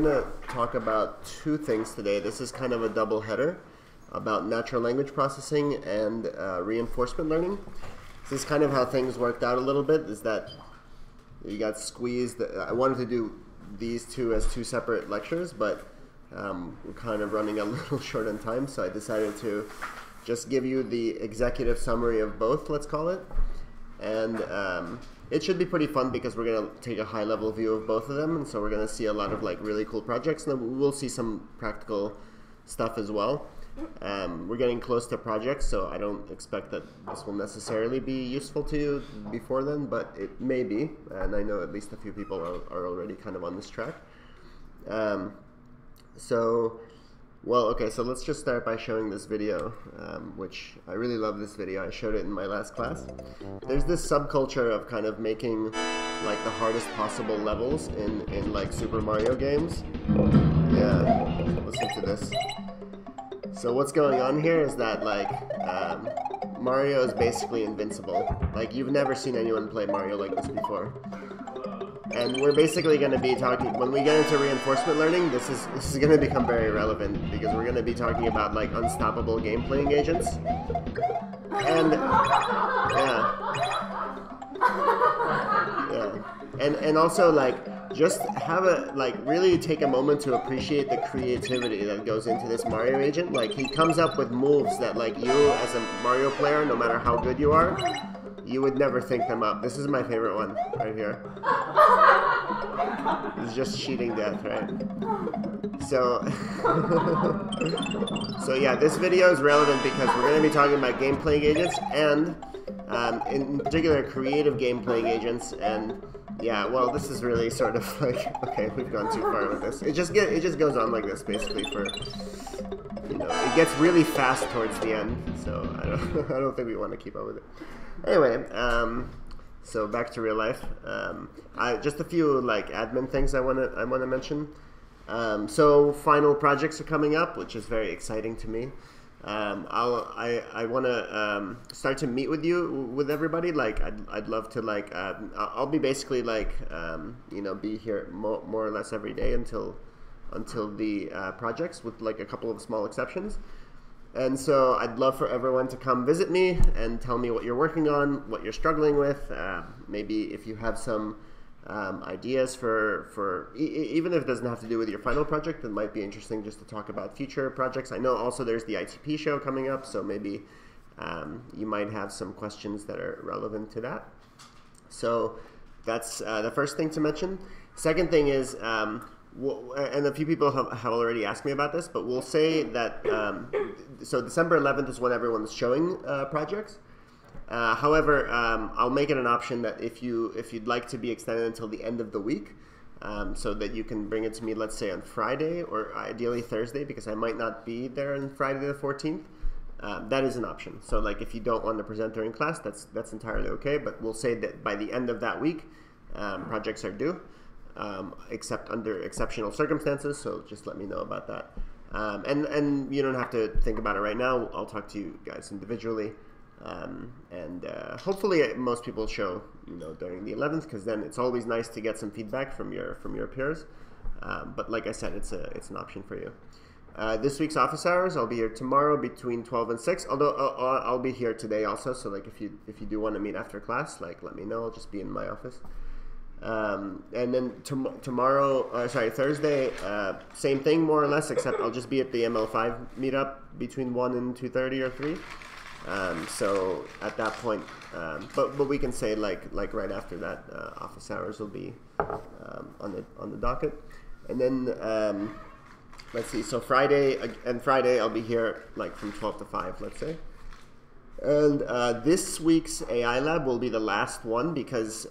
going to talk about two things today. This is kind of a double header about natural language processing and reinforcement learning. This is kind of how things worked out a little bit, is that you got squeezed. I wanted to do these two as two separate lectures, but we're kind of running a little short on time, so I decided to just give you the executive summary of both, let's call it. And it should be pretty fun because we're going to take a high-level view of both of them, and so we're going to see a lot of like really cool projects, and then we'll see some practical stuff as well. We're getting close to projects, so I don't expect that this will necessarily be useful to you before then, but it may be, and I know at least a few people are already kind of on this track. So let's just start by showing this video, which I really love this video. I showed it in my last class. There's this subculture of kind of making like the hardest possible levels in like Super Mario games. Yeah, listen to this. So what's going on here is that like Mario is basically invincible. Like you've never seen anyone play Mario like this before. And we're basically going to be talking, when we get into reinforcement learning, this is going to become very relevant because we're going to be talking about like unstoppable game playing agents. And yeah. Yeah. And also like just have a, like, really take a moment to appreciate the creativity that goes into this Mario agent. Like, he comes up with moves that, like, you as a Mario player, no matter how good you are, you would never think them up. This is my favorite one, right here. It's just cheating death, right? So, so yeah, this video is relevant because we're going to be talking about game playing agents and, in particular, creative game playing agents and... Yeah, well, this is really sort of like, okay, we've gone too far with this. It just goes on like this, basically, for, you know, it gets really fast towards the end, so I don't think we want to keep up with it. Anyway, so back to real life. Just a few, like, admin things I want to mention. So final projects are coming up, which is very exciting to me. I want to start to meet with you, with everybody. Like, I'd love to, like, I'll be basically, like, you know, be here more or less every day until the projects, with, like, a couple of small exceptions. And so I'd love for everyone to come visit me and tell me what you're working on, what you're struggling with, maybe if you have some ideas even if it doesn't have to do with your final project, it might be interesting just to talk about future projects. I know also there's the ITP show coming up, so maybe you might have some questions that are relevant to that. So that's the first thing to mention. Second thing is, and a few people have already asked me about this, but we'll say that, so December 11th is when everyone's showing projects. However, I'll make it an option that if you'd like to be extended until the end of the week, so that you can bring it to me, let's say on Friday or ideally Thursday, because I might not be there on Friday the 14th. That is an option. So like if you don't want to present during class, that's entirely okay. But we'll say that by the end of that week, projects are due, except under exceptional circumstances. So just let me know about that. And you don't have to think about it right now. I'll talk to you guys individually. Hopefully most people show, you know, during the 11th, because then it's always nice to get some feedback from your peers. But like I said, it's an option for you. This week's office hours, I'll be here tomorrow between 12 and 6. Although I'll be here today also. So like if you do want to meet after class, like let me know. I'll just be in my office. And then Thursday, same thing more or less, except I'll just be at the ML5 meetup between 1 and 2:30 or 3. So at that point, but we can say like right after that, office hours will be on the docket, and then let's see. So Friday I'll be here like from 12 to 5, let's say, and this week's AI lab will be the last one because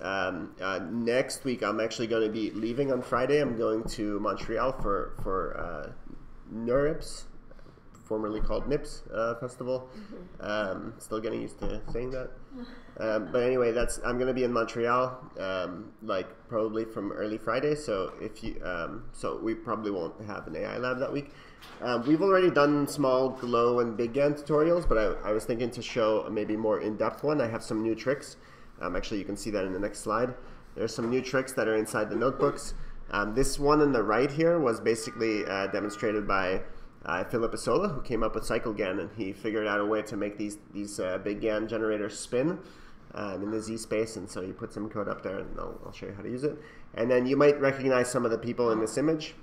next week I'm actually going to be leaving on Friday. I'm going to Montreal for NeurIPS, formerly called NIPS Festival. Still getting used to saying that. But anyway, I'm going to be in Montreal, like probably from early Friday. So so we probably won't have an AI lab that week. We've already done small Glow and BigGAN tutorials, but I was thinking to show a maybe more in-depth one. I have some new tricks. Actually, you can see that in the next slide. There's some new tricks that are inside the notebooks. This one on the right here was basically demonstrated by Philip Isola, who came up with CycleGAN, and he figured out a way to make these BigGAN generators spin in the Z space, and so you put some code up there, and I'll show you how to use it. And then you might recognize some of the people in this image.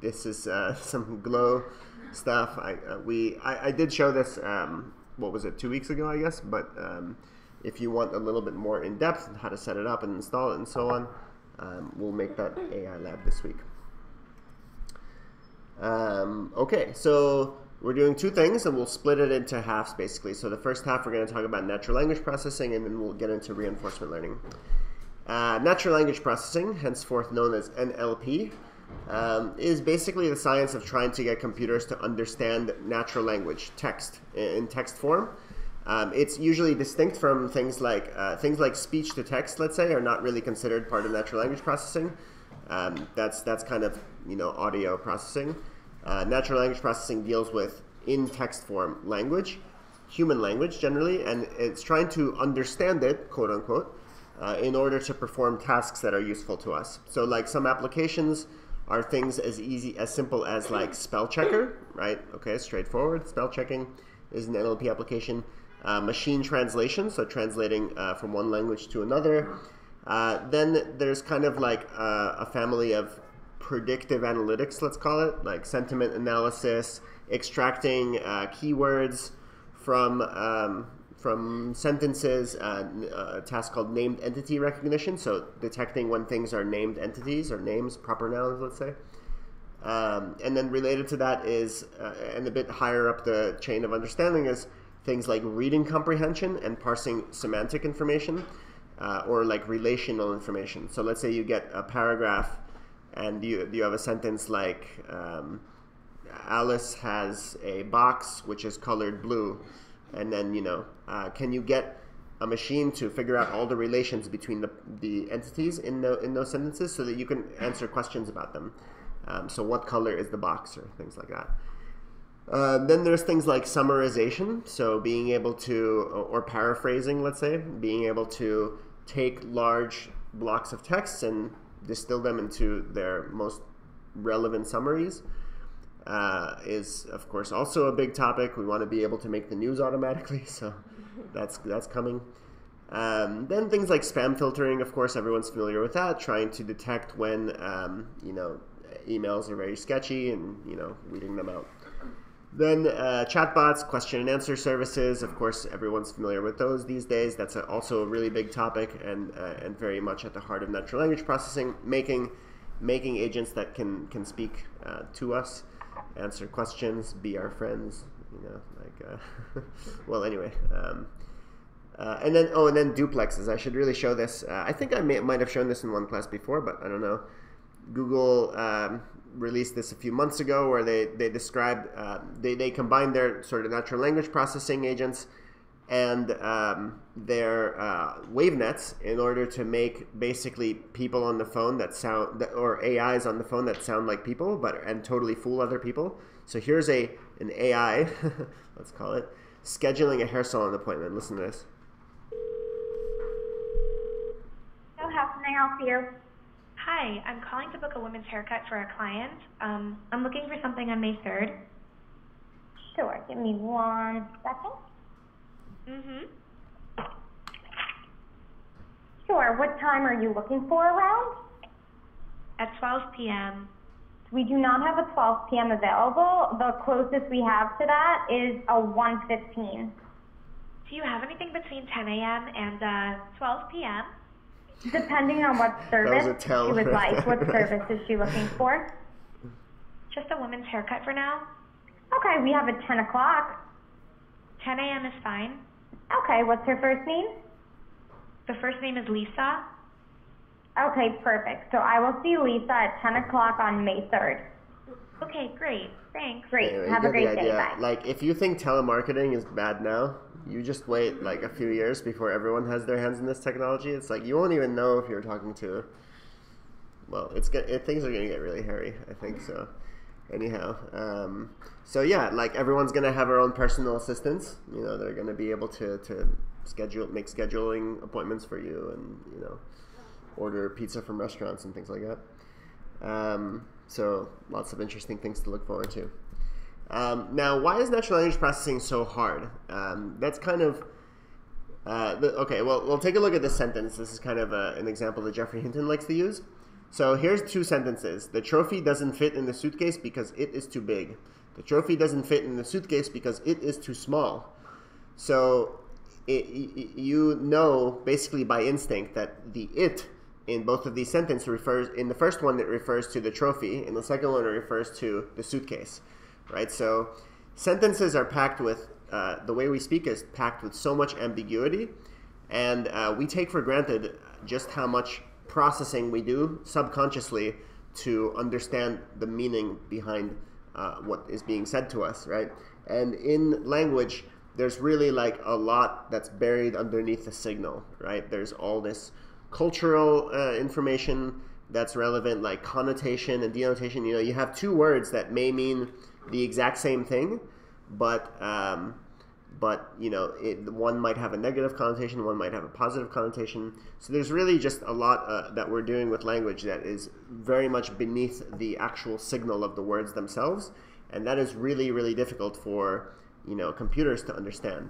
This is some Glow stuff. I did show this, what was it, 2 weeks ago, I guess, but if you want a little bit more in depth on how to set it up and install it and so on, we'll make that AI lab this week. Okay, so we're doing two things, and we'll split it into halves basically. So the first half we're going to talk about natural language processing, and then we'll get into reinforcement learning. Natural language processing, henceforth known as NLP, is basically the science of trying to get computers to understand natural language, text, in text form. It's usually distinct from things like speech to text, let's say, are not really considered part of natural language processing. That's kind of, you know, audio processing. Natural language processing deals with in text form language, human language generally, and it's trying to understand it, quote unquote, in order to perform tasks that are useful to us. So like some applications are things as easy, as simple as like spell checker, right? Okay, straightforward. Spell checking is an NLP application. Machine translation, so translating from one language to another. Then there's kind of like a family of predictive analytics, let's call it, like sentiment analysis, extracting keywords from sentences, a task called named entity recognition, so detecting when things are named entities or names, proper nouns, let's say. And then related to that is, and a bit higher up the chain of understanding is, things like reading comprehension and parsing semantic information or like relational information. So let's say you get a paragraph and you have a sentence like Alice has a box which is colored blue, and then, you know, can you get a machine to figure out all the relations between the entities in those sentences so that you can answer questions about them. So what color is the box, or things like that. Then there's things like summarization, so being able to, or paraphrasing, let's say, being able to take large blocks of text and distill them into their most relevant summaries is, of course, also a big topic. We want to be able to make the news automatically, so that's coming. Then things like spam filtering, of course, everyone's familiar with that, trying to detect when, you know, emails are very sketchy and, you know, weeding them out. Then chatbots, question and answer services. Of course, everyone's familiar with those these days. That's also a really big topic and very much at the heart of natural language processing, making agents that can speak to us, answer questions, be our friends. You know, like well, anyway. And then and then duplexes. I should really show this. I think I might have shown this in one class before, but I don't know. Google released this a few months ago, where they described, they combined their sort of natural language processing agents and their wavenets in order to make basically people on the phone that sound, or AIs on the phone that sound like people, but and totally fool other people. So here's an AI, let's call it, scheduling a hair salon appointment. Listen to this. So how can I help you? Hi, I'm calling to book a women's haircut for a client. I'm looking for something on May 3rd. Sure, give me 1 second. Mm-hmm. Sure, what time are you looking for around? At 12 p.m. We do not have a 12 p.m. available. The closest we have to that is a 1:15. Do you have anything between 10 a.m. and 12 p.m.? Depending on what service she would like. What service is she looking for? Just a woman's haircut for now. Okay, we have at 10 o'clock. 10 a.m. is fine. Okay, what's her first name? The first name is Lisa. Okay, perfect. So I will see Lisa at 10 o'clock on May 3rd. Okay, great. Thanks. Great. Anyway, have a great day. Bye. Like, if you think telemarketing is bad now, you just wait like a few years before everyone has their hands in this technology. It's like you won't even know if you're talking to. Well, things are going to get really hairy, I think so. Anyhow, so yeah, like everyone's going to have their own personal assistants. You know, they're going to be able to make scheduling appointments for you, and you know, order pizza from restaurants and things like that. So lots of interesting things to look forward to. Now, why is natural language processing so hard? That's kind of okay. Well, we'll take a look at this sentence. This is kind of an example that Geoffrey Hinton likes to use. So here's two sentences. The trophy doesn't fit in the suitcase because it is too big. The trophy doesn't fit in the suitcase because it is too small. So you know basically by instinct that the "it" in both of these sentences refers, in the first one it refers to the trophy, in the second one it refers to the suitcase, right? So sentences are packed with, the way we speak is packed with so much ambiguity, and we take for granted just how much processing we do subconsciously to understand the meaning behind what is being said to us, right? And in language, there's really like a lot that's buried underneath the signal, right? There's all this cultural information that's relevant, like connotation and denotation. You know, you have two words that may mean the exact same thing, but you know, one might have a negative connotation, one might have a positive connotation. So there's really just a lot that we're doing with language that is very much beneath the actual signal of the words themselves, and that is really, really difficult for, you know, computers to understand.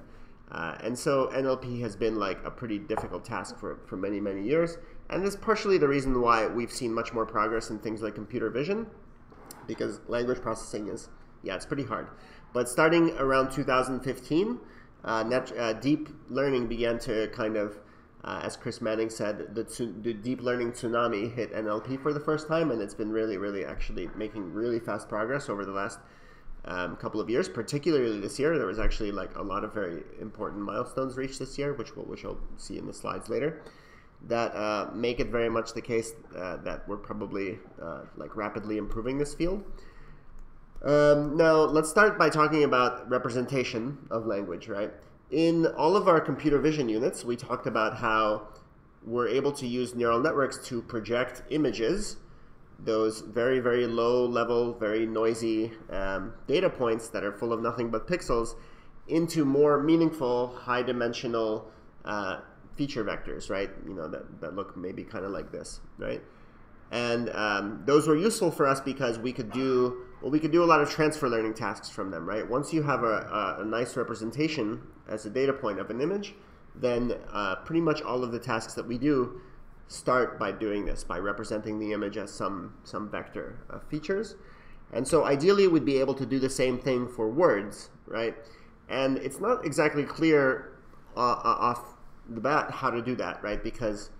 And so NLP has been like a pretty difficult task for many, many years. And that's partially the reason why we've seen much more progress in things like computer vision, because language processing is, yeah, it's pretty hard. But starting around 2015, deep learning began to kind of, as Chris Manning said, the deep learning tsunami hit NLP for the first time, and it's been really, really actually making really fast progress over the last couple of years, particularly this year. There was actually like a lot of very important milestones reached this year, which I'll see in the slides later, that make it very much the case that we're probably like rapidly improving this field. Now, let's start by talking about representation of language, right? In all of our computer vision units, we talked about how we're able to use neural networks to project images, those very, very low level, very noisy data points that are full of nothing but pixels, into more meaningful, high dimensional feature vectors, right? You know, that look maybe kind of like this, right? And those were useful for us because we could do, well, we could do a lot of transfer learning tasks from them, right? Once you have a nice representation as a data point of an image, then pretty much all of the tasks that we do start by doing this, by representing the image as some vector of features. And so ideally we'd be able to do the same thing for words, right? And it's not exactly clear off the bat how to do that, right? Because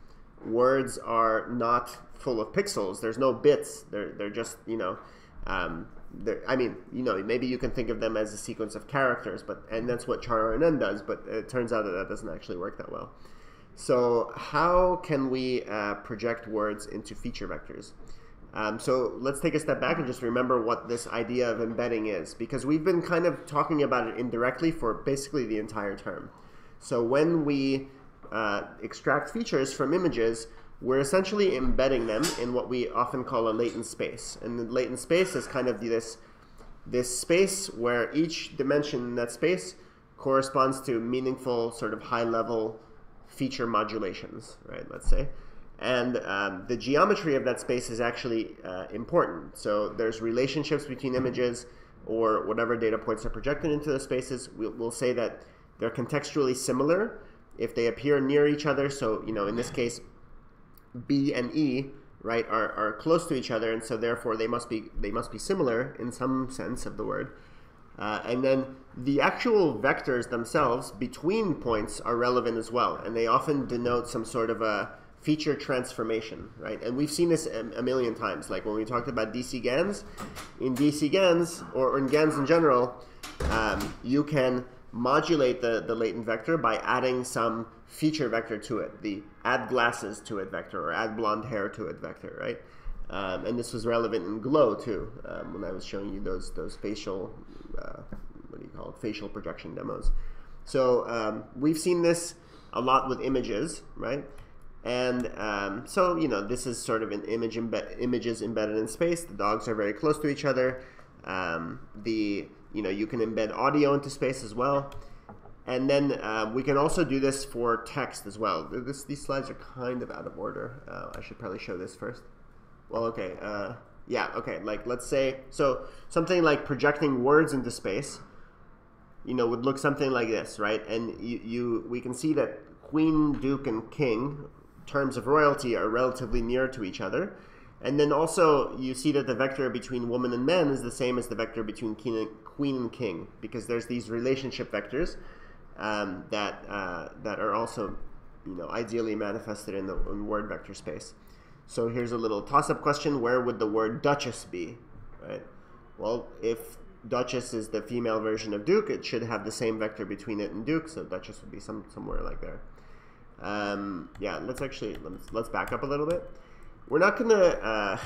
words are not full of pixels. There's no bits. They're just, you know, I mean, you know, maybe you can think of them as a sequence of characters, and that's what Char-RNN does, but it turns out that that doesn't actually work that well. So how can we project words into feature vectors? So let's take a step back and just remember what this idea of embedding is, because we've been kind of talking about it indirectly for basically the entire term. So when we extract features from images, we're essentially embedding them in what we often call a latent space. And the latent space is kind of this space where each dimension in that space corresponds to meaningful sort of high-level feature modulations, right, let's say. And the geometry of that space is actually important. So there's relationships between images or whatever data points are projected into the spaces. We'll say that they're contextually similar if they appear near each other. So, you know, in this case, B and E, right, are close to each other, and so therefore they must be similar in some sense of the word. And then the actual vectors themselves between points are relevant as well, and they often denote some sort of a feature transformation, right? And we've seen this a million times, like when we talked about DC-GANs. In DC-GANs, or in GANs in general, you can modulate the latent vector by adding some feature vector to it, the add glasses to it vector, or add blonde hair to it vector, right? And this was relevant in Glow too, when I was showing you those facial, what do you call it, facial projection demos. So we've seen this a lot with images, right? And so, you know, this is sort of an images embedded in space. The dogs are very close to each other. You know, you can embed audio into space as well. And then we can also do this for text as well. These slides are kind of out of order. I should probably show this first. Well, okay. Yeah, okay. Like, let's say, so something like projecting words into space, you know, would look something like this, right? And we can see that queen, duke, and king, terms of royalty, are relatively near to each other. And then also you see that the vector between woman and man is the same as the vector between queen and king, because there's these relationship vectors that are also, you know, ideally manifested in the word vector space. So here's a little toss-up question: where would the word duchess be? Right. Well, if duchess is the female version of duke, it should have the same vector between it and duke, so duchess would be somewhere like there. Yeah, let's back up a little bit. We're not going to,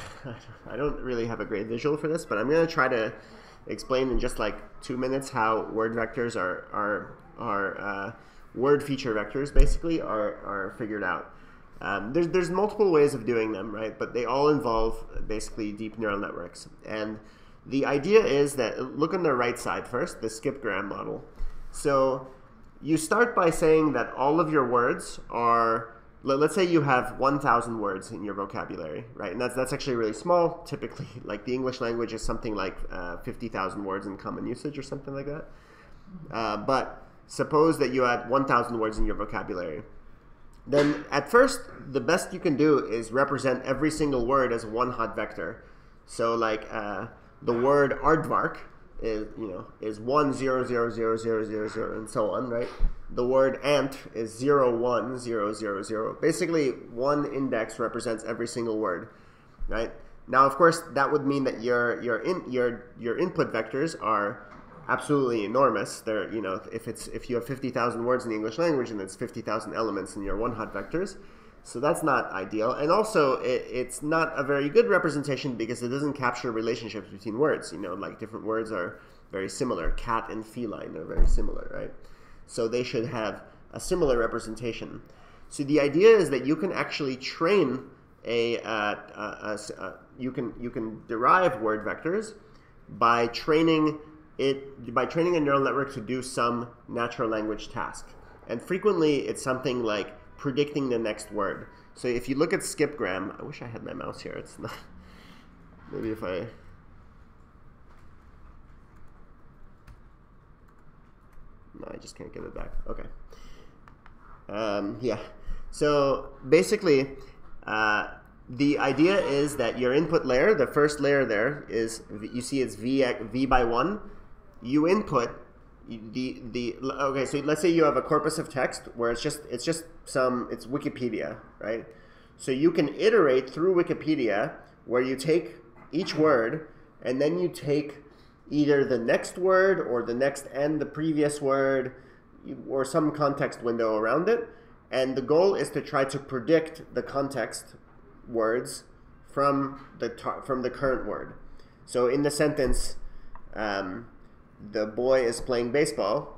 I don't really have a great visual for this, but I'm going to try to explain in just like 2 minutes how word vectors are word feature vectors basically are figured out. There's multiple ways of doing them, right? But they all involve basically deep neural networks. And the idea is that, look on the right side first, the skip-gram model. So you start by saying that all of your words are, let's say you have 1,000 words in your vocabulary, right? And that's actually really small. Typically, like the English language is something like 50,000 words in common usage or something like that. But suppose that you had 1,000 words in your vocabulary. Then at first, the best you can do is represent every single word as one hot vector. So like the word aardvark is, you know, is 1 0 0 0 0 0 0 0 and so on, right? The word ant is 0 1 0 0 0. Basically, one index represents every single word, right? Now, of course, that would mean that your input vectors are absolutely enormous. They're, you know, if you have 50,000 words in the English language and it's 50,000 elements in your one hot vectors, so that's not ideal. And also, it's not a very good representation because it doesn't capture relationships between words. You know, like different words are very similar. Cat and feline are very similar, right? So they should have a similar representation. So the idea is that you can actually train you can derive word vectors by training a neural network to do some natural language task. And frequently it's something like predicting the next word. So if you look at skip-gram, I wish I had my mouse here. It's not. Maybe if I. No, I just can't get it back. Okay. Yeah. So basically, the idea is that your input layer, the first layer there, is you see it's v by 1. You input. Okay, so let's say you have a corpus of text where it's Wikipedia, right? So you can iterate through Wikipedia where you take each word and then you take either the next word or the next and the previous word or some context window around it, and the goal is to try to predict the context words from the current word. So in the sentence, the boy is playing baseball,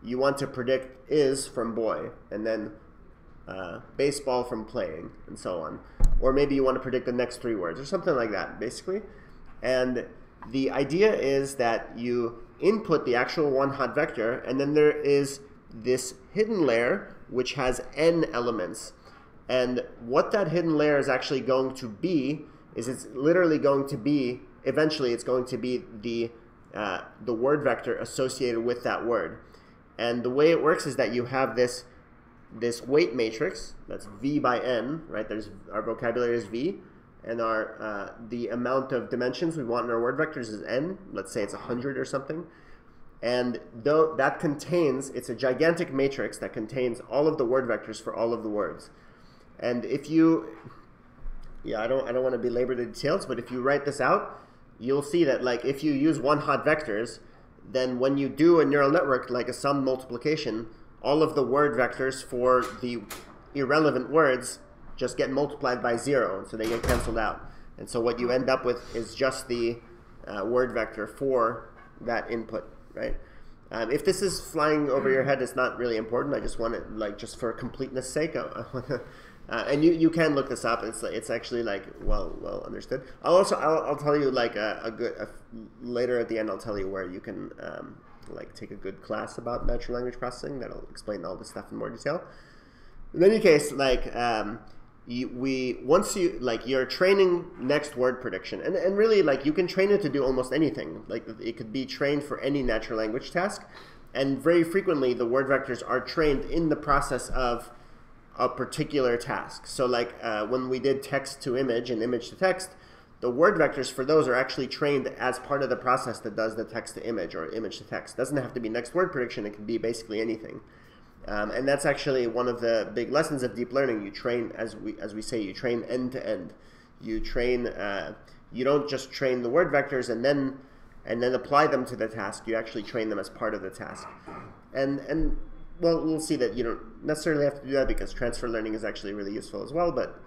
you want to predict is from boy, and then baseball from playing, and so on. Or maybe you want to predict the next 3 words, or something like that, basically. And the idea is that you input the actual one hot vector, and then there is this hidden layer, which has n elements. And what that hidden layer is actually going to be is eventually it's going to be the word vector associated with that word. And the way it works is that you have this weight matrix that's v by n, right? There's our vocabulary is v, and our the amount of dimensions we want in our word vectors is n. Let's say it's 100 or something. And though that contains, it's a gigantic matrix that contains all of the word vectors for all of the words. And if you, yeah, I don't want to belabor the details, but if you write this out, you'll see that, like, if you use one hot vectors, then when you do a neural network, like a sum multiplication, all of the word vectors for the irrelevant words just get multiplied by 0, and so they get canceled out. And so what you end up with is just the word vector for that input, right? If this is flying over your head, it's not really important. I just want it, like, just for completeness sake, and you can look this up. It's actually, like, well understood. I'll tell you, like, later at the end I'll tell you where you can like take a good class about natural language processing that'll explain all this stuff in more detail. In any case, like Once you're training next word prediction, and really, like, you can train it to do almost anything. Like, it could be trained for any natural language task, and very frequently the word vectors are trained in the process of a particular task. So like when we did text to image and image to text, the word vectors for those are actually trained as part of the process that does the text to image or image to text. It doesn't have to be next word prediction, it can be basically anything. And that's actually one of the big lessons of deep learning. You train, as we say, you train end to end. You train, you don't just train the word vectors and then apply them to the task. You actually train them as part of the task. And well, we'll see that you don't necessarily have to do that because transfer learning is actually really useful as well. But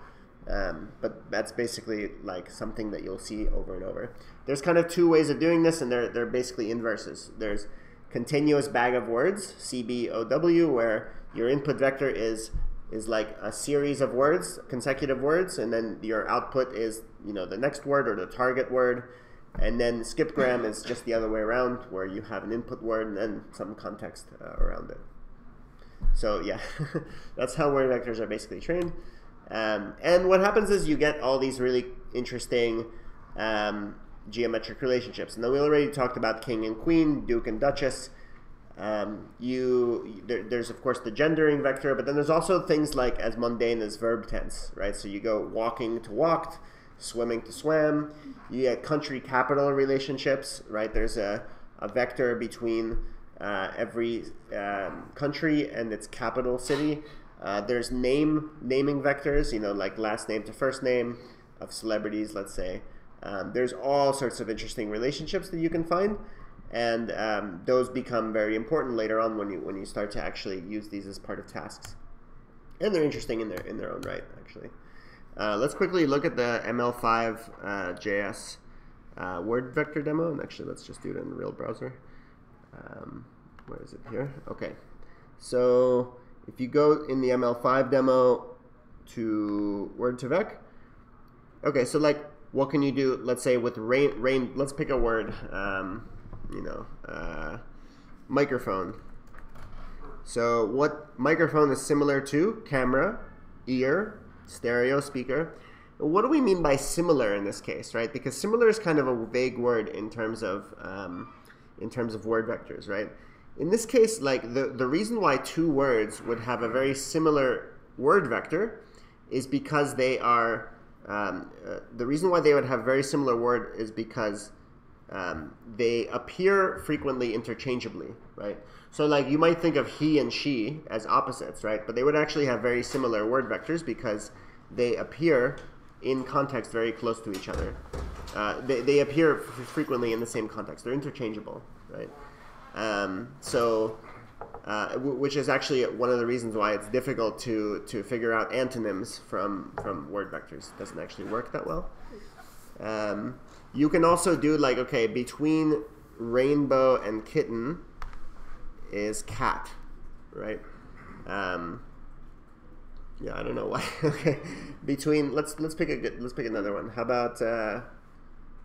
that's basically like something that you'll see over and over. There's kind of two ways of doing this, and they're basically inverses. There's continuous bag of words, CBOW, where your input vector is like a series of words, consecutive words, and then your output is, you know, the next word or the target word. And then skipgram is just the other way around, where you have an input word and then some context around it. So yeah, that's how word vectors are basically trained. And what happens is you get all these really interesting geometric relationships. Now, we already talked about king and queen, duke and duchess. There's, of course, the gendering vector, but then there's also things like as mundane as verb tense, right? So you go walking to walked, swimming to swam. You get country capital relationships, right? There's a vector between every country and its capital city. There's naming vectors, you know, like last name to first name of celebrities, let's say. There's all sorts of interesting relationships that you can find, and those become very important later on when you start to actually use these as part of tasks. And they're interesting in their own right, actually. Let's quickly look at the ML5 JS word vector demo, and actually let's just do it in the real browser. Where is it here? Okay. So if you go in the ML5 demo to word to vec, okay, so like what can you do, let's say with rain, let's pick a word, you know, microphone. So what microphone is similar to? Camera, ear, stereo, speaker. What do we mean by similar in this case, right? Because similar is kind of a vague word in terms of word vectors, right? In this case, like the reason why two words would have a very similar word vector is because they are the reason why they would have very similar word is because they appear frequently interchangeably, right? So like you might think of he and she as opposites, right? But they would actually have very similar word vectors because they appear in context very close to each other. They appear frequently in the same context. They're interchangeable, right? Which is actually one of the reasons why it's difficult to figure out antonyms from word vectors. It doesn't actually work that well. You can also do like, okay, between rainbow and kitten is cat, right? Yeah, I don't know why. Okay, between let's pick another one. How about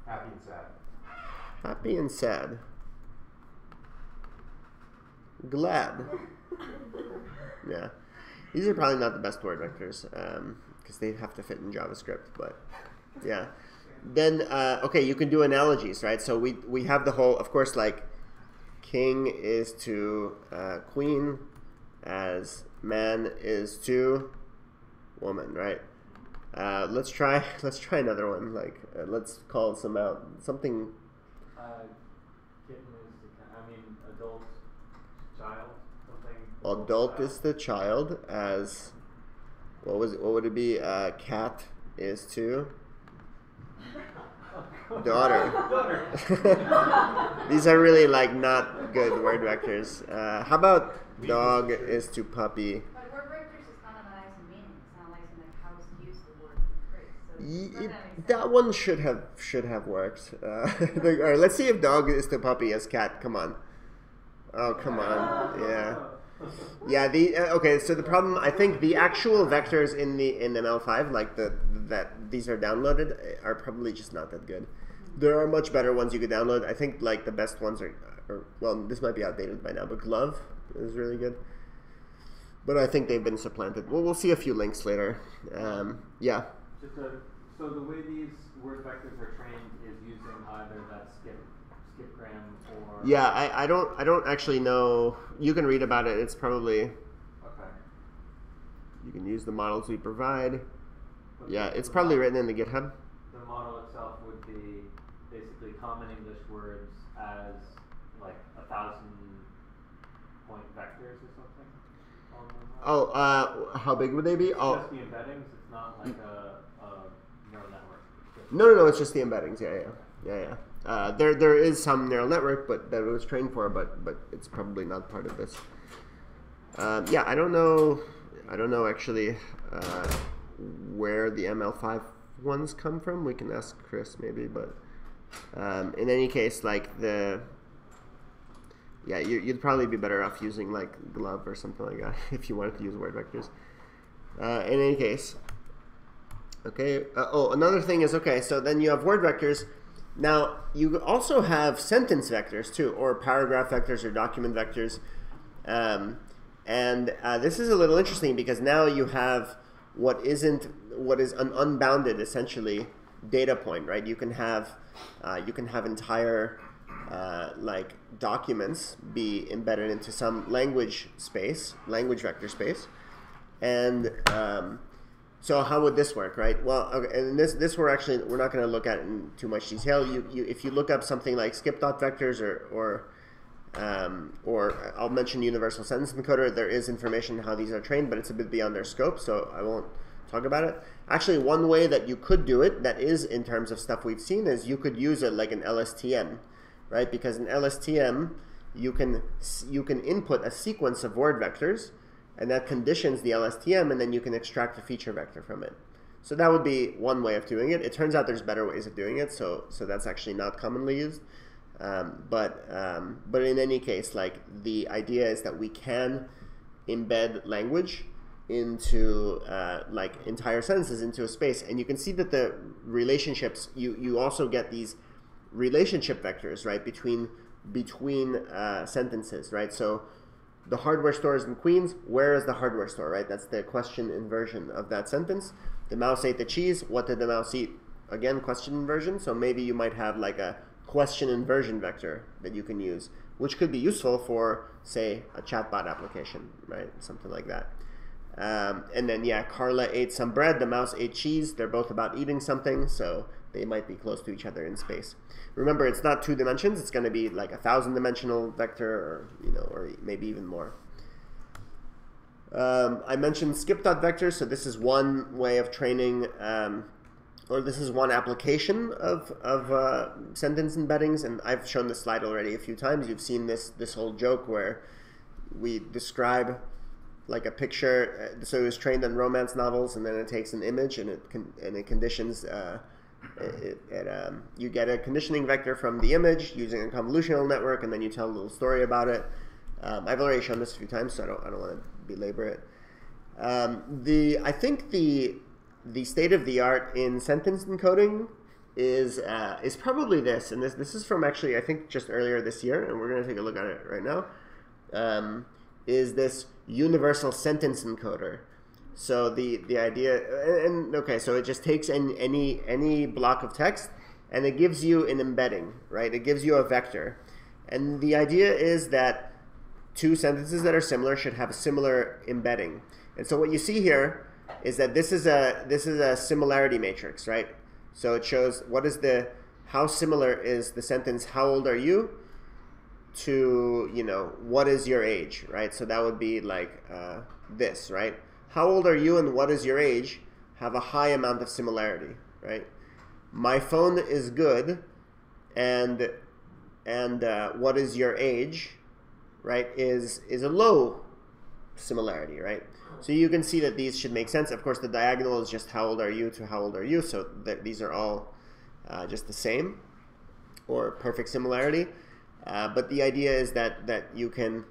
happy and sad? Happy and sad. Glad. Yeah, these are probably not the best word vectors because they have to fit in JavaScript. But yeah, then okay, you can do analogies, right? So we have the whole, of course, like king is to queen as man is to woman, right? Let's try another one. Like let's call some out. Something. Kitten is the kind. I mean, adult. Child, something. Adult is the child as what was it, what would it be? Cat is to daughter. These are really like not good word vectors. How about dog is to puppy? But word vectors is not an nice meaning. It's not like something how it's used the word phrase. So that one should have worked. All right, let's see if dog is to puppy as cat. Come on. Oh, come on. Yeah. Yeah, okay, so the problem, I think the actual vectors in ML5, like that these are downloaded, are probably just not that good. There are much better ones you could download. I think like the best ones are well, this might be outdated by now, but Glove is really good. but I think they've been supplanted. Well, we'll see a few links later. Yeah. Just a, so the way these word vectors are trained is using either that skip-gram or... Yeah, I don't actually know. You can read about it. It's probably... Okay. You can use the models we provide. But yeah, it's probably written in the GitHub. The model itself would be basically common English words as like 1,000-point vectors or something. Oh, how big would they be? It's just the embeddings. It's not like a neural network. No. It's just the embeddings. Yeah. There is some neural network, but that it was trained for, but it's probably not part of this. Yeah, I don't know actually where the ML5 ones come from. We can ask Chris maybe, but in any case, like the. Yeah, you'd probably be better off using like Glove or something like that if you wanted to use word vectors. In any case, okay. Oh, another thing is, okay, so then you have word vectors. Now, you also have sentence vectors too, or paragraph vectors or document vectors. This is a little interesting because now you have what is an unbounded, essentially, data point, right? You can have entire... like documents be embedded into some language space, language vector space, and so how would this work, right? Well, okay, and this we're not going to look at in too much detail. If you look up something like skip.vectors or I'll mention Universal Sentence Encoder, there is information how these are trained, but it's a bit beyond their scope, so I won't talk about it. Actually, one way that you could do it, that is in terms of stuff we've seen, is you could use it like an LSTM. Right, because in LSTM you can input a sequence of word vectors, and that conditions the LSTM, and then you can extract a feature vector from it. So that would be one way of doing it. It turns out there's better ways of doing it, so that's actually not commonly used. But in any case, like the idea is that we can embed language into like entire sentences into a space, and you can see that the relationships you also get these relationship vectors, right, between sentences, right? So the hardware store is in Queens. Where is the hardware store, right? That's the question inversion of that sentence. The mouse ate the cheese. What did the mouse eat? Again, question inversion. So maybe you might have like a question inversion vector that you can use, which could be useful for, say, a chatbot application, right? Something like that. And then, yeah, Carla ate some bread. The mouse ate cheese. They're both about eating something, so they might be close to each other in space. Remember, it's not 2 dimensions. It's going to be like a 1,000-dimensional vector, or or maybe even more. I mentioned skip.vectors, so this is one way of training, or this is one application of sentence embeddings. And I've shown this slide already a few times. You've seen this whole joke where we describe like a picture. So it was trained on romance novels, and then it takes an image and it conditions. You get a conditioning vector from the image using a convolutional network, and then you tell a little story about it. I've already shown this a few times, so I don't want to belabor it. I think the state of the art in sentence encoding is probably this, and this is from actually I think just earlier this year, and we're going to take a look at it right now. Is this universal sentence encoder? So the idea, and okay, so it just takes any block of text, and it gives you an embedding, right? It gives you a vector, and the idea is that two sentences that are similar should have a similar embedding. And so what you see here is that this is a similarity matrix, right? So it shows how similar is the sentence "How old are you?" to "What is your age?" Right? So that would be like this, right? How old are you and what is your age have a high amount of similarity, right? My phone is good and what is your age, right, is a low similarity, right? So you can see that these should make sense. Of course, the diagonal is just how old are you to how old are you, so that these are all just the same or perfect similarity. But the idea is that you can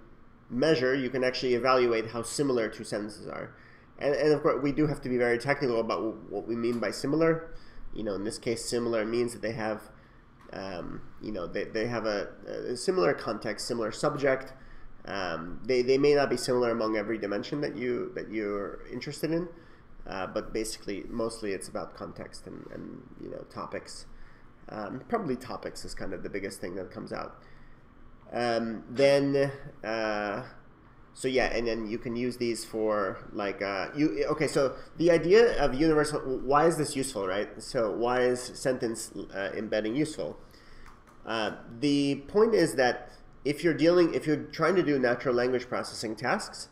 actually evaluate how similar two sentences are. And of course, we do have to be very technical about what we mean by similar. In this case, similar means that they have, they have a similar context, similar subject, They may not be similar among every dimension that you're interested in, but basically mostly it's about context and you know, topics. Probably topics is kind of the biggest thing that comes out. So yeah, and then you can use these for like okay. So the idea of universal, why is this useful, right? So why is sentence embedding useful? The point is that if you're trying to do natural language processing tasks,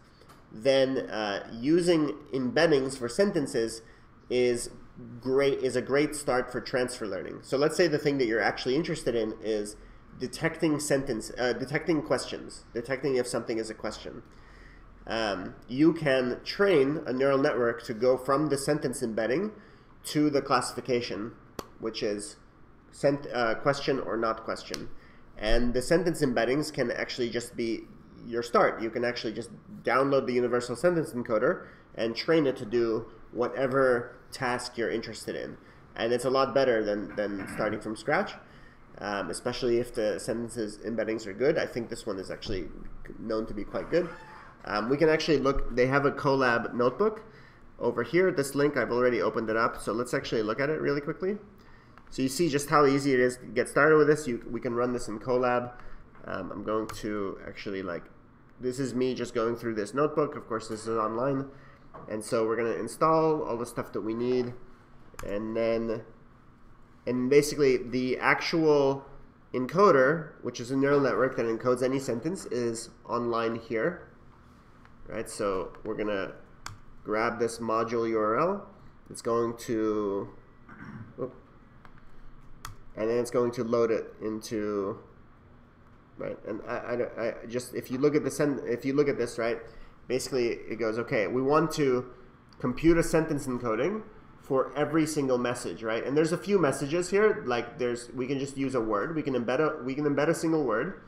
then using embeddings for sentences is a great start for transfer learning. So let's say the thing that you're actually interested in is detecting detecting questions, detecting if something is a question. You can train a neural network to go from the sentence embedding to the classification, which is question or not question. And the sentence embeddings can actually just be your start. You can actually just download the Universal Sentence Encoder and train it to do whatever task you're interested in. And it's a lot better than starting from scratch, especially if the sentences embeddings are good. I think this one is actually known to be quite good. We can actually look, they have a Colab notebook over here at this link. I've already opened it up, so let's actually look at it really quickly. So you see just how easy it is to get started with this. We can run this in Colab. I'm going to actually, like, this is me just going through this notebook. Of course, this is online. And so we're going to install all the stuff that we need. And then, and basically the actual encoder, which is a neural network that encodes any sentence, is online here. Right? So we're going to grab this module URL. It's going to... Oops. And then it's going to load it into, right? And I just, if you look at the if you look at this, right? Basically, it goes, okay, we want to compute a sentence encoding for every single message, right? And there's a few messages here, like we can just use a word. We can embed a single word.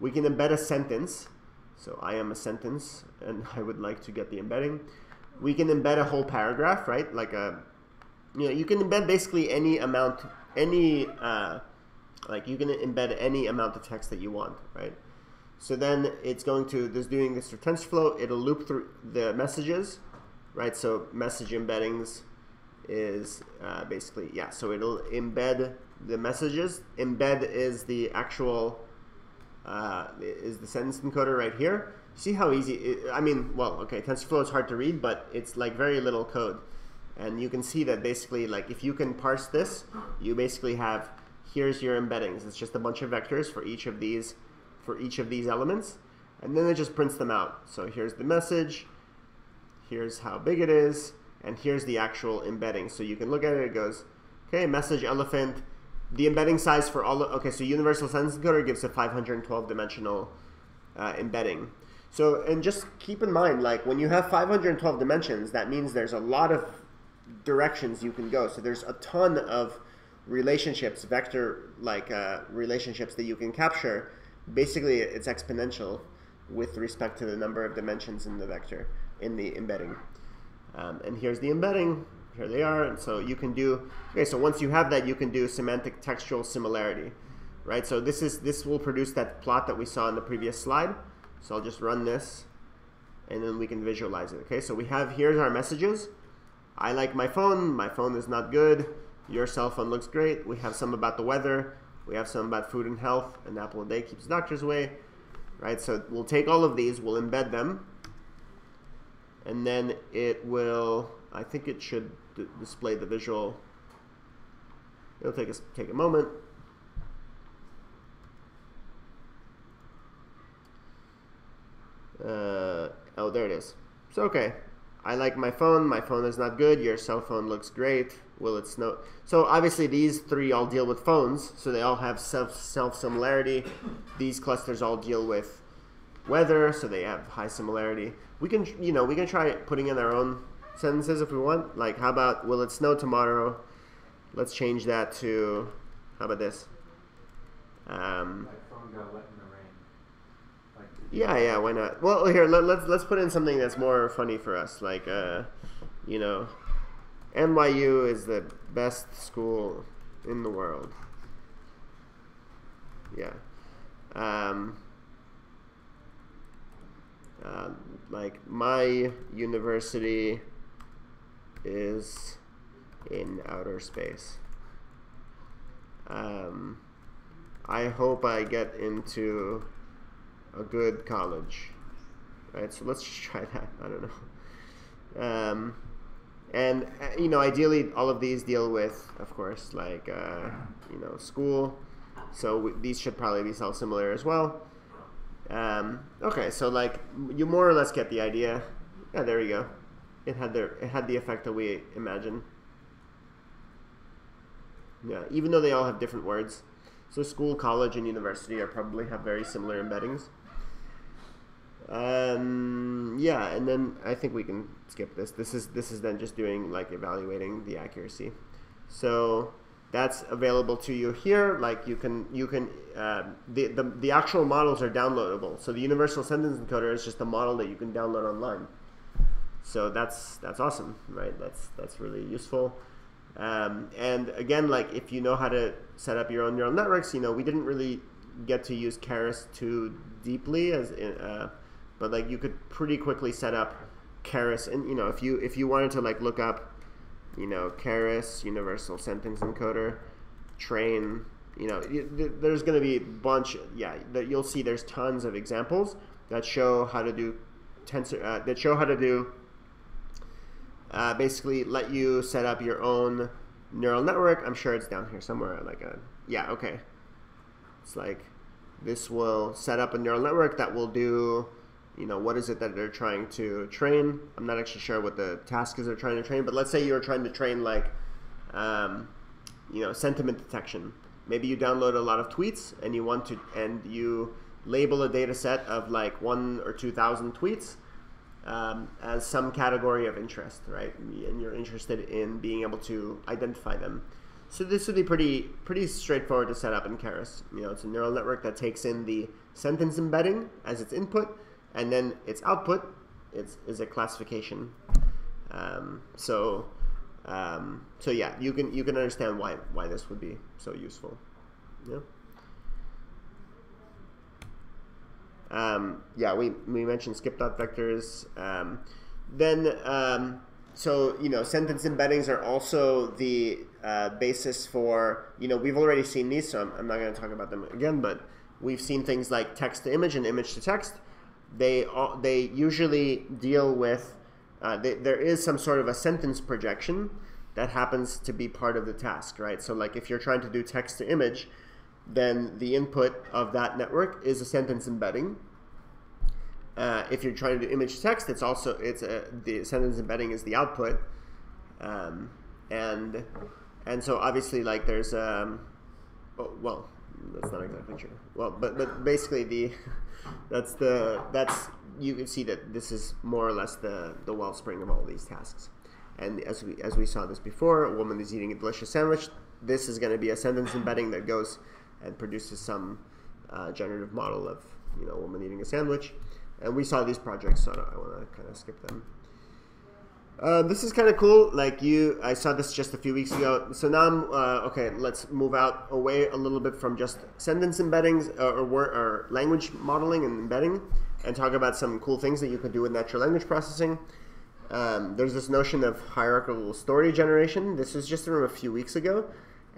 We can embed a sentence. So I am a sentence, and I would like to get the embedding. We can embed a whole paragraph, right? Like a, you know, you can embed basically any amount. Any like you can embed any amount of text that you want, right? So then it's going to doing this through TensorFlow. It'll loop through the messages, right? So message embeddings is basically, yeah. So it'll embed the messages. Embed is the actual is the sentence encoder right here. See how easy? I mean, well, okay, TensorFlow is hard to read, but it's like very little code. And you can see that basically, like, if you can parse this, you basically have, here's your embeddings. It's just a bunch of vectors for each of these, elements, and then it just prints them out. So here's the message, here's how big it is, and here's the actual embedding. So you can look at it. It goes, okay, message elephant, the embedding size for all. Okay, so Universal Sentence Encoder gives a 512-dimensional embedding. So, and just keep in mind, like, when you have 512 dimensions, that means there's a lot of directions you can go. So there's a ton of relationships, vector like relationships that you can capture. Basically, it's exponential with respect to the number of dimensions in the vector, in the embedding. And here's the embedding. Here they are. And so you can do, okay, so once you have that, you can do semantic textual similarity, right? So this will produce that plot that we saw in the previous slide. So I'll just run this and then we can visualize it. Okay, so we have, here's our messages. I like my phone is not good, your cell phone looks great, we have some about the weather, we have some about food and health, an apple a day keeps doctors away, right? So we'll take all of these, we'll embed them, and then it will, I think it should display the visual. It'll take a moment. Oh, there it is. So, okay. I like my phone is not good, your cell phone looks great, will it snow? So obviously these three all deal with phones, so they all have self-similarity. These clusters all deal with weather, so they have high similarity. We can, you know, we can try putting in our own sentences if we want. Like, how about, will it snow tomorrow? Let's change that to, how about this? My phone got wet in the rain. Yeah, yeah, why not? Well, here, let's put in something that's more funny for us, like, you know, NYU is the best school in the world. Yeah. like my university is in outer space. I hope I get into a good college, right? So let's just try that. I don't know. And you know, ideally, all of these deal with, of course, like you know, school. So these should probably be self-similar as well. Okay, so like you more or less get the idea. Yeah, there we go. It had the effect that we imagined. Yeah, even though they all have different words. So school, college, and university are probably have very similar embeddings. Yeah, and then I think we can skip this. This is then just doing like evaluating the accuracy. So that's available to you here. Like the actual models are downloadable. So the Universal Sentence Encoder is just a model that you can download online. So that's awesome, right? That's really useful. And again, like if you know how to set up your own neural networks, you know, we didn't really get to use Keras too deeply, as in, but like you could pretty quickly set up Keras, and you know, if you wanted to like look up, you know, Keras Universal Sentence Encoder train, you know, there's going to be a bunch, yeah, that you'll see. There's tons of examples that show how to do basically let you set up your own neural network. I'm sure it's down here somewhere, like a, yeah, okay. It's like, this will set up a neural network that will do, you know, what is it that they're trying to train? I'm not actually sure what the task is they're trying to train, but let's say you're trying to train like, you know, sentiment detection. Maybe you download a lot of tweets and you want to, and you label a data set of like 1,000 or 2,000 tweets. As some category of interest, right? And you're interested in being able to identify them. So this would be pretty straightforward to set up in Keras. You know, it's a neural network that takes in the sentence embedding as its input, and then its output is a classification. So yeah, you can understand why this would be so useful. Yeah. Yeah, we mentioned skip.vectors. So, you know, sentence embeddings are also the basis for, you know, we've already seen these, so I'm not going to talk about them again, but we've seen things like text to image and image to text. They usually deal with, there is some sort of a sentence projection that happens to be part of the task, right? So like if you're trying to do text to image, then the input of that network is a sentence embedding. If you're trying to do image text, it's also the sentence embedding is the output, and so obviously like there's oh, well, that's not exactly true. Well, but basically that's you can see that this is more or less the wellspring of all these tasks. And as we saw this before, a woman is eating a delicious sandwich. This is going to be a sentence embedding that goes and produces some generative model of, you know, a woman eating a sandwich. And we saw these projects, so I want to kind of skip them. This is kind of cool. Like I saw this just a few weeks ago. So now I'm, okay, let's move away a little bit from just sentence embeddings or language modeling and embedding, and talk about some cool things that you could do with natural language processing. There's this notion of hierarchical story generation. This is just from a few weeks ago.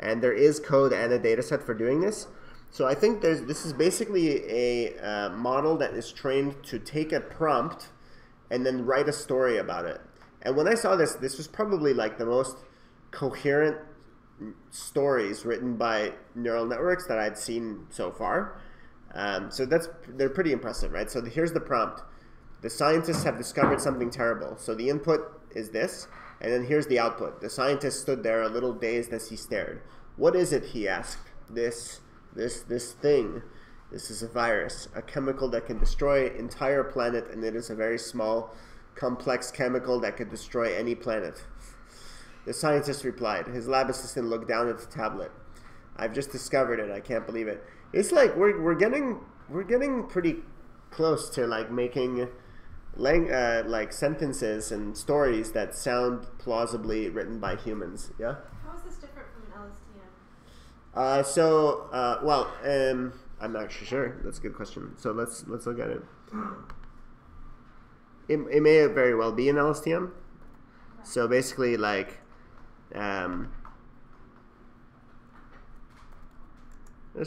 And there is code and a data set for doing this. So I think this is basically a model that is trained to take a prompt and then write a story about it. And when I saw this, this was probably like the most coherent stories written by neural networks that I've seen so far. So they're pretty impressive, right? So here's the prompt. The scientists have discovered something terrible. So the input is this. And then here's the output. The scientist stood there a little dazed as he stared. What is it, he asked. This thing. This is a virus, a chemical that can destroy an entire planet, and it is a very small, complex chemical that could destroy any planet. The scientist replied. His lab assistant looked down at the tablet. I've just discovered it. I can't believe it. It's like we're getting pretty close to like making like sentences and stories that sound plausibly written by humans. Yeah. How is this different from an LSTM? I'm not actually sure. That's a good question. So let's look at it. It may very well be an LSTM. So basically, like, there's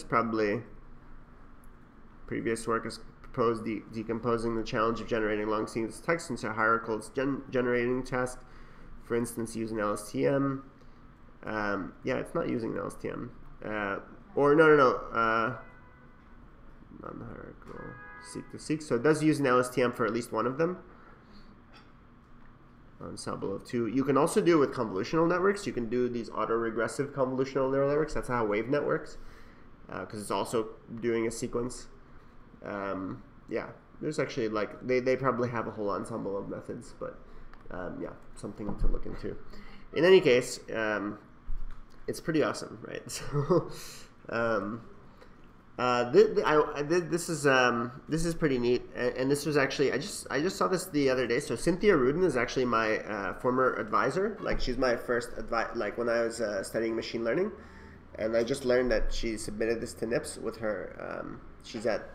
probably previous work has proposed decomposing the challenge of generating long sequence text into hierarchical generating task. For instance, using LSTM. Yeah, it's not using an LSTM. Or no. Non-hierarchical seek-to-seek. So it does use an LSTM for at least one of them. Ensemble of two. You can also do it with convolutional networks. You can do these autoregressive convolutional neural networks. That's how wave networks, because it's also doing a sequence. Yeah, there's actually, like, they probably have a whole ensemble of methods, but yeah, something to look into. In any case, it's pretty awesome, right? So, this is pretty neat, and this was actually I just saw this the other day. So Cynthia Rudin is actually my former advisor. Like, she's my first like when I was studying machine learning, and I just learned that she submitted this to NIPS with her. She's at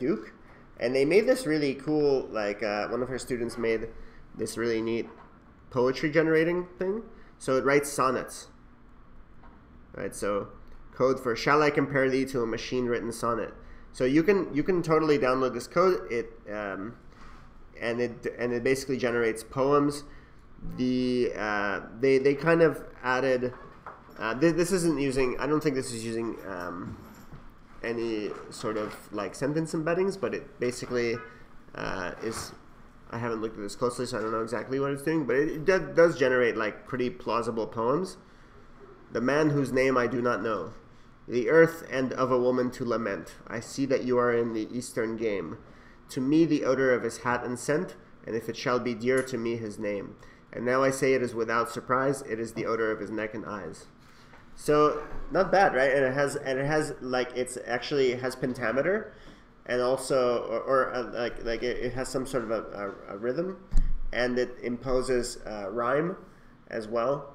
Duke, and they made this really cool. Like, one of her students made this really neat poetry generating thing. So it writes sonnets. Right, so code for "Shall I compare thee to a machine-written sonnet?" So you can totally download this code. It basically generates poems. They kind of added. This isn't using. I don't think this is using any sort of like sentence embeddings, but it basically is. I haven't looked at this closely, so I don't know exactly what it's doing, but it does generate like pretty plausible poems. The man whose name I do not know, the earth and of a woman to lament. I see that you are in the Eastern game. To me the odor of his hat and scent, and if it shall be dear to me his name. And now I say it is without surprise, it is the odor of his neck and eyes. So not bad, right? And it has like, it's actually has pentameter. And also, like it has some sort of a rhythm, and it imposes rhyme as well.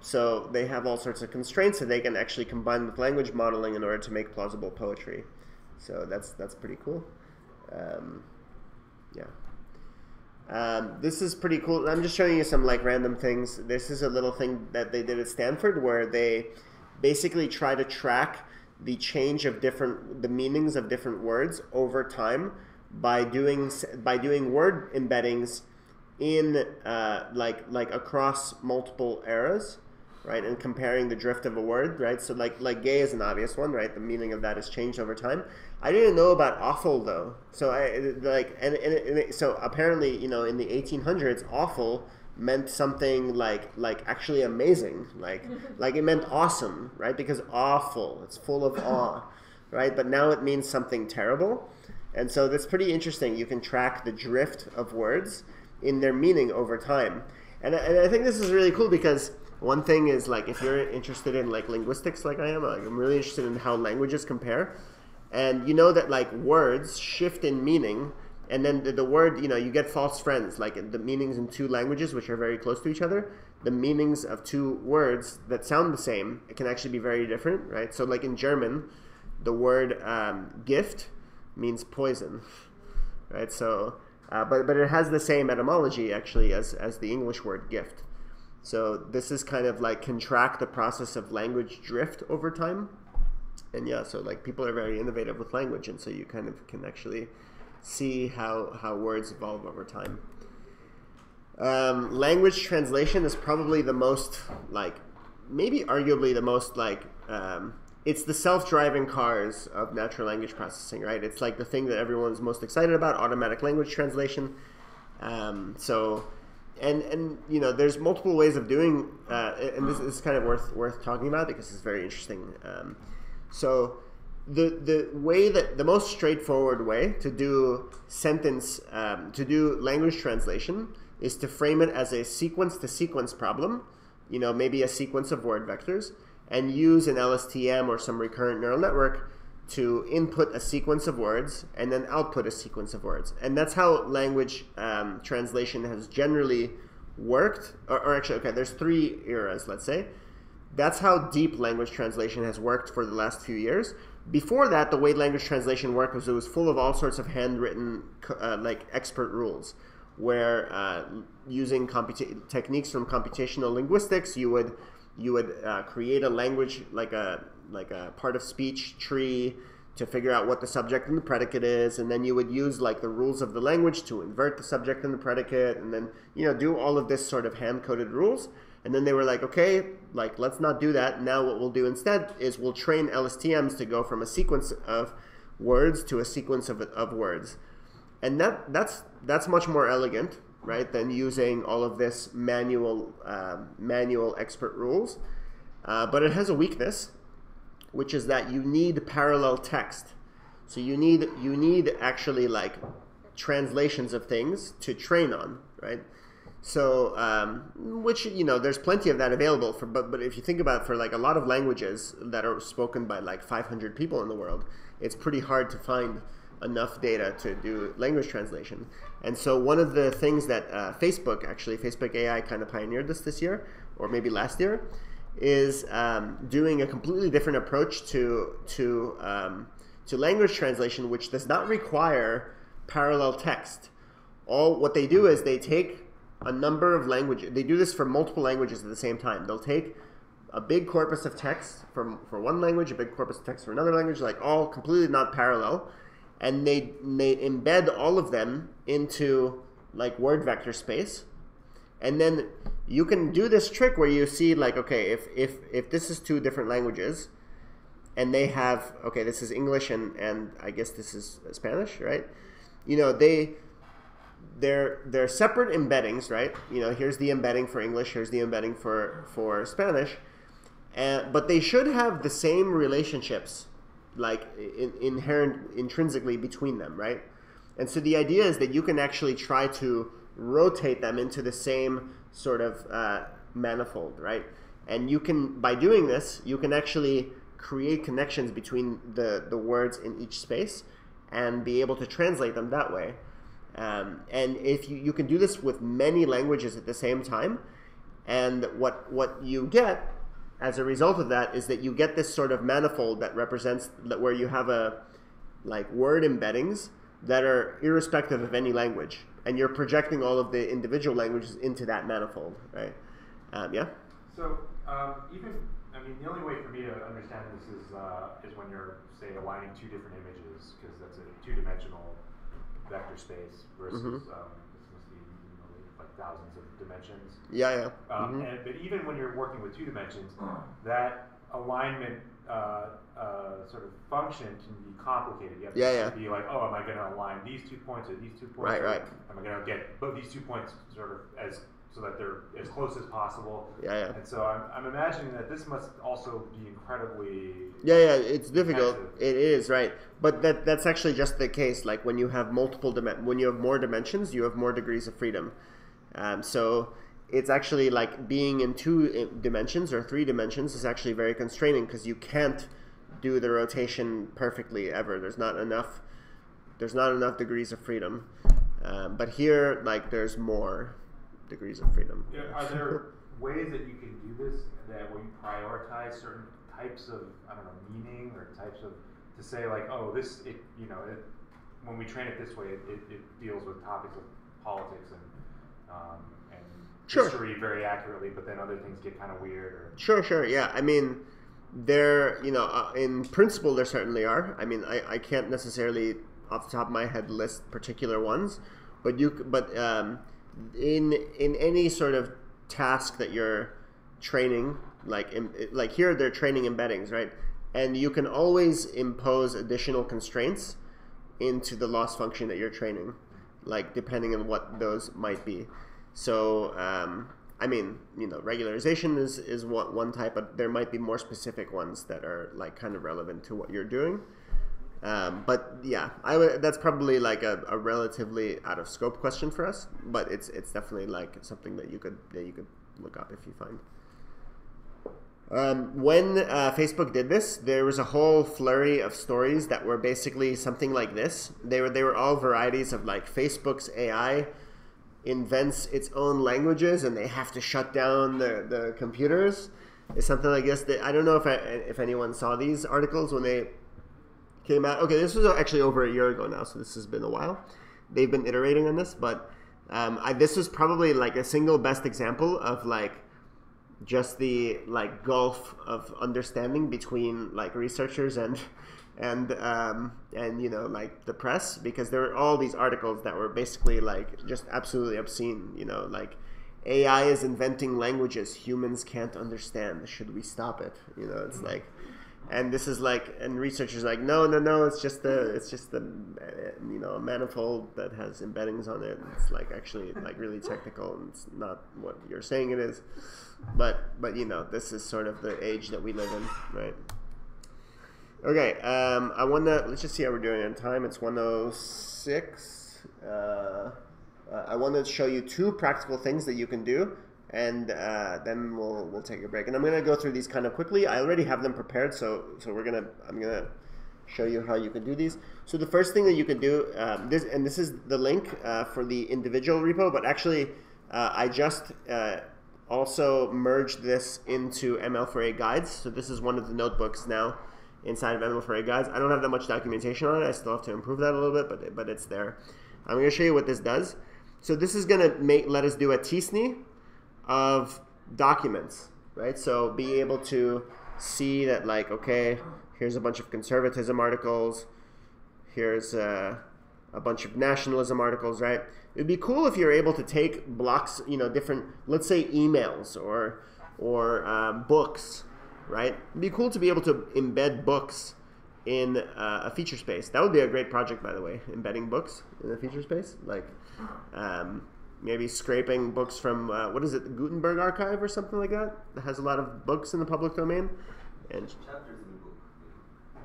So they have all sorts of constraints that they can actually combine with language modeling in order to make plausible poetry. So that's pretty cool. Yeah. This is pretty cool. I'm just showing you some like random things. This is a little thing that they did at Stanford where they basically try to track the change of the meanings of different words over time by doing word embeddings in like across multiple eras, right? And comparing the drift of a word, right? So like gay is an obvious one, right? The meaning of that has changed over time. I didn't know about awful though. So so apparently, you know, in the 1800s, awful meant something like actually amazing, like it meant awesome, right? Because awful, it's full of awe, right? But now it means something terrible, and so that's pretty interesting. You can track the drift of words in their meaning over time, and I think this is really cool because one thing is like if you're interested in like linguistics, like I am, like I'm really interested in how languages compare, and you know that like words shift in meaning. And then the word, you know, you get false friends, like the meanings in two languages, which are very close to each other. The meanings of two words that sound the same can actually be very different, right? So like in German, the word gift means poison, right? So, but it has the same etymology actually as the English word gift. So this is kind of like can track the process of language drift over time. And yeah, so like people are very innovative with language. And so you kind of can actually see how words evolve over time. Language translation is probably the most, like, maybe arguably the most, like, it's the self-driving cars of natural language processing, right? It's like the thing that everyone's most excited about, automatic language translation. And you know, there's multiple ways of doing, and this is kind of worth talking about because it's very interesting. The way that the most straightforward way to do language translation is to frame it as a sequence-to-sequence problem, you know, maybe a sequence of word vectors, and use an LSTM or some recurrent neural network to input a sequence of words and then output a sequence of words. And that's how language translation has generally worked. Or actually, okay, there's three eras, let's say. That's how deep language translation has worked for the last few years. Before that, the way language translation worked was it was full of all sorts of handwritten like expert rules, where using techniques from computational linguistics, you would create a language like a part of speech tree to figure out what the subject and the predicate is, and then you would use like the rules of the language to invert the subject and the predicate, and then do all of this sort of hand-coded rules. And then they were like, okay, like let's not do that. Now what we'll do instead is we'll train LSTMs to go from a sequence of words to a sequence of words, and that's much more elegant, right, than using all of this manual expert rules. But it has a weakness, which is that you need parallel text. So you need actually like translations of things to train on, right? So, which, there's plenty of that available for, but if you think about it, for like a lot of languages that are spoken by like 500 people in the world, it's pretty hard to find enough data to do language translation. And so one of the things that Facebook AI kind of pioneered this year, or maybe last year, is doing a completely different approach to language translation, which does not require parallel text. What they do is they take a number of languages. They do this for multiple languages at the same time. They'll take a big corpus of text for one language, a big corpus of text for another language, like all completely not parallel, and they embed all of them into like word vector space. And then you can do this trick where you see like, okay, if this is two different languages and they have, okay, this is English and I guess this is Spanish, right? They're separate embeddings, right? Here's the embedding for English, here's the embedding for Spanish, but they should have the same relationships, like inherent intrinsically between them, right? And so the idea is that you can actually try to rotate them into the same sort of manifold, right? And you can, by doing this, you can actually create connections between the words in each space and be able to translate them that way. And if you can do this with many languages at the same time, and what you get as a result of that is that you get this sort of manifold that represents that, where you have like word embeddings that are irrespective of any language, and you're projecting all of the individual languages into that manifold, right? Yeah? So the only way for me to understand this is when you're, say, aligning two different images, because that's a two-dimensional vector space versus this must be like thousands of dimensions. Yeah, yeah. But even when you're working with two dimensions, that alignment sort of function can be complicated. You have to be like, oh, am I going to align these 2 points or these 2 points? Right, right. Am I going to get both these 2 points sort of so that they're as close as possible? Yeah, yeah. And so I'm imagining that this must also be incredibly it's difficult. It is, right. But that's actually just the case. Like when you have when you have more dimensions, you have more degrees of freedom. So it's actually like being in two dimensions or three dimensions is actually very constraining, because you can't do the rotation perfectly ever. There's not enough degrees of freedom. But here, like, there's more degrees of freedom. Yeah, are there ways that you can do this that will you prioritize certain types of meaning or types of to say like, oh, this when we train it this way, it deals with topics of politics and history very accurately, but then other things get kind of weird. Or... Sure, yeah. I mean, there, in principle, there certainly are. I mean, I can't necessarily off the top of my head list particular ones, but in any sort of task that you're training, like here they're training embeddings, right? And you can always impose additional constraints into the loss function that you're training, like depending on what those might be. So, regularization is one type, but there might be more specific ones that are like kind of relevant to what you're doing. But yeah, that's probably like a relatively out of scope question for us, but it's definitely like something that you could look up if you find. When Facebook did this, there was a whole flurry of stories that were basically something like this. They were all varieties of like Facebook's AI invents its own languages and they have to shut down the computers. is something like this. That I don't know if anyone saw these articles when they came out. Okay, this was actually over a year ago now, so this has been a while. They've been iterating on this, but this is probably like a single best example of like just the like gulf of understanding between like researchers and you know, like the press, because there were all these articles that were basically like just absolutely obscene, you know, like AI is inventing languages humans can't understand, should we stop it, you know, it's like, and this is like, and researchers like, no, it's just the you know, a manifold that has embeddings on it, it's like actually like really technical and it's not what you're saying it is, but you know, this is sort of the age that we live in, right? Okay, let's just see how we're doing on time. It's 1:06. I want to show you two practical things that you can do, and then we'll take a break. And I'm gonna go through these kind of quickly. I already have them prepared, so I'm gonna show you how you can do these. So the first thing that you can do, this is the link for the individual repo, but actually I just also merged this into ML4A guides. So this is one of the notebooks now inside of ML4A guides. I don't have that much documentation on it. I still have to improve that a little bit, but it's there. I'm going to show you what this does. So this is going to let us do a t-SNE of documents, right? So be able to see that, like, okay, here's a bunch of conservatism articles, here's a bunch of nationalism articles, right? It'd be cool if you're able to take blocks, you know, different, let's say, emails or books. Right? It'd be cool to be able to embed books in a feature space. That would be a great project, by the way, embedding books in a feature space. Like maybe scraping books from, what is it, the Gutenberg archive or something like that? That has a lot of books in the public domain. And chapters in the book.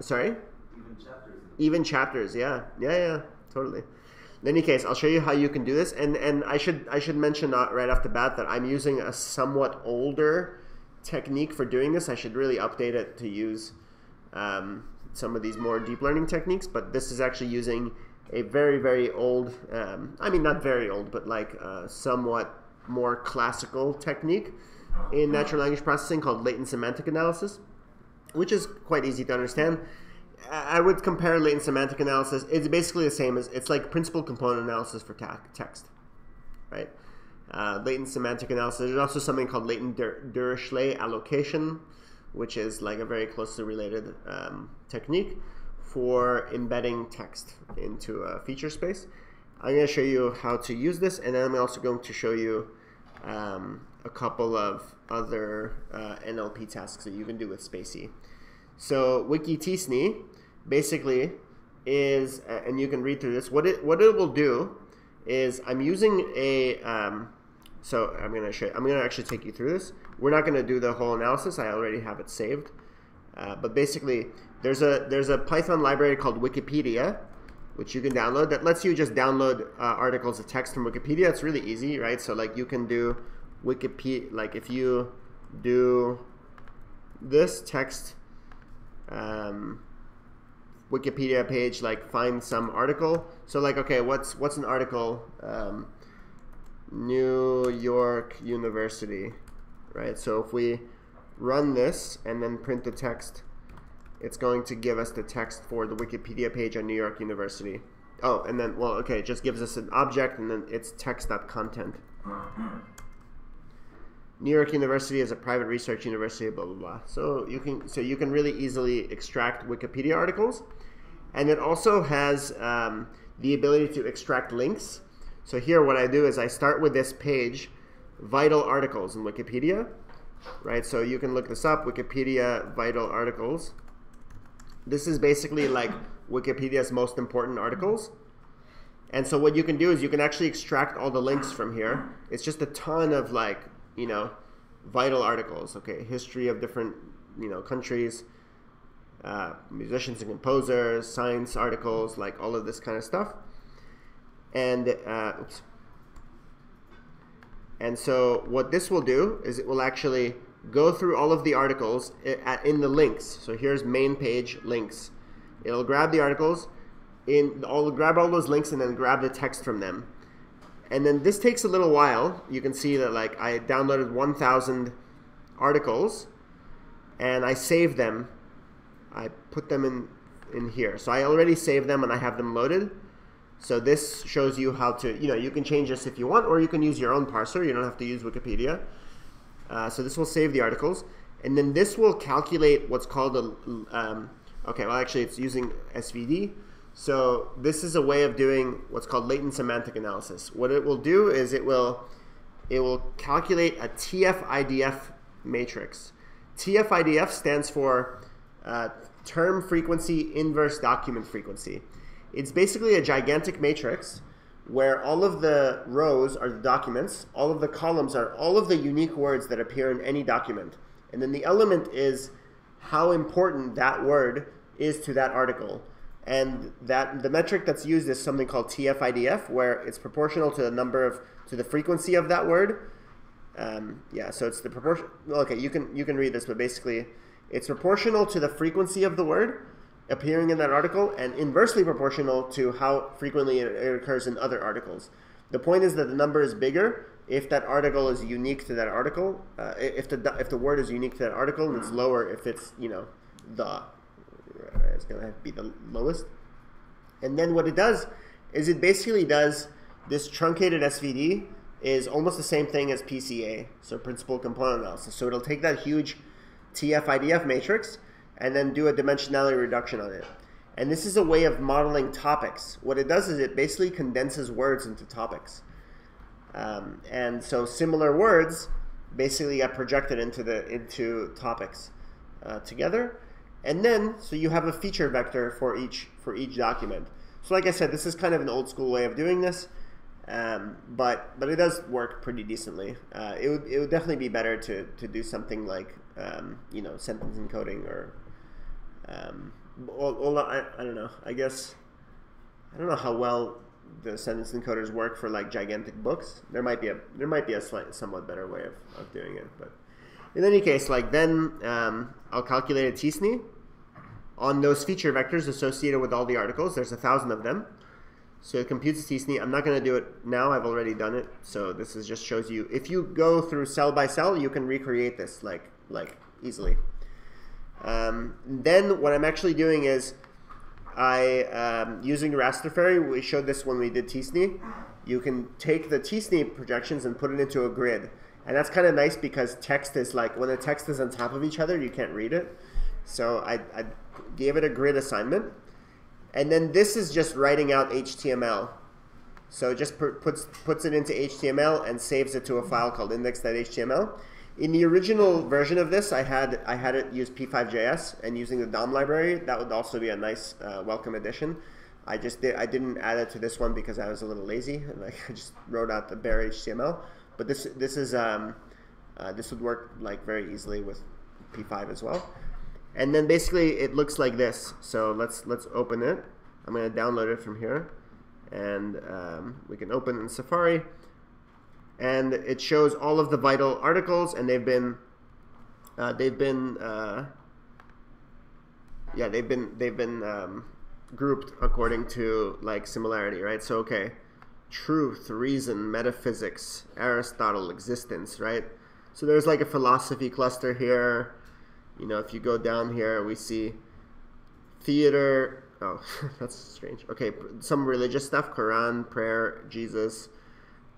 Sorry? Even chapters. Even chapters, yeah. Yeah, totally. In any case, I'll show you how you can do this. And I should mention right off the bat that I'm using a somewhat older technique for doing this. I should really update it to use some of these more deep learning techniques, but this is actually using a very, very old, I mean, not very old, but like somewhat more classical technique in natural language processing called latent semantic analysis, which is quite easy to understand. I would compare latent semantic analysis, it's basically the same as, it's like principal component analysis for text, right? Latent semantic analysis. There's also something called latent Dirichlet allocation, which is like a very closely related technique for embedding text into a feature space. I'm going to show you how to use this, and then I'm also going to show you a couple of other NLP tasks that you can do with Spacy. So Wiki t-SNE basically is, and you can read through this, what it will do is I'm using a, so I'm going to actually take you through this. We're not going to do the whole analysis. I already have it saved. But basically, there's a Python library called Wikipedia, which you can download, that lets you just download articles of text from Wikipedia. It's really easy, right? So like you can do Wikipedia, like if you do this text Wikipedia page, like find some article. So like, okay, what's an article? New York University, right? So if we run this and then print the text, it's going to give us the text for the Wikipedia page on New York University. Oh, and then, well, okay, it just gives us an object and then it's text.content. New York University is a private research university, blah, blah, blah. So you can really easily extract Wikipedia articles. And it also has the ability to extract links. So here what I do is I start with this page, vital articles in Wikipedia, right? So you can look this up, Wikipedia vital articles. This is basically like Wikipedia's most important articles. And so what you can do is you can actually extract all the links from here. It's just a ton of, like, you know, vital articles, okay, history of different, you know, countries, musicians and composers, science articles, like all of this kind of stuff. And oops. And so what this will do is it will actually go through all of the articles in the links. So here's main page links. It'll grab the articles, grab all those links and then grab the text from them. And then this takes a little while. You can see that, like, I downloaded 1,000 articles, and I save them. I put them in here. So I already saved them and I have them loaded. So this shows you how to, you can change this if you want, or you can use your own parser. You don't have to use Wikipedia. So this will save the articles. And then this will calculate what's called a, okay, well actually it's using SVD. So this is a way of doing what's called latent semantic analysis. What it will do is it will calculate a TF-IDF matrix. TF-IDF stands for term frequency inverse document frequency. It's basically a gigantic matrix where all of the rows are the documents, all of the columns are all of the unique words that appear in any document. And then the element is how important that word is to that article. And that the metric that's used is something called TF-IDF, where it's proportional to the number of, to the frequency of that word. Yeah, so it's the proportion, okay, you can read this, but basically it's proportional to the frequency of the word appearing in that article and inversely proportional to how frequently it occurs in other articles. The point is that the number is bigger if that article is unique to that article, if the word is unique to that article, and it's lower if it's, it's going to have to be the lowest. And then what it does is it basically does this truncated SVD is almost the same thing as PCA, so principal component analysis. So it'll take that huge TF-IDF matrix and then do a dimensionality reduction on it. And this is a way of modeling topics. What it does is it basically condenses words into topics. And so similar words basically get projected into topics together. And then, so you have a feature vector for each document. So like I said, this is kind of an old school way of doing this, but it does work pretty decently. It would definitely be better to do something like, sentence encoding or, I don't know, I guess, I don't know how well the sentence encoders work for like gigantic books. There might be a somewhat better way of doing it, but. In any case, like then I'll calculate a t-SNE on those feature vectors associated with all the articles. There's 1,000 of them. So it computes a t-SNE. I'm not going to do it now. I've already done it. So this is just shows you. If you go through cell by cell, you can recreate this like easily. Then what I'm actually doing is using Rasterfairy. We showed this when we did t-SNE. You can take the t-SNE projections and put it into a grid. And that's kind of nice because text is like, when the text is on top of each other, you can't read it. So I gave it a grid assignment. And then this is just writing out HTML. So it just puts it into HTML and saves it to a file called index.html. In the original version of this, I had it use p5.js, and using the DOM library, that would also be a nice welcome addition. I didn't add it to this one because I was a little lazy, and I just wrote out the bare HTML. But this would work like very easily with P5 as well. And then basically it looks like this. So let's open it. I'm going to download it from here, and we can open in Safari. And it shows all of the vital articles, and they've been grouped according to like similarity, right? So okay. Truth, reason, metaphysics, Aristotle, existence, right? So there's like a philosophy cluster here. If you go down here, we see theater. Oh, that's strange. Okay, some religious stuff, Quran, prayer, Jesus.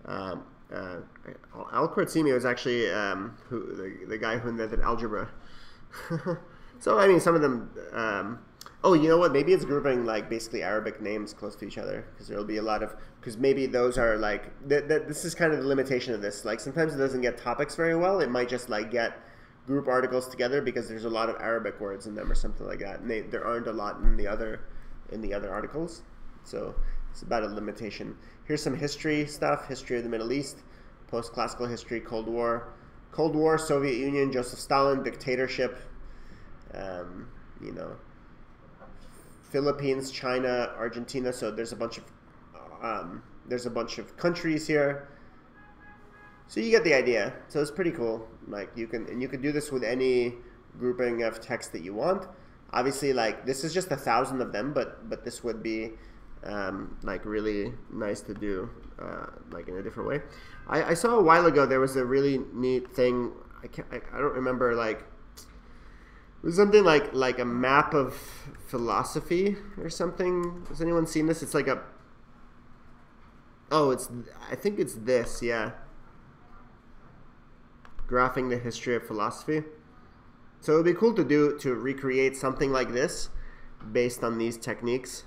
Al-Khwarizmi was actually the guy who invented algebra. So, I mean, some of them... oh, you know what? Maybe it's grouping like basically Arabic names close to each other, because there'll be a lot of, because maybe those are like, this is kind of the limitation of this. Like sometimes it doesn't get topics very well. It might just like get group articles together because there's a lot of Arabic words in them or something like that. And there aren't a lot in the other articles. So it's about a limitation. Here's some history stuff, history of the Middle East, post-classical history, Cold War, Soviet Union, Joseph Stalin, dictatorship, Philippines, China, Argentina. So there's a bunch of countries here. So you get the idea. So it's pretty cool. Like you can do this with any grouping of text that you want. Obviously, like this is just 1,000 of them, but this would be like really nice to do like in a different way. I saw a while ago there was a really neat thing. I don't remember like. was something like a map of philosophy or something. Has anyone seen this? It's like a... Oh, it's... I think it's this, yeah. Graphing the history of philosophy. So it would be cool to do, to recreate something like this based on these techniques.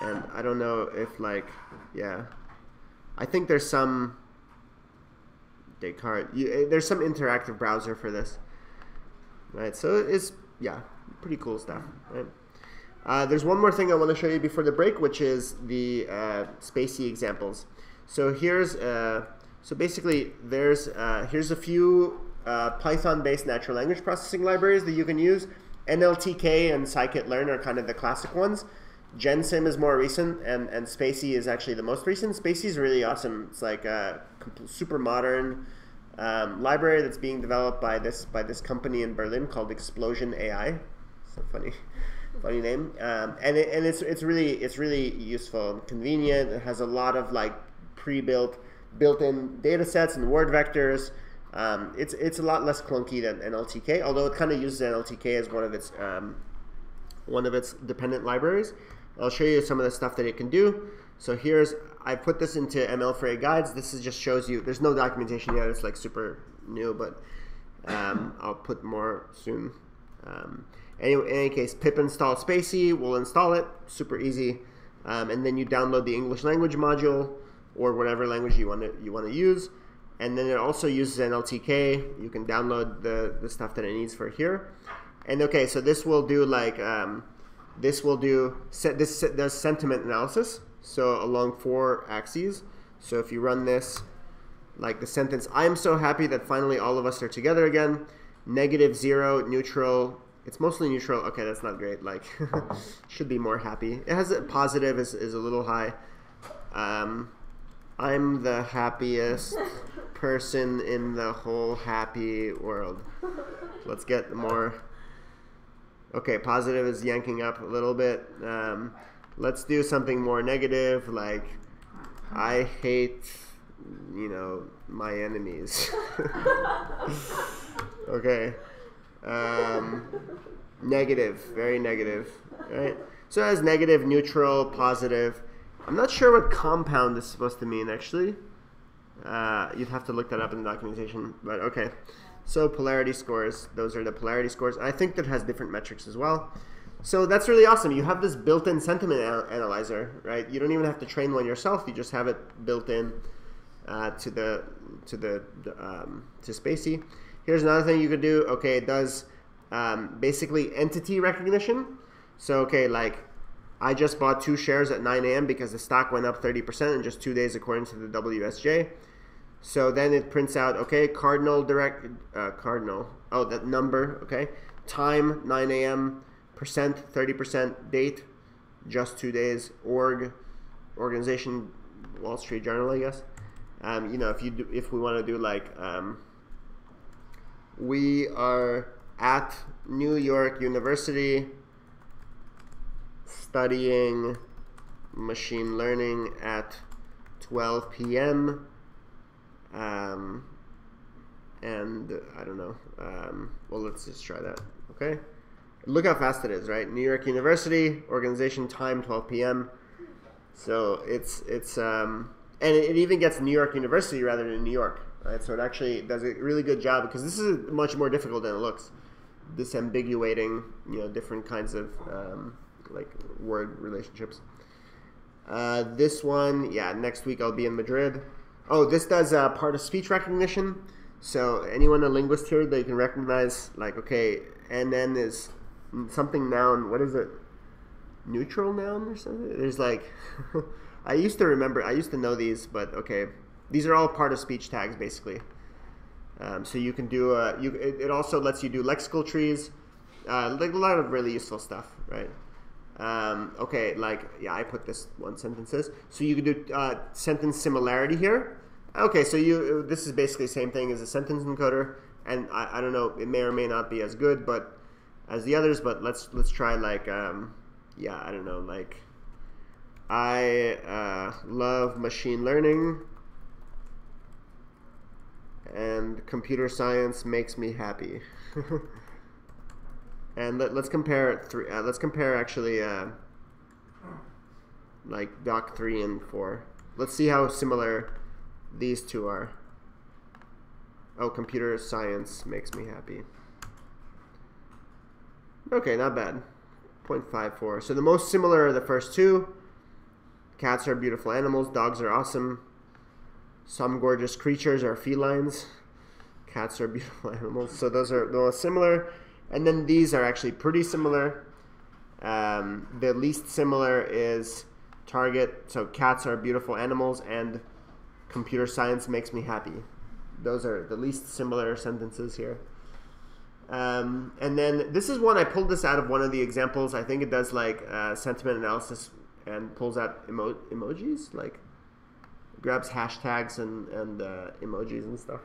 And I don't know if, like, yeah, I think there's some Descartes, there's some interactive browser for this, right? So it's, yeah, pretty cool stuff, right? There's one more thing I want to show you before the break, which is the Spacy examples. So here's so basically there's here's a few Python-based natural language processing libraries that you can use. NLTK and scikit-learn are kind of the classic ones. GenSim is more recent, and Spacy is actually the most recent. Spacy is really awesome. It's like a super modern library that's being developed by this company in Berlin called Explosion AI. It's a funny name, and it's really useful and convenient. It has a lot of like built-in data sets and word vectors. It's a lot less clunky than NLTK, although it kind of uses NLTK as one of its dependent libraries. I'll show you some of the stuff that it can do. So here's, I put this into ML4A guides. This is just shows you, there's no documentation yet. It's like super new, but I'll put more soon. Anyway, in any case, pip install Spacy, we'll install it, super easy. And then you download the English language module or whatever language you want to use. And then it also uses NLTK. You can download the stuff that it needs for here. And okay, so this will do like, this does sentiment analysis. So along 4 axes. So if you run this, like the sentence, I am so happy that finally all of us are together again. Negative, zero, neutral. It's mostly neutral. Okay, that's not great. Like, should be more happy. It has a positive is a little high. I'm the happiest person in the whole happy world. Let's get more. Okay, positive is yanking up a little bit. Let's do something more negative, like I hate, you know, my enemies. Okay. Negative, very negative, right? So it has negative, neutral, positive. I'm not sure what compound is supposed to mean, actually. You'd have to look that up in the documentation, but okay. So polarity scores, those are the polarity scores. I think that has different metrics as well. So that's really awesome. You have this built-in sentiment analyzer, right? You don't even have to train one yourself. You just have it built in to Spacy. Here's another thing you could do. Okay, it does basically entity recognition. So okay, like I just bought 2 shares at 9 a.m. because the stock went up 30% in just 2 days according to the WSJ. So then it prints out, okay, cardinal, oh, that number, okay, time, 9 a.m., percent, 30%, date, just 2 days, org, organization, Wall Street Journal, I guess. You know, if we want to do like, we are at New York University studying machine learning at 12 p.m., and I don't know, well, let's just try that. Okay, look how fast it is, right? New York University, organization, time, 12 p.m. So and it even gets New York University rather than New York, right? So it actually does a really good job, because this is much more difficult than it looks, disambiguating, you know, different kinds of like word relationships. This one, yeah, next week I'll be in Madrid. Oh, this does part of speech recognition. So anyone a linguist here, they can recognize, like, okay, NN is something noun. What is it? Neutral noun or something? There's like, I used to know these, but okay. These are all part of speech tags, basically. So you can do, it also lets you do lexical trees, like a lot of really useful stuff, right? Okay, like, yeah, I put this one sentences. So you can do sentence similarity here. Okay, so this is basically the same thing as a sentence encoder, and I don't know, it may or may not be as good as the others, but let's try like, yeah, I don't know, like, I love machine learning and computer science makes me happy. And let's compare three. Let's compare actually, like Doc 3 and 4. Let's see how similar these two are. Oh, computer science makes me happy. Okay, not bad. 0.54. So the most similar are the first two. Cats are beautiful animals. Dogs are awesome. Some gorgeous creatures are felines. Cats are beautiful animals. So those are the most similar. And then these are actually pretty similar. The least similar is target. So cats are beautiful animals and computer science makes me happy. Those are the least similar sentences here. And then this is one, I pulled this out of one of the examples. I think it does like sentiment analysis and pulls out emojis, like grabs hashtags and emojis and stuff.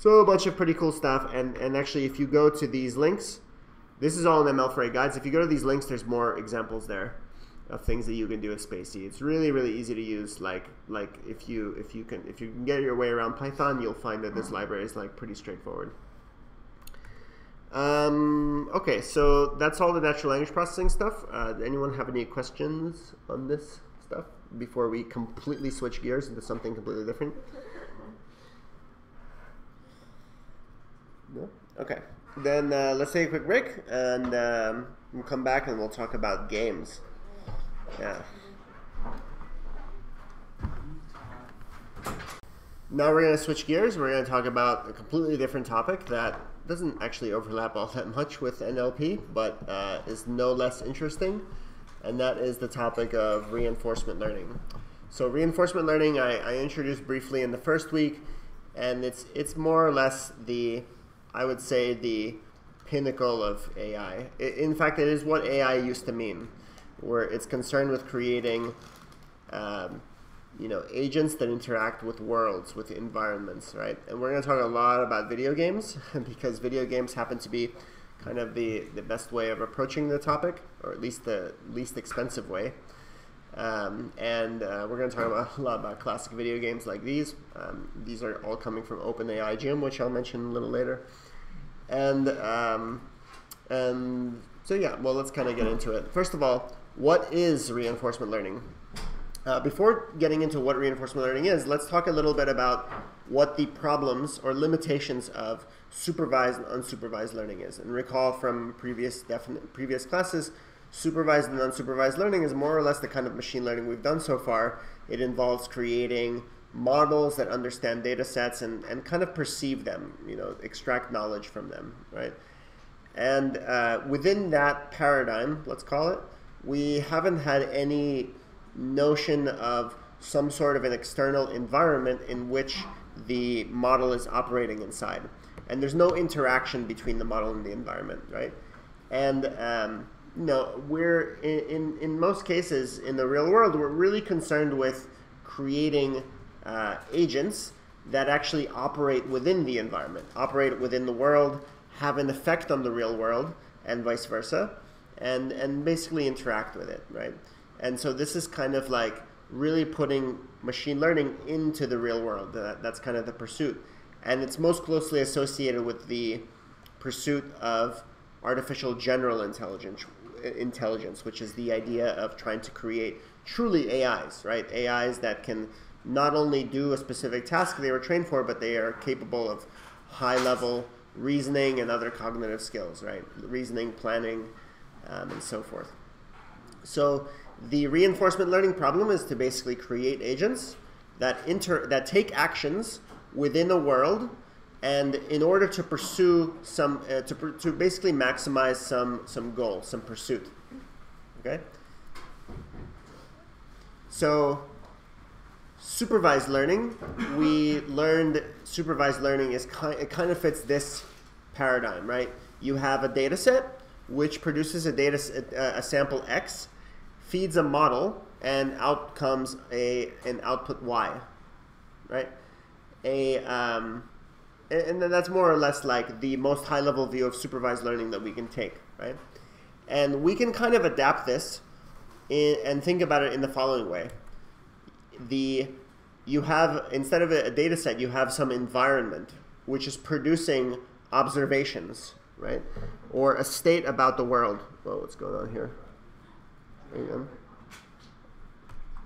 So a bunch of pretty cool stuff. And actually, if you go to these links, this is all in ML4A guides. If you go to these links, there's more examples there of things that you can do with Spacy. It's really, really easy to use. Like if you can get your way around Python, you'll find that this library is like pretty straightforward. Okay, so that's all the natural language processing stuff. Anyone have any questions on this stuff before we completely switch gears into something completely different? No? Okay. Then let's take a quick break, and we'll come back and we'll talk about games. Yeah. Now we're going to switch gears. We're going to talk about a completely different topic that doesn't actually overlap all that much with NLP, but is no less interesting, and that is the topic of reinforcement learning. So reinforcement learning I introduced briefly in the first week, and it's more or less the, I would say, the pinnacle of AI. In fact, it is what AI used to mean, where it's concerned with creating agents that interact with worlds, with environments, right? And we're going to talk a lot about video games because video games happen to be kind of the best way of approaching the topic, or at least the least expensive way. And we're going to talk about, a lot about classic video games like these. These are all coming from OpenAI Gym, which I'll mention a little later. And so yeah, well, let's kind of get into it. First of all, what is reinforcement learning? Before getting into what reinforcement learning is, let's talk a little bit about what the problems or limitations of supervised and unsupervised learning is. And recall from previous classes, supervised and unsupervised learning is more or less the kind of machine learning we've done so far. It involves creating models that understand data sets and kind of perceive them, extract knowledge from them, right? And within that paradigm, let's call it, we haven't had any notion of some sort of an external environment in which the model is operating inside, and there's no interaction between the model and the environment, right? And we're in most cases in the real world, we're really concerned with creating agents that actually operate within the environment, operate within the world, have an effect on the real world, and vice versa, and basically interact with it, right? And so this is kind of like really putting machine learning into the real world. That's kind of the pursuit. And it's most closely associated with the pursuit of artificial general intelligence, which is the idea of trying to create truly AIs, right? AIs that can not only do a specific task they were trained for, but they are capable of high-level reasoning and other cognitive skills, right? Reasoning, planning, and so forth. So the reinforcement learning problem is to basically create agents that take actions within a world, and in order to pursue some to basically maximize some goal, some pursuit. Okay. So supervised learning, we learned supervised learning is kind of fits this paradigm, right? You have a data set which produces a sample X, feeds a model, and out comes an output Y, right? And then that's more or less like the most high-level view of supervised learning that we can take, right? And we can kind of adapt this and think about it in the following way. The you have, instead of a data set, you have some environment which is producing observations, right? Or a state about the world. Whoa, what's going on here? Hang on.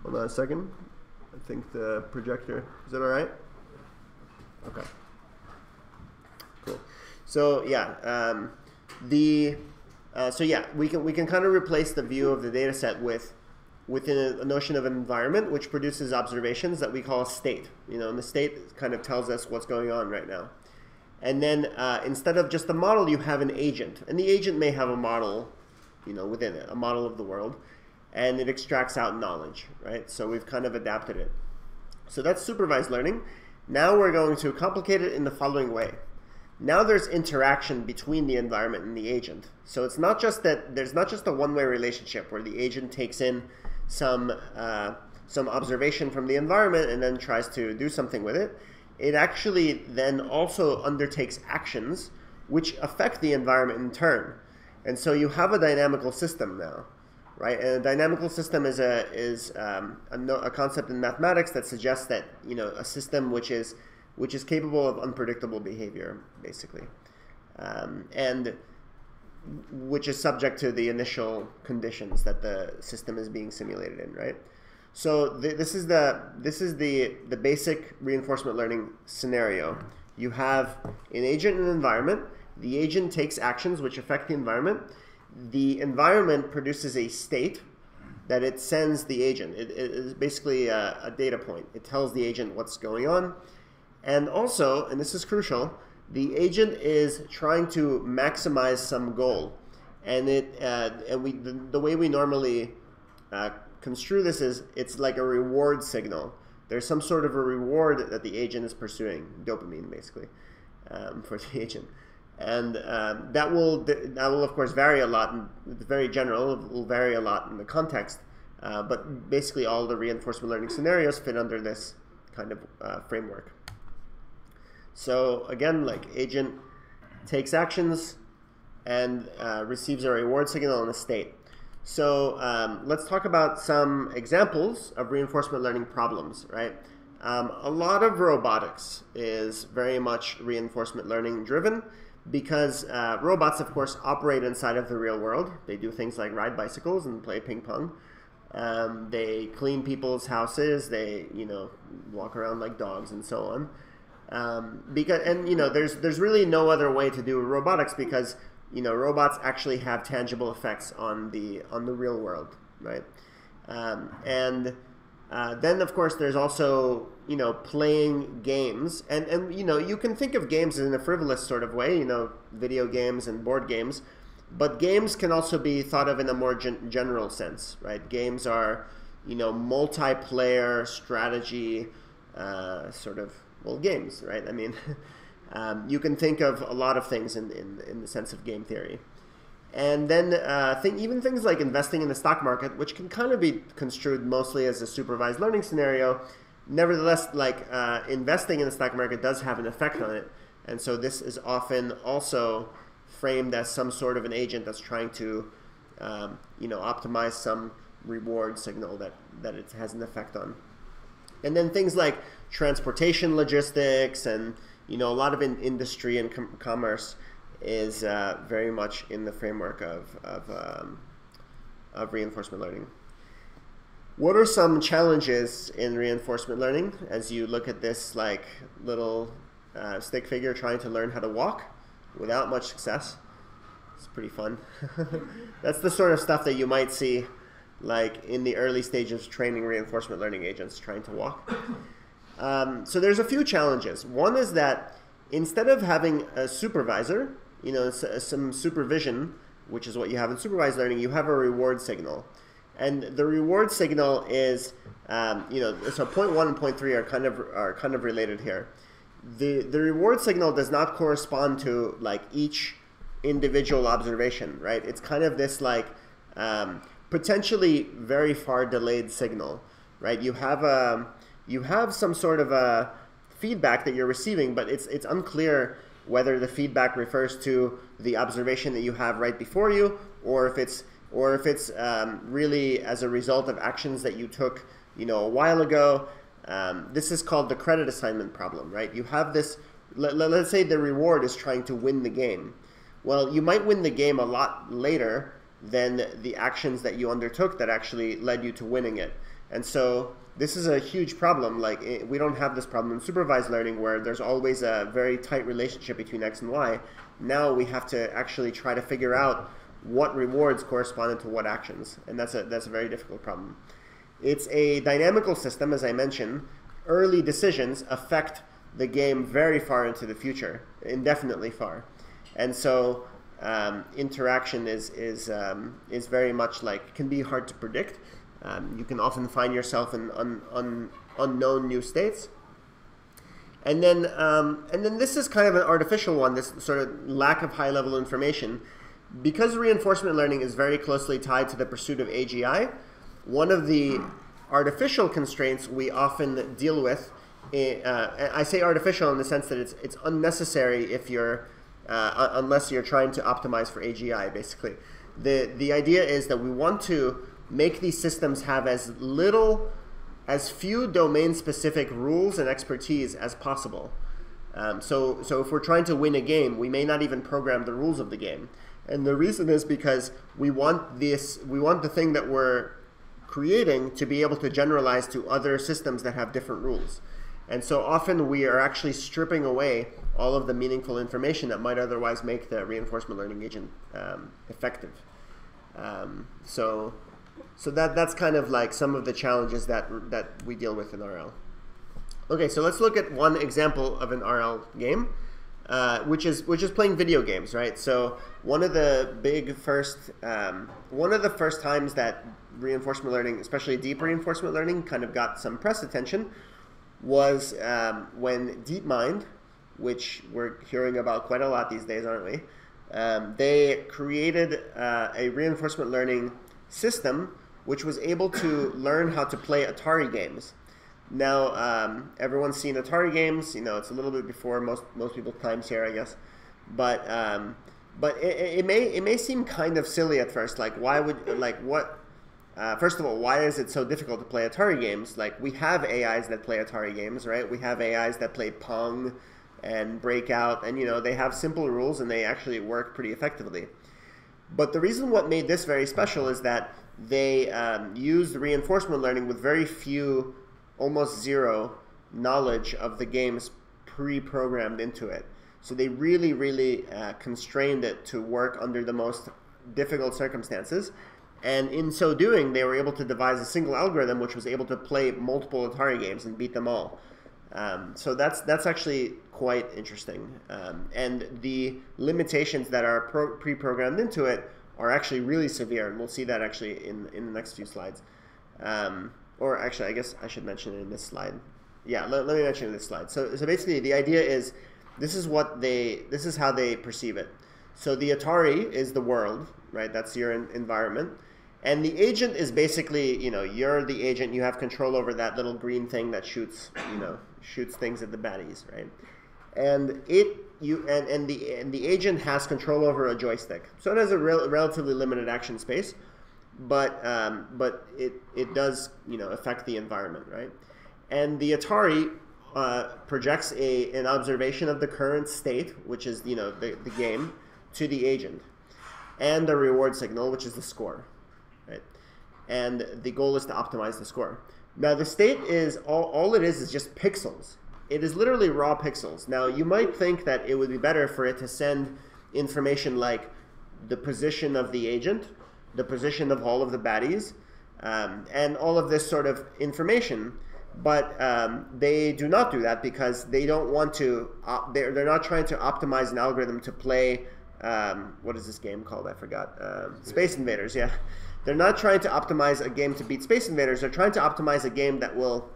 Hold on a second. I think the projector, is that all right? Okay. Cool. So yeah, we can kind of replace the view of the data set with a notion of an environment which produces observations that we call a state. You know, and the state kind of tells us what's going on right now. And then instead of just the model, you have an agent, and the agent may have a model, you know, within it, a model of the world, and it extracts out knowledge, right? So we've kind of adapted it. So that's supervised learning. Now we're going to complicate it in the following way. Now there's interaction between the environment and the agent. So it's not just that there's not just a one-way relationship where the agent takes in some observation from the environment and then tries to do something with it. It actually then also undertakes actions which affect the environment in turn. And so you have a dynamical system now, right? And a dynamical system is a concept in mathematics that suggests that, you know, a system which is capable of unpredictable behavior, basically, and which is subject to the initial conditions that the system is being simulated in, right? So this is the basic reinforcement learning scenario. You have an agent and an environment. The agent takes actions which affect the environment. The environment produces a state that it sends the agent. It is basically a data point. It tells the agent what's going on. And also, and this is crucial, the agent is trying to maximize some goal, and the way we normally construe this is it's like a reward signal. There's some sort of a reward that the agent is pursuing, dopamine basically, for the agent, and that will of course vary a lot. It's very general. It will vary a lot in the context, but basically all the reinforcement learning scenarios fit under this kind of framework. So again, like, agent takes actions and receives a reward signal in a state. So let's talk about some examples of reinforcement learning problems, right? A lot of robotics is very much reinforcement learning driven because robots, of course, operate inside of the real world. They do things like ride bicycles and play ping pong. They clean people's houses. They, you know, walk around like dogs and so on. And you know, there's really no other way to do robotics because, you know, robots actually have tangible effects on the real world, right? Then of course there's also, you know, playing games, and you know, you can think of games in a frivolous sort of way, you know, video games and board games, but games can also be thought of in a more general sense, right? Games are, you know, multiplayer strategy sort of. Well, games, right? I mean, you can think of a lot of things in the sense of game theory. And then even things like investing in the stock market, which can kind of be construed mostly as a supervised learning scenario. Nevertheless, like, investing in the stock market does have an effect on it. And so this is often also framed as some sort of an agent that's trying to, you know, optimize some reward signal that it has an effect on. And then things like transportation logistics and, you know, a lot of industry and commerce is very much in the framework of reinforcement learning. What are some challenges in reinforcement learning as you look at this, like, little stick figure trying to learn how to walk without much success? It's pretty fun. That's the sort of stuff that you might see, like, in the early stages of training reinforcement learning agents trying to walk. So there's a few challenges. One is that instead of having a supervisor, you know, some supervision, which is what you have in supervised learning, you have a reward signal. And the reward signal is, you know, so point one and point three are kind of related here. The reward signal does not correspond to, like, each individual observation, right? It's kind of this, like, potentially very far delayed signal, right? You have some sort of a feedback that you're receiving, but it's unclear whether the feedback refers to the observation that you have right before you, or if it's really as a result of actions that you took, you know, a while ago, This is called the credit assignment problem, right? You have this, let's say the reward is trying to win the game. Well, you might win the game a lot later than the actions that you undertook that actually led you to winning it. And so this is a huge problem. Like, we don't have this problem in supervised learning where there's always a very tight relationship between X and Y. Now we have to actually try to figure out what rewards corresponded to what actions. And that's a very difficult problem. It's a dynamical system, as I mentioned. Early decisions affect the game very far into the future, indefinitely far. And so interaction is very much like, can be hard to predict. You can often find yourself in unknown new states. And then this is kind of an artificial one, this sort of lack of high-level information. Because reinforcement learning is very closely tied to the pursuit of AGI, one of the artificial constraints we often deal with, I say artificial in the sense that it's unnecessary if you're, unless you're trying to optimize for AGI, basically. The idea is that we want to make these systems have as few domain-specific rules and expertise as possible. So if we're trying to win a game, we may not even program the rules of the game. And the reason is because we want the thing that we're creating to be able to generalize to other systems that have different rules. And so often we are actually stripping away all of the meaningful information that might otherwise make the reinforcement learning agent effective. So that's kind of like some of the challenges that we deal with in RL. Okay, so let's look at one example of an RL game. Which is playing video games, right? So one of the first times that reinforcement learning, especially deep reinforcement learning, kind of got some press attention was when DeepMind, which we're hearing about quite a lot these days, aren't we? They created a reinforcement learning system which was able to learn how to play Atari games. Now, everyone's seen Atari games. You know, it's a little bit before most people's times here, I guess. But it may seem kind of silly at first. Like, why would, like, what? First of all, why is it so difficult to play Atari games? Like, we have AIs that play Atari games, right? We have AIs that play Pong and Breakout, and you know, they have simple rules and they actually work pretty effectively. But the reason what made this very special is that they used reinforcement learning with very few, almost zero knowledge of the games pre-programmed into it. So they really, really constrained it to work under the most difficult circumstances. And in so doing, they were able to devise a single algorithm which was able to play multiple Atari games and beat them all. So that's actually quite interesting. And the limitations that are pre-programmed into it are actually really severe. And we'll see that actually in the next few slides. Or actually, I guess I should mention it in this slide. Yeah, let me mention it in this slide. So basically, the idea is this is how they perceive it. So the Atari is the world, right? That's your environment, and the agent is basically, you know, you're the agent. You have control over that little green thing that shoots, you know, shoots things at the baddies, right? And the agent has control over a joystick, so it has a relatively limited action space. But it does, you know, affect the environment, right? And the Atari projects an observation of the current state, which is, you know, the game, to the agent, and a reward signal, which is the score, right? And the goal is to optimize the score. Now the state is all it is just pixels. It is literally raw pixels. Now you might think that it would be better for it to send information like the position of the agent, the position of all of the baddies, and all of this sort of information, but they do not do that because they don't want to. They're not trying to optimize an algorithm to play. What is this game called? I forgot. Space Invaders. Yeah, they're not trying to optimize a game to beat Space Invaders. They're trying to optimize a game that will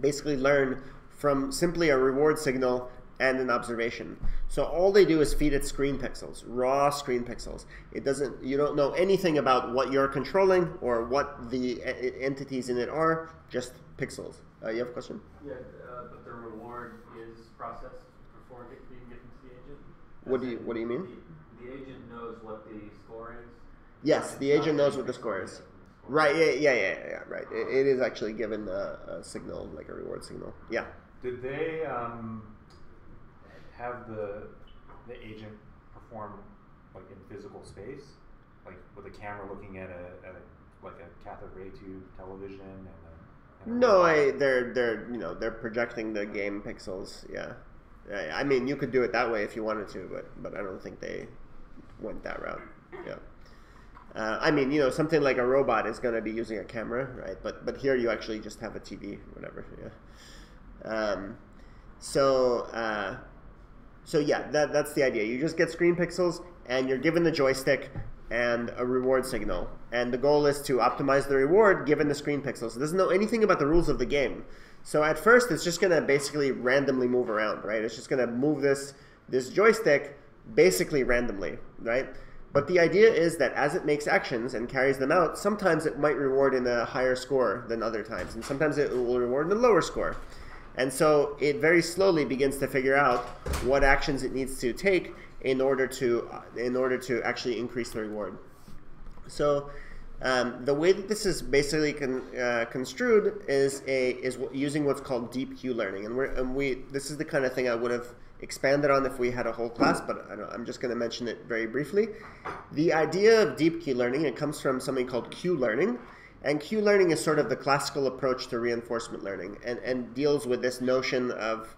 basically learn from simply a reward signal and an observation. So all they do is feed it screen pixels, raw screen pixels. It doesn't, you don't know anything about what you're controlling or what the entities in it are, just pixels. You have a question? Yeah, but the reward is processed before being given to the agent. What do you mean? The agent knows what the score is. Yes, the agent knows what the score is. Right. Yeah. Right. It is actually given a signal, like a reward signal. Yeah. Did they have the agent perform like in physical space, like with a camera looking at a like a cathode ray tube television and no, they're you know they're projecting the game pixels. Yeah. I mean, you could do it that way if you wanted to, but I don't think they went that route. Yeah. I mean, you know, something like a robot is going to be using a camera, right? But here you actually just have a TV, whatever. Yeah. So yeah, that's the idea. You just get screen pixels, and you're given the joystick and a reward signal, and the goal is to optimize the reward given the screen pixels. It doesn't know anything about the rules of the game. So at first, it's just going to basically randomly move around, right? It's just going to move this joystick basically randomly, right? But the idea is that as it makes actions and carries them out, sometimes it might reward in a higher score than other times, and sometimes it will reward in a lower score. And so it very slowly begins to figure out what actions it needs to take in order to actually increase the reward. So. The way that this is basically construed is using what's called deep Q learning, this is the kind of thing I would have expanded on if we had a whole class, but I'm just going to mention it very briefly. The idea of deep Q learning, it comes from something called Q learning, and Q learning is sort of the classical approach to reinforcement learning, and deals with this notion of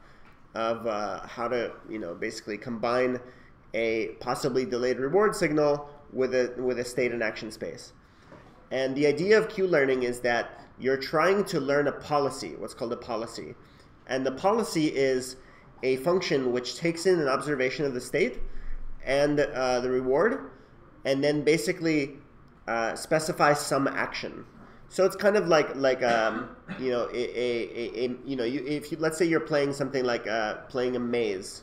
how to basically combine a possibly delayed reward signal with a state and action space. And the idea of Q-learning is that you're trying to learn a policy, what's called a policy. And the policy is a function which takes in an observation of the state and the reward, and then basically specifies some action. So it's kind of like, if you, let's say you're playing something like playing a maze,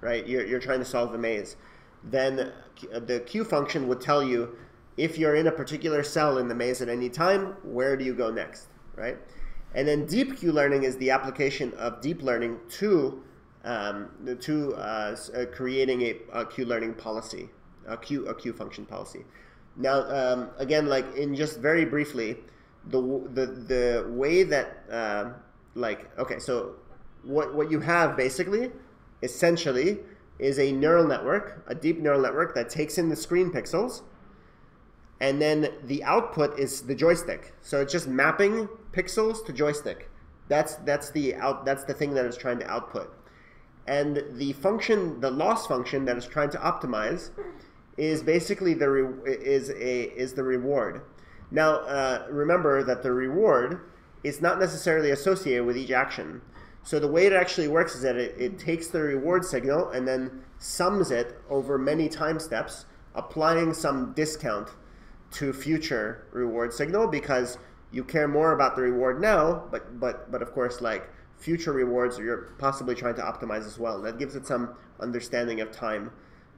right? You're trying to solve a maze. Then the Q function would tell you, if you're in a particular cell in the maze at any time, where do you go next, right? And then deep Q learning is the application of deep learning to creating a Q learning policy, a Q function policy. Now, again, like in just very briefly, the way that so what you have basically, essentially, is a neural network, a deep neural network that takes in the screen pixels. And then the output is the joystick. So it's just mapping pixels to joystick. That's the thing that it's trying to output. And the function, the loss function that it's trying to optimize, is basically the reward. Now remember that the reward is not necessarily associated with each action. So the way it actually works is that it takes the reward signal and then sums it over many time steps, applying some discount to future reward signal, because you care more about the reward now, but of course, like, future rewards you're possibly trying to optimize as well. That gives it some understanding of time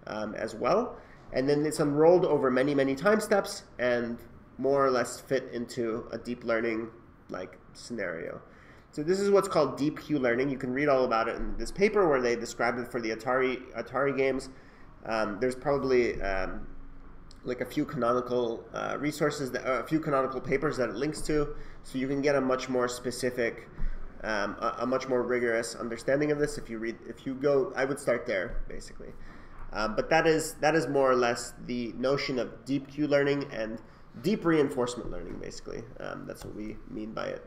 as well. And then it's unrolled over many time steps and more or less fit into a deep learning like scenario. So this is what's called deep Q learning. You can read all about it in this paper where they described it for the Atari games. There's probably like a few canonical resources, a few canonical papers that it links to, so you can get a much more specific, a much more rigorous understanding of this if you go. I would start there basically, but that is more or less the notion of deep Q learning and deep reinforcement learning. Basically, that's what we mean by it.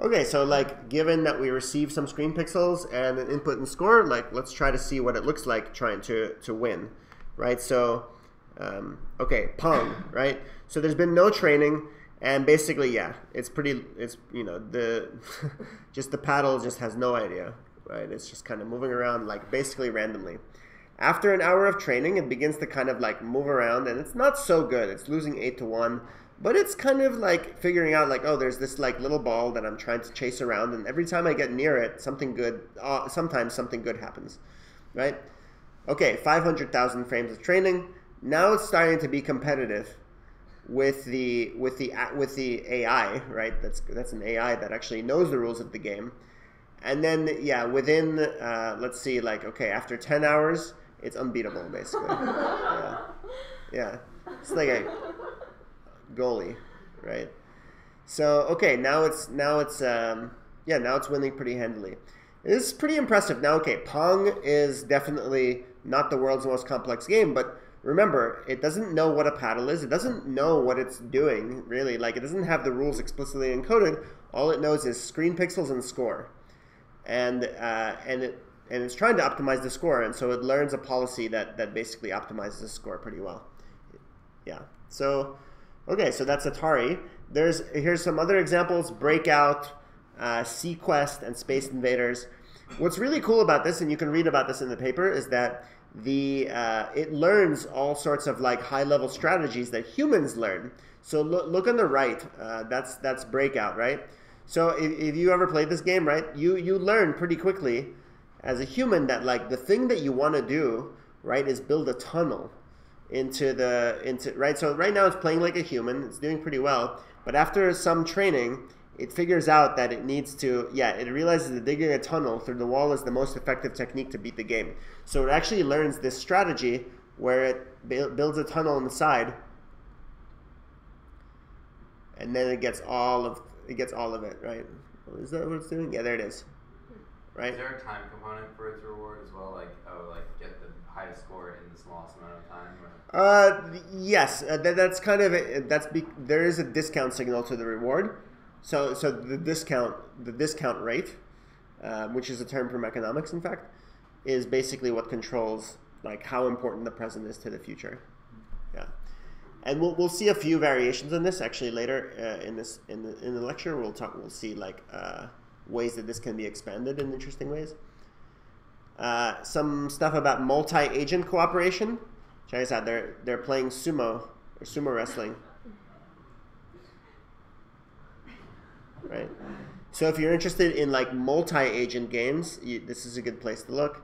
Okay, so like, given that we receive some screen pixels and an input and score, like, let's try to see what it looks like trying to win, right? So. Okay, Pong, right? So there's been no training, and basically, yeah, it's the just the paddle just has no idea, right? It's just kind of moving around like basically randomly. After an hour of training, it begins to kind of like move around, and it's not so good. It's losing 8-1, but it's kind of like figuring out like, oh, there's this like little ball that I'm trying to chase around, and every time I get near it, sometimes something good happens, right? Okay, 500,000 frames of training. Now it's starting to be competitive with the AI, right? That's an AI that actually knows the rules of the game. And then, yeah, within let's see, like, okay, after 10 hours, it's unbeatable basically. Yeah, it's like a goalie, right? So okay, now it's winning pretty handily. This is pretty impressive. Now, okay, Pong is definitely not the world's most complex game, but remember, it doesn't know what a paddle is. It doesn't know what it's doing, really. Like, it doesn't have the rules explicitly encoded. All it knows is screen pixels and score, and it's trying to optimize the score, and so it learns a policy that basically optimizes the score pretty well. Yeah. So, okay, so that's Atari. Here's some other examples: Breakout, Sequest, and Space Invaders. What's really cool about this, and you can read about this in the paper, is that it learns all sorts of like high-level strategies that humans learn. So look on the right. That's Breakout, right? So if you ever played this game, right, you learn pretty quickly as a human that like the thing that you want to do, right, is build a tunnel into right. So right now it's playing like a human. It's doing pretty well, but after some training, it figures out that it needs to, it realizes that digging a tunnel through the wall is the most effective technique to beat the game. So it actually learns this strategy where it builds a tunnel on the side, and then it gets all of it, right? Is that what it's doing? Yeah, there it is. Right? Is there a time component for its reward as well? Like, oh, like get the highest score in the smallest amount of time? Or? Yes, that's kind of it. There is a discount signal to the reward. So the discount rate, which is a term from economics, in fact, is basically what controls like how important the present is to the future. Yeah, and we'll see a few variations on this actually later in the lecture. We'll see like ways that this can be expanded in interesting ways. Some stuff about multi-agent cooperation. Check this out. They're playing sumo or sumo wrestling. Right, so if you're interested in like multi-agent games, this is a good place to look.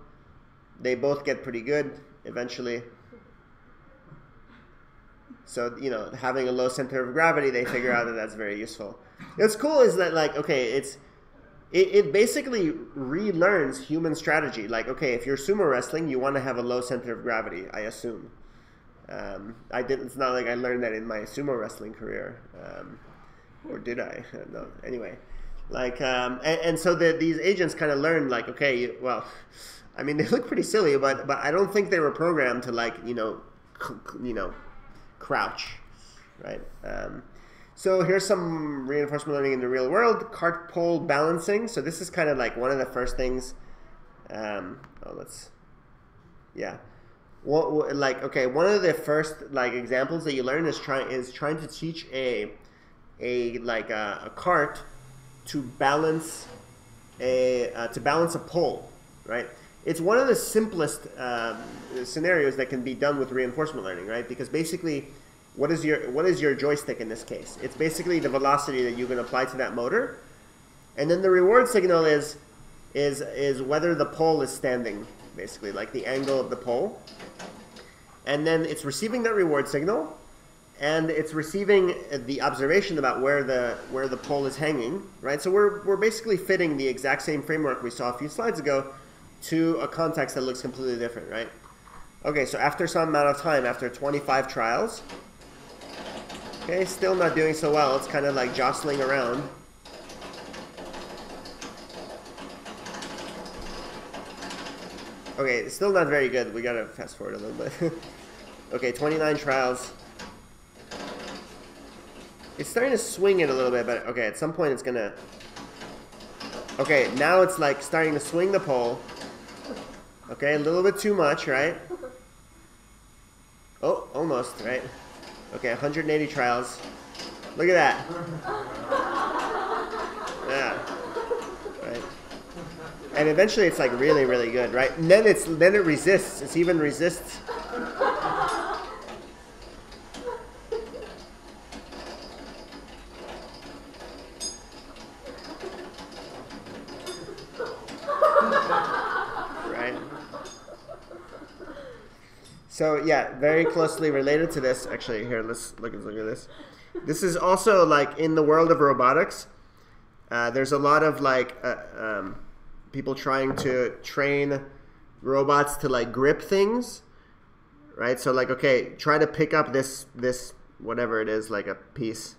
They both get pretty good eventually. So you know, having a low center of gravity, they figure out that that's very useful. What's cool is that like, okay, it basically relearns human strategy. Like, okay, if you're sumo wrestling, you want to have a low center of gravity, I assume. It's not like I learned that in my sumo wrestling career. Or did I? No. Anyway, like, and so these agents kind of learned, like, okay, I mean, they look pretty silly, but I don't think they were programmed to, like, you know, crouch, right? So here's some reinforcement learning in the real world: cart pole balancing. So this is kind of like one of the first things. One of the first like examples that you learn is trying to teach a cart to balance a pole, right? It's one of the simplest scenarios that can be done with reinforcement learning, right? Because basically, what is your joystick in this case? It's basically the velocity that you can apply to that motor, and then the reward signal is whether the pole is standing, basically, like the angle of the pole, and then it's receiving that reward signal. And it's receiving the observation about where the pole is hanging, right? So we're basically fitting the exact same framework we saw a few slides ago to a context that looks completely different, right? Okay, so after some amount of time, after 25 trials, okay, still not doing so well. It's kind of like jostling around. Okay, it's still not very good. We gotta fast forward a little bit. Okay, 29 trials. It's starting to swing it a little bit, but okay, at some point it's gonna... Okay, now it's like starting to swing the pole. Okay, a little bit too much, right? Oh, almost, right? Okay, 180 trials. Look at that. Yeah. Right. And eventually it's like really, really good, right? And then it resists. It's even resists. So yeah, very closely related to this. Actually, here, let's look at this. This is also like in the world of robotics. There's a lot of like people trying to train robots to like grip things, right? So like, okay, try to pick up this whatever it is, like a piece,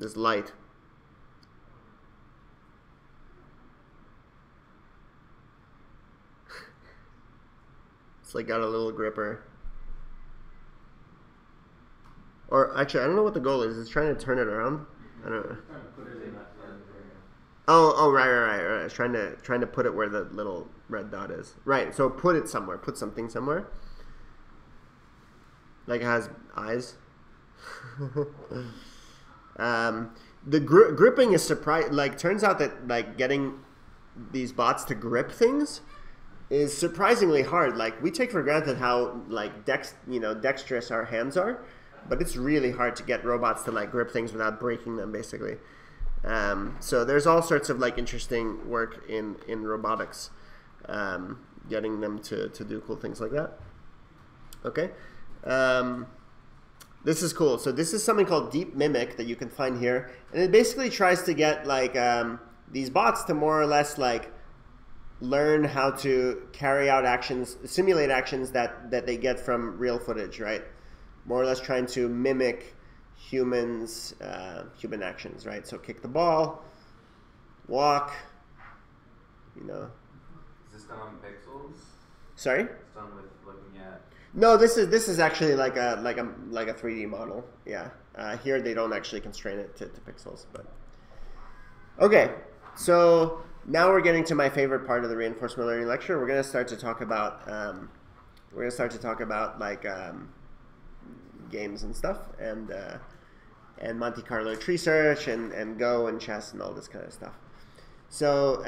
It's light. It's like got a little gripper. Or actually, I don't know what the goal is. It's trying to turn it around. I don't know. Oh, right. It's trying to put it where the little red dot is. Right. So put it somewhere. Put something somewhere. Like it has eyes. The gripping is surprising. Like, turns out that like getting these bots to grip things is surprisingly hard. Like, we take for granted how like dexterous our hands are, but it's really hard to get robots to like grip things without breaking them, basically. So there's all sorts of like interesting work in robotics, getting them to do cool things like that. Okay, this is cool. So this is something called Deep Mimic that you can find here, and it basically tries to get like these bots to more or less like learn how to carry out actions, simulate actions that they get from real footage, right? More or less trying to mimic humans, human actions, right? So kick the ball, walk, you know. Is this done on pixels? Sorry? It's done with looking at... No, this is actually like a 3D model. Yeah. Here they don't actually constrain it to pixels, but okay. So now we're getting to my favorite part of the reinforcement learning lecture. We're gonna start to talk about games and stuff, and Monte Carlo tree search, and Go and chess and all this kind of stuff. So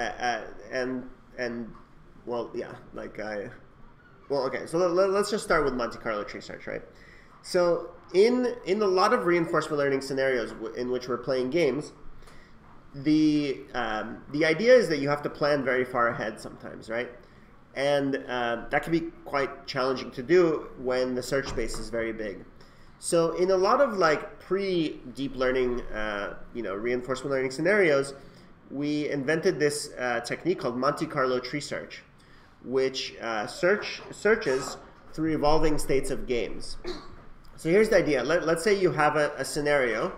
okay. So let's just start with Monte Carlo tree search, right? So in a lot of reinforcement learning scenarios in which we're playing games, the idea is that you have to plan very far ahead sometimes, right? And that can be quite challenging to do when the search space is very big. So in a lot of like pre-deep learning, reinforcement learning scenarios, we invented this technique called Monte Carlo tree search, which searches through evolving states of games. So here's the idea. Let's say you have a scenario.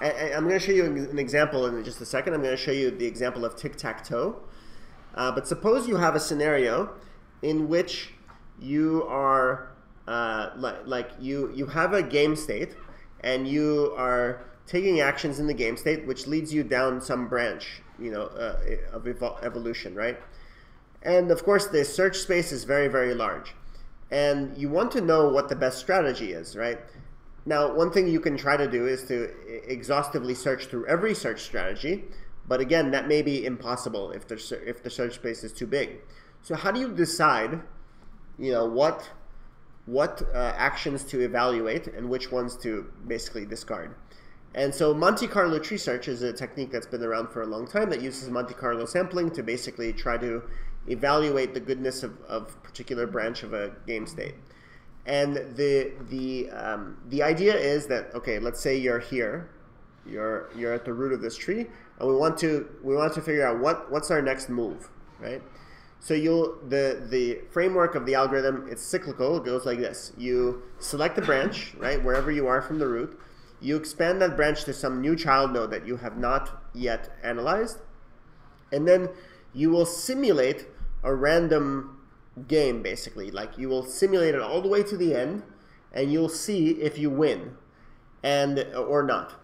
I'm going to show you an example in just a second. I'm going to show you the example of tic-tac-toe. But suppose you have a scenario in which you are you have a game state, and you are taking actions in the game state, which leads you down some branch, of evolution, right? And of course, the search space is very, very large, and you want to know what the best strategy is, right? Now, one thing you can try to do is to exhaustively search through every search strategy. But again, that may be impossible if the search space is too big. So how do you decide, what actions to evaluate and which ones to basically discard? And so Monte Carlo tree search is a technique that's been around for a long time that uses Monte Carlo sampling to basically try to evaluate the goodness of a particular branch of a game state. And the idea is that, okay, let's say you're here. You're at the root of this tree, and we want to figure out what's our next move, right? So the framework of the algorithm, it's cyclical. It goes like this: you select the branch, right, wherever you are from the root. You expand that branch to some new child node that you have not yet analyzed, and then you will simulate a random game, basically. Like, you will simulate it all the way to the end, and you'll see if you win, or not.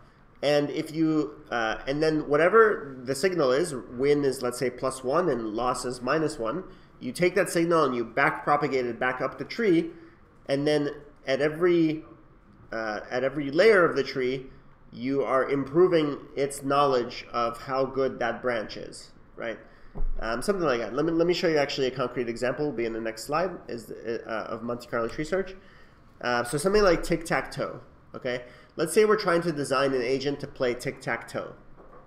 And if you and then whatever the signal is, win is, let's say, +1 and loss is -1. You take that signal and you back propagate it back up the tree, and then at every layer of the tree, you are improving its knowledge of how good that branch is, right? Something like that. Let me show you actually a concrete example. Will be in the next slide of Monte Carlo tree search. So something like tic-tac-toe. Okay. Let's say we're trying to design an agent to play tic-tac-toe.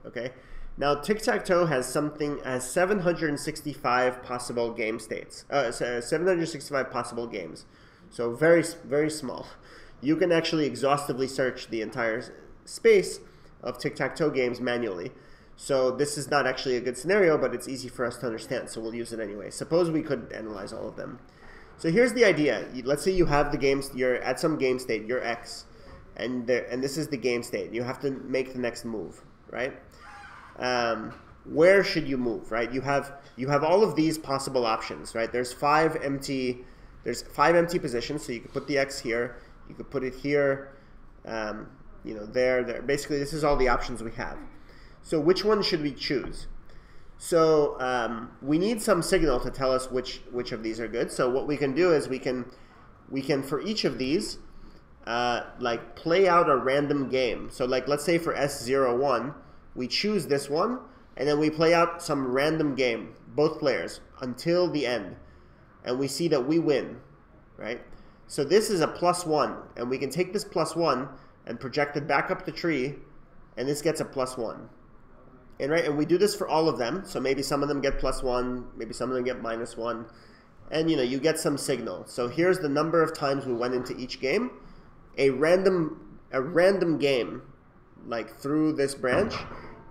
Okay, now tic-tac-toe has 765 possible game states. 765 possible games, so very, very small. You can actually exhaustively search the entire space of tic-tac-toe games manually. So this is not actually a good scenario, but it's easy for us to understand, so we'll use it anyway. Suppose we could analyze all of them. So here's the idea. Let's say you have the games. You're at some game state. You're X. and this is the game state. You have to make the next move, right? Where should you move, right? You have all of these possible options, right? There's five empty positions, so you could put the X here, you could put it here, you know, there. Basically, this is all the options we have. So which one should we choose? So we need some signal to tell us which of these are good. So what we can do is we can for each of these like play out a random game. So like let's say for S01 we choose this one, and then we play out some random game, both players, until the end, and we see that we win, right? So this is a +1, and we can take this +1 and project it back up the tree, and this gets a +1. And right, and we do this for all of them. So maybe some of them get +1, maybe some of them get -1, and you know, you get some signal. So here's the number of times we went into each game, a random game, like through this branch,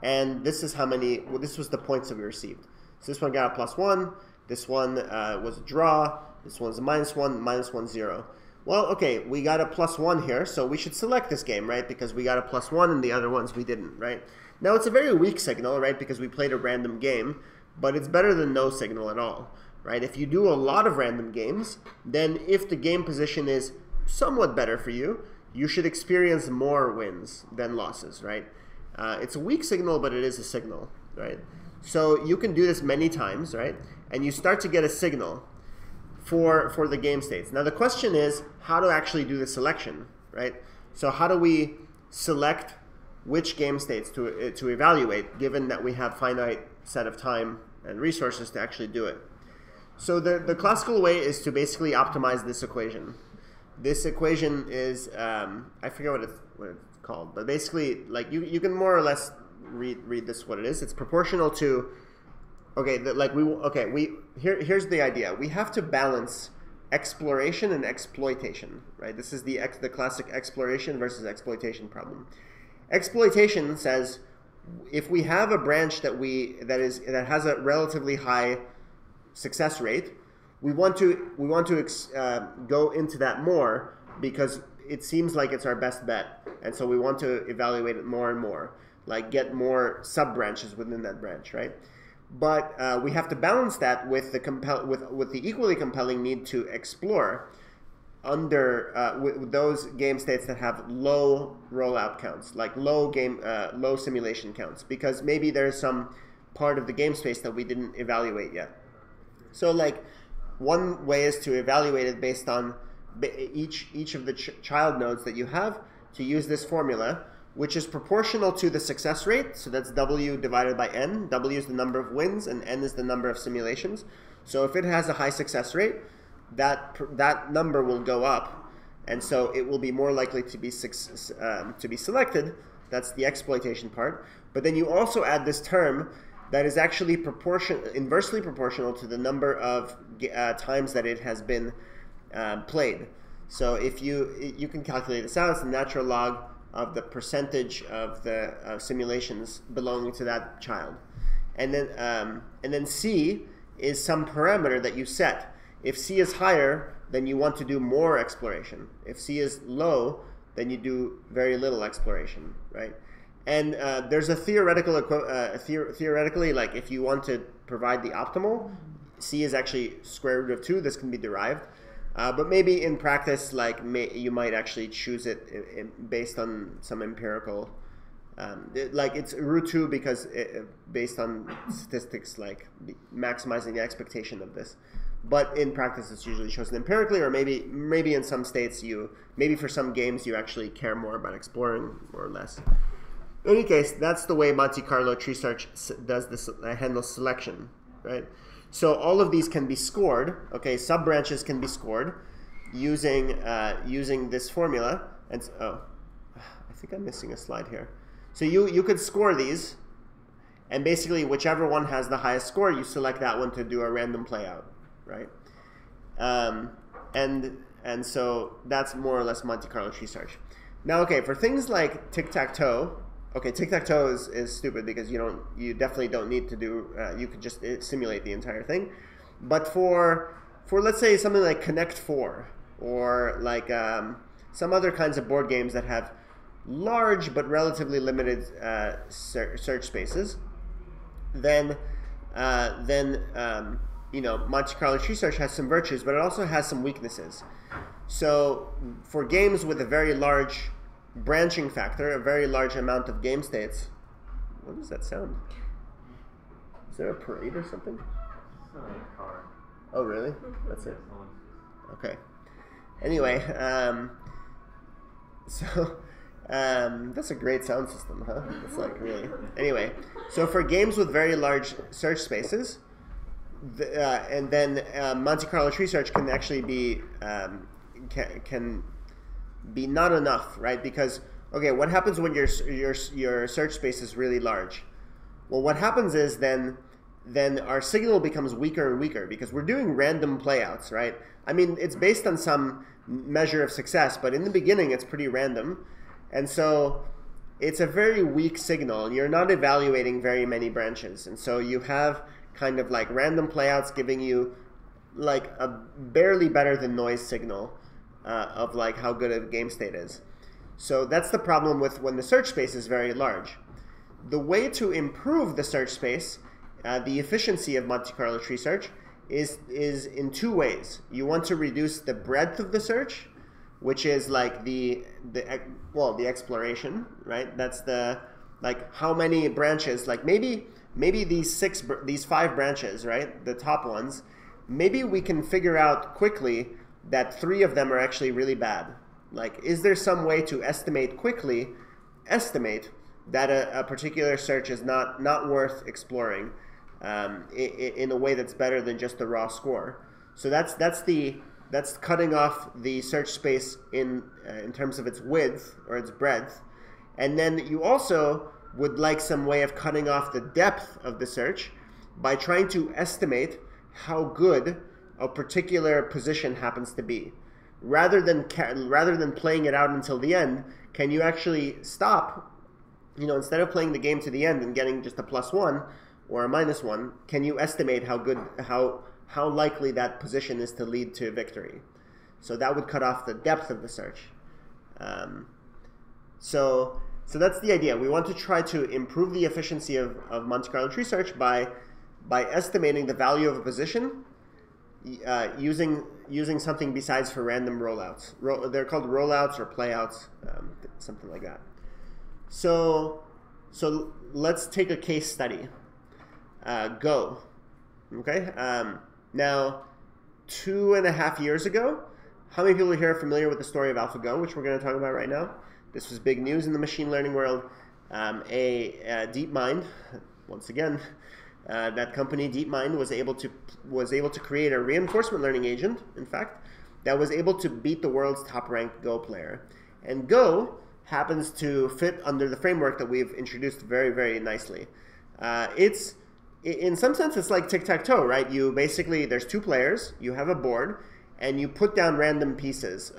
and this is how many. Well, this was the points that we received. So this one got a +1. This one was a draw. This one's a -1, -1, 0. Well, okay, we got a +1 here, so we should select this game, right? Because we got a +1, and the other ones we didn't, right? Now, it's a very weak signal, right, because we played a random game, but it's better than no signal at all, right? If you do a lot of random games, then if the game position is somewhat better for you, you should experience more wins than losses, right? It's a weak signal, but it is a signal, right? So you can do this many times, right? And you start to get a signal for the game states. Now, the question is how to actually do the selection, right? So how do we select which game states to evaluate, given that we have finite set of time and resources to actually do it? So the classical way is to basically optimize this equation. This equation is, I forget what it's called, but basically, like, you can more or less read this what it is. It's proportional to, okay, here's the idea. We have to balance exploration and exploitation, right? This is the classic exploration versus exploitation problem. Exploitation says if we have a branch that has a relatively high success rate, we want to go into that more because it seems like it's our best bet, and so we want to evaluate it more and more, like get more sub branches within that branch, right? But we have to balance that with the equally compelling need to explore under with those game states that have low rollout counts, like low simulation counts, because maybe there's some part of the game space that we didn't evaluate yet. So like one way is to evaluate it based on each of the child nodes that you have, to use this formula, which is proportional to the success rate. So that's W divided by N. W is the number of wins and N is the number of simulations. So if it has a high success rate, that number will go up, and so it will be more likely to be selected. That's the exploitation part. But then you also add this term that is actually inversely proportional to the number of times that it has been played. So if you can calculate this out, it's the natural log of the percentage of the simulations belonging to that child, and then C is some parameter that you set. If C is higher, then you want to do more exploration. If C is low, then you do very little exploration, right? And there's a theoretical, theoretically, like if you want to provide the optimal, C is actually √2. This can be derived, but maybe in practice, like you might actually choose it based on some empirical, like it's √2 because based on statistics, like maximizing the expectation of this. But in practice, it's usually chosen empirically, or maybe in some states maybe for some games you actually care more about exploring or less. In any case, that's the way Monte Carlo tree search does this, handles selection, right? So all of these can be scored. Okay, sub branches can be scored using this formula. And oh, I think I'm missing a slide here. So you could score these, and basically whichever one has the highest score, you select that one to do a random playout. Right, and so that's more or less Monte Carlo tree search. Now, okay, for things like tic-tac-toe, okay, tic-tac-toe is stupid because you definitely don't need to do. You could just simulate the entire thing. But for let's say something like Connect Four, or like some other kinds of board games that have large but relatively limited search spaces, then you know, Monte Carlo tree search has some virtues, but it also has some weaknesses. So for games with a very large branching factor, a very large amount of game states. What does that sound? Is there a parade or something? Oh, really? That's it. Okay. Anyway, that's a great sound system, huh? It's like, really. Anyway, so for games with very large search spaces, Monte Carlo tree search can actually be can be not enough, right? Because okay, what happens when your search space is really large? Well, what happens is then our signal becomes weaker and weaker because we're doing random playouts, right? I mean, it's based on some measure of success, but in the beginning, it's pretty random, and so it's a very weak signal, and you're not evaluating very many branches, and so you have kind of like random playouts giving you like a barely better than noise signal of like how good a game state is. So that's the problem with when the search space is very large. The way to improve the search space, the efficiency of Monte Carlo tree search, is in two ways. You want to reduce the breadth of the search, which is like the exploration, right? That's the, like, how many branches, like maybe these five branches, right? The top ones, maybe we can figure out quickly that three of them are actually really bad. Like, is there some way to quickly estimate that a particular search is not worth exploring in a way that's better than just the raw score? So that's cutting off the search space in terms of its width or its breadth, and then you also would like some way of cutting off the depth of the search by trying to estimate how good a particular position happens to be. Rather than playing it out until the end, can you actually stop, you know, instead of playing the game to the end and getting just a +1 or a -1, can you estimate how likely that position is to lead to victory? So that would cut off the depth of the search. So that's the idea. We want to try to improve the efficiency of Monte Carlo tree search by estimating the value of a position using something besides for random rollouts. They're called rollouts or playouts, something like that. So let's take a case study. Go. Okay. Now, 2.5 years ago, how many people here are familiar with the story of AlphaGo, which we're going to talk about right now? This was big news in the machine learning world. DeepMind, once again, that company DeepMind was able to create a reinforcement learning agent, in fact, that was able to beat the world's top-ranked Go player. And Go happens to fit under the framework that we've introduced very, very nicely. It's, in some sense, it's like tic-tac-toe, right? You basically, there's two players, you have a board, and you put down random pieces,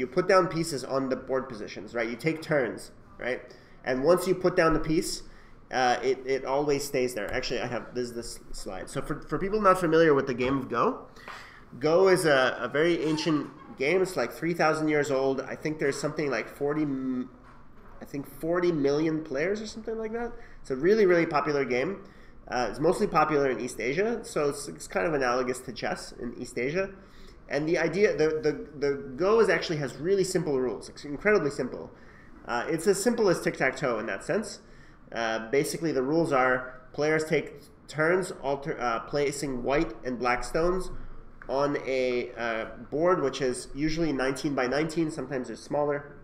you put down pieces on the board positions, right? You take turns, right? And once you put down the piece, it always stays there. Actually, I have this slide. So for people not familiar with the game of Go, Go is a very ancient game. It's like 3,000 years old. I think there's something like 40 million players or something like that. It's a really, really popular game. It's mostly popular in East Asia, so it's kind of analogous to chess in East Asia. And the idea, the Go is actually has really simple rules. It's incredibly simple. It's as simple as tic-tac-toe in that sense. Basically, the rules are players take turns placing white and black stones on a board, which is usually 19 by 19. Sometimes it's smaller.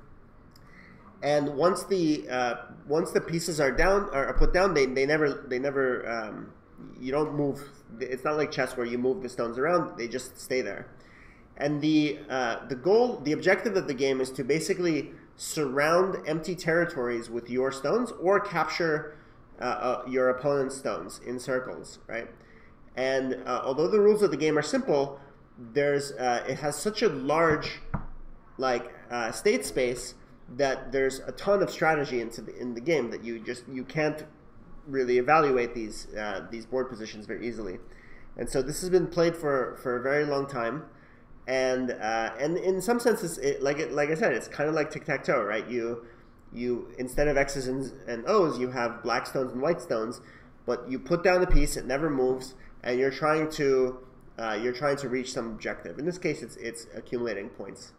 And once the pieces are down or are put down, they never you don't move. It's not like chess where you move the stones around; they just stay there. And the objective of the game is to basically surround empty territories with your stones or capture your opponent's stones in circles, right? And although the rules of the game are simple, it has such a large state space that there's a ton of strategy in the game that you can't really evaluate these board positions very easily. And so this has been played for a very long time. And in some senses, like I said, it's kind of like tic-tac-toe, right? You instead of X's and O's, you have black stones and white stones, but you put down the piece, it never moves, and you're trying to reach some objective. In this case, it's accumulating points.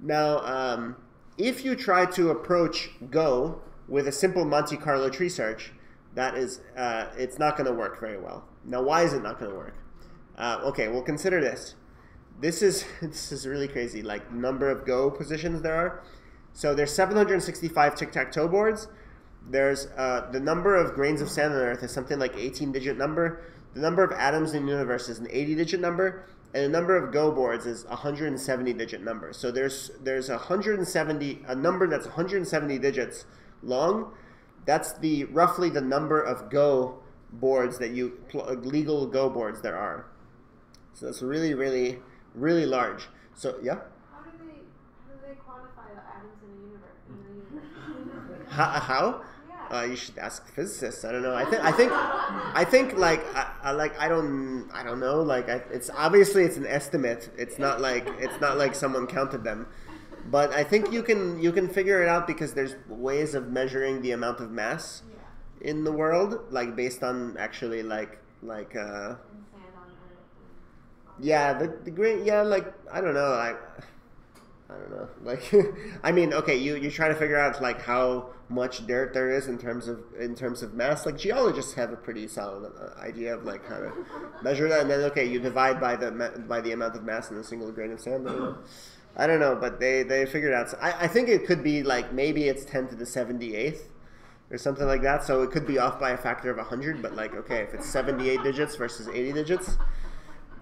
Now, if you try to approach Go with a simple Monte Carlo tree search, that is, it's not going to work very well. Now, why is it not going to work? Okay, well, consider this. This is really crazy, like number of Go positions there are. So there's 765 tic-tac-toe boards. There's the number of grains of sand on Earth is something like 18-digit number. The number of atoms in the universe is an 80-digit number, and the number of Go boards is 170-digit number. So there's 170 a number that's 170 digits long. That's the roughly the number of Go boards that you legal Go boards there are. So that's really, really, really large. So yeah. How do they quantify the atoms in the universe? How? Yeah. You should ask physicists. I don't know. I think like I don't know. Like it's obviously it's an estimate. It's not like someone counted them, but I think you can figure it out because there's ways of measuring the amount of mass in the world, like based on actually like. Yeah, the great, yeah, like, I don't know, like, I mean, okay, you try to figure out, like, how much dirt there is in terms of mass. Like, geologists have a pretty solid idea of, like, how to measure that, and then, okay, you divide by the amount of mass in a single grain of sand. I don't know, but they figured out, so I think it could be, like, maybe it's 10 to the 78th, or something like that, so it could be off by a factor of 100, but, like, okay, if it's 78 digits versus 80 digits...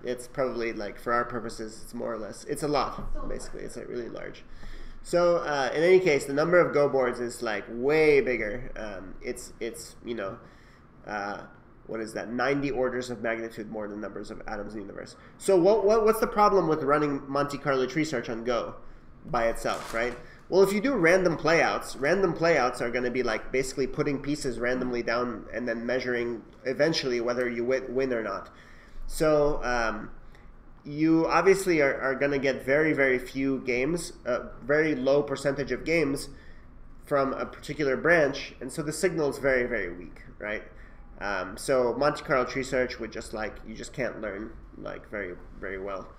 It's probably, like, for our purposes, it's more or less, it's a lot, basically. It's, like, really large. So, in any case, the number of Go boards is, like, way bigger. It's you know, what is that, 90 orders of magnitude more than numbers of atoms in the universe. So what's the problem with running Monte Carlo tree search on Go by itself, right? Well, if you do random playouts are going to be, like, basically putting pieces randomly down and then measuring eventually whether you win or not. So you obviously are going to get very, very few games, a very low percentage of games from a particular branch, and so the signal is very, very weak, right? So Monte Carlo tree search would just, like, you just can't learn, like, very, very well.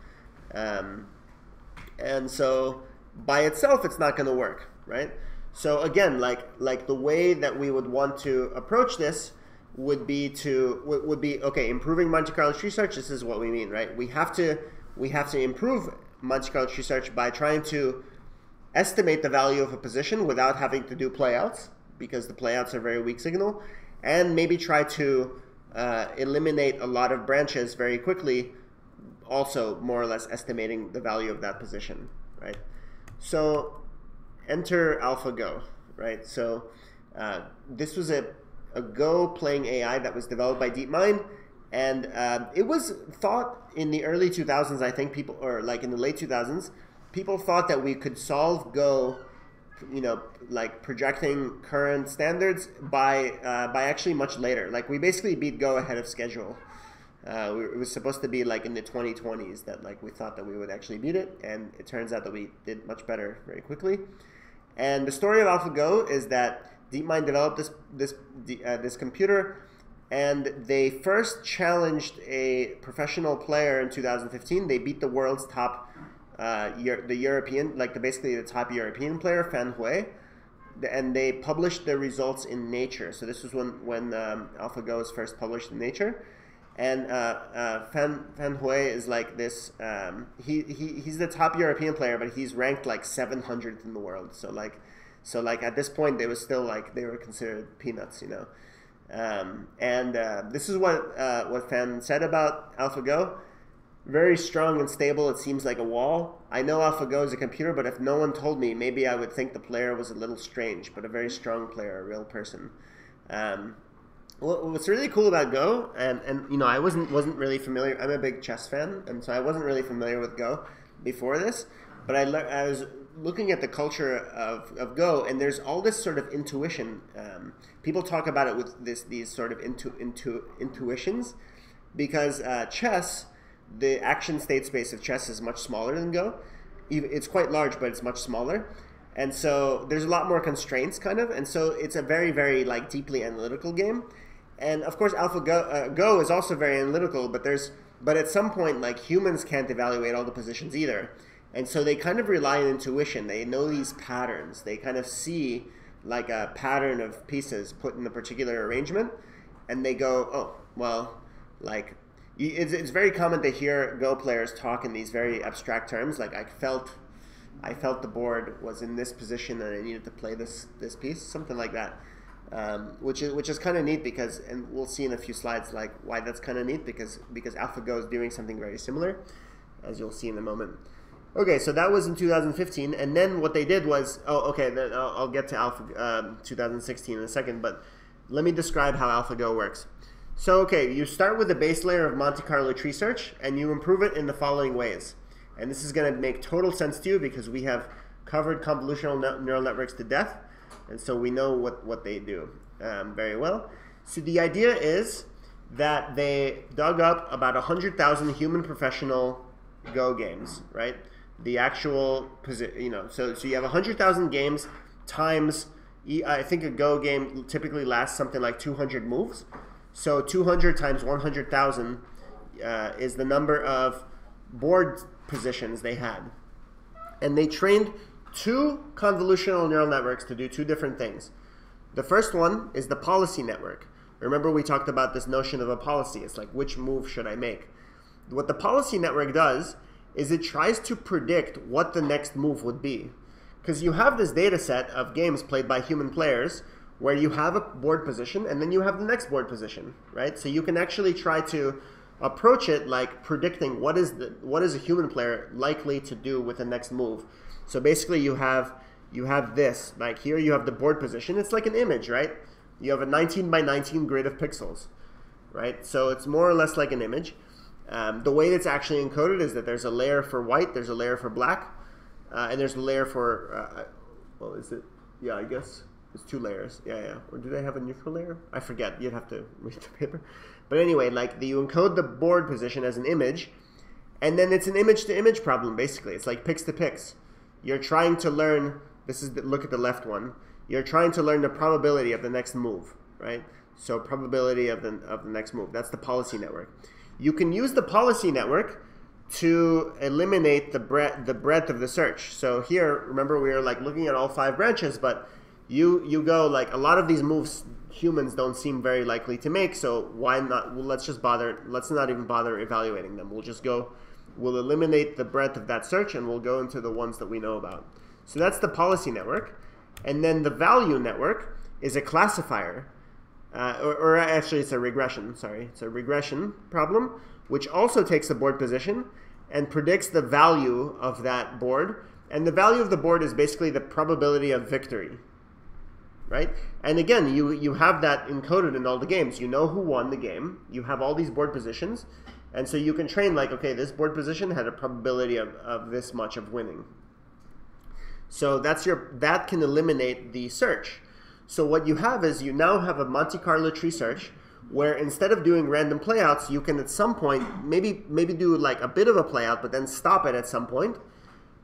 And so by itself, it's not going to work, right? So again, like the way that we would want to approach this would be okay, improving Monte Carlo tree search. This is what we mean, right? We have to improve Monte Carlo tree search by trying to estimate the value of a position without having to do playouts, because the playouts are very weak signal, and maybe try to eliminate a lot of branches very quickly, also more or less estimating the value of that position, right? So enter AlphaGo, right? So this was a Go playing AI that was developed by DeepMind, and it was thought in the early 2000s, I think people, or like in the late 2000s, people thought that we could solve Go, you know, like projecting current standards by actually much later. Like we basically beat Go ahead of schedule. It was supposed to be like in the 2020s that like we thought that we would actually beat it, and it turns out that we did much better very quickly. And the story of AlphaGo is that DeepMind developed this computer, and they first challenged a professional player in 2015. They beat the world's top, basically the top European player, Fan Hui, and they published the results in Nature. So this was when AlphaGo was first published in Nature, and Fan Hui is like this. He's the top European player, but he's ranked like 700th in the world. So, at this point, they were still, like, they were considered peanuts, you know. This is what Fan said about AlphaGo. Very strong and stable, it seems like a wall. I know AlphaGo is a computer, but if no one told me, maybe I would think the player was a little strange, but a very strong player, a real person. What's really cool about Go, and you know, I wasn't really familiar. I'm a big chess fan, and so I wasn't really familiar with Go before this, but I was looking at the culture of Go, and there's all this sort of intuition. People talk about it with these sort of intuitions, because chess the action state space of chess is much smaller than Go. It's quite large, but it's much smaller. And so there's a lot more constraints, kind of. And so it's a very, very like deeply analytical game. And of course, AlphaGo Go is also very analytical, but at some point, like, humans can't evaluate all the positions either. And so they kind of rely on intuition. They know these patterns. They kind of see like a pattern of pieces put in a particular arrangement, and they go, oh, well, like, it's very common to hear Go players talk in these very abstract terms, like, I felt the board was in this position and I needed to play this piece, something like that. Which is kind of neat because, and we'll see in a few slides like why that's kind of neat, because AlphaGo is doing something very similar, as you'll see in a moment. Okay, so that was in 2015, and then what they did was, oh, okay, then I'll get to 2016 in a second, but let me describe how AlphaGo works. So, okay, you start with a base layer of Monte Carlo tree search, and you improve it in the following ways. And this is going to make total sense to you because we have covered convolutional neural networks to death. And so we know what they do very well. So the idea is that they dug up about 100,000 human professional Go games, right? The actual, you know, so you have 100,000 games times, I think a Go game typically lasts something like 200 moves. So 200 times 100,000 is the number of board positions they had. And they trained two convolutional neural networks to do two different things. The first one is the policy network. Remember, we talked about this notion of a policy. It's like, which move should I make? What the policy network does is it tries to predict what the next move would be. Because you have this data set of games played by human players where you have a board position and then you have the next board position, right? So you can actually try to approach it like predicting what is a human player likely to do with the next move. So basically you have this, like here you have the board position. It's like an image, right? You have a 19×19 grid of pixels, right? So it's more or less like an image. The way that's actually encoded is that there's a layer for white, there's a layer for black, and there's a layer for, well, is it? Yeah, I guess it's two layers. Yeah, yeah. Or do they have a neutral layer? I forget. You'd have to read the paper. But anyway, like you encode the board position as an image, and then it's an image-to-image problem, basically. It's like pix-to-pix. You're trying to learn, this is, look at the left one, you're trying to learn the probability of the next move, right? So probability of the next move, that's the policy network. You can use the policy network to eliminate the breadth of the search. So here, remember, we are like looking at all five branches, but you go like, a lot of these moves humans don't seem very likely to make, so why not, well, let's not even bother evaluating them. We'll eliminate the breadth of that search and we'll go into the ones that we know about. So that's the policy network. And then the value network is a classifier, or actually it's a regression, sorry. It's a regression problem, which also takes a board position and predicts the value of that board. And the value of the board is basically the probability of victory, right? And again, you have that encoded in all the games. You know who won the game. You have all these board positions. And so you can train like, okay, this board position had a probability of this much of winning. So that can eliminate the search. So what you have is you now have a Monte Carlo tree search where instead of doing random playouts, you can at some point maybe do like a bit of a playout, but then stop it at some point,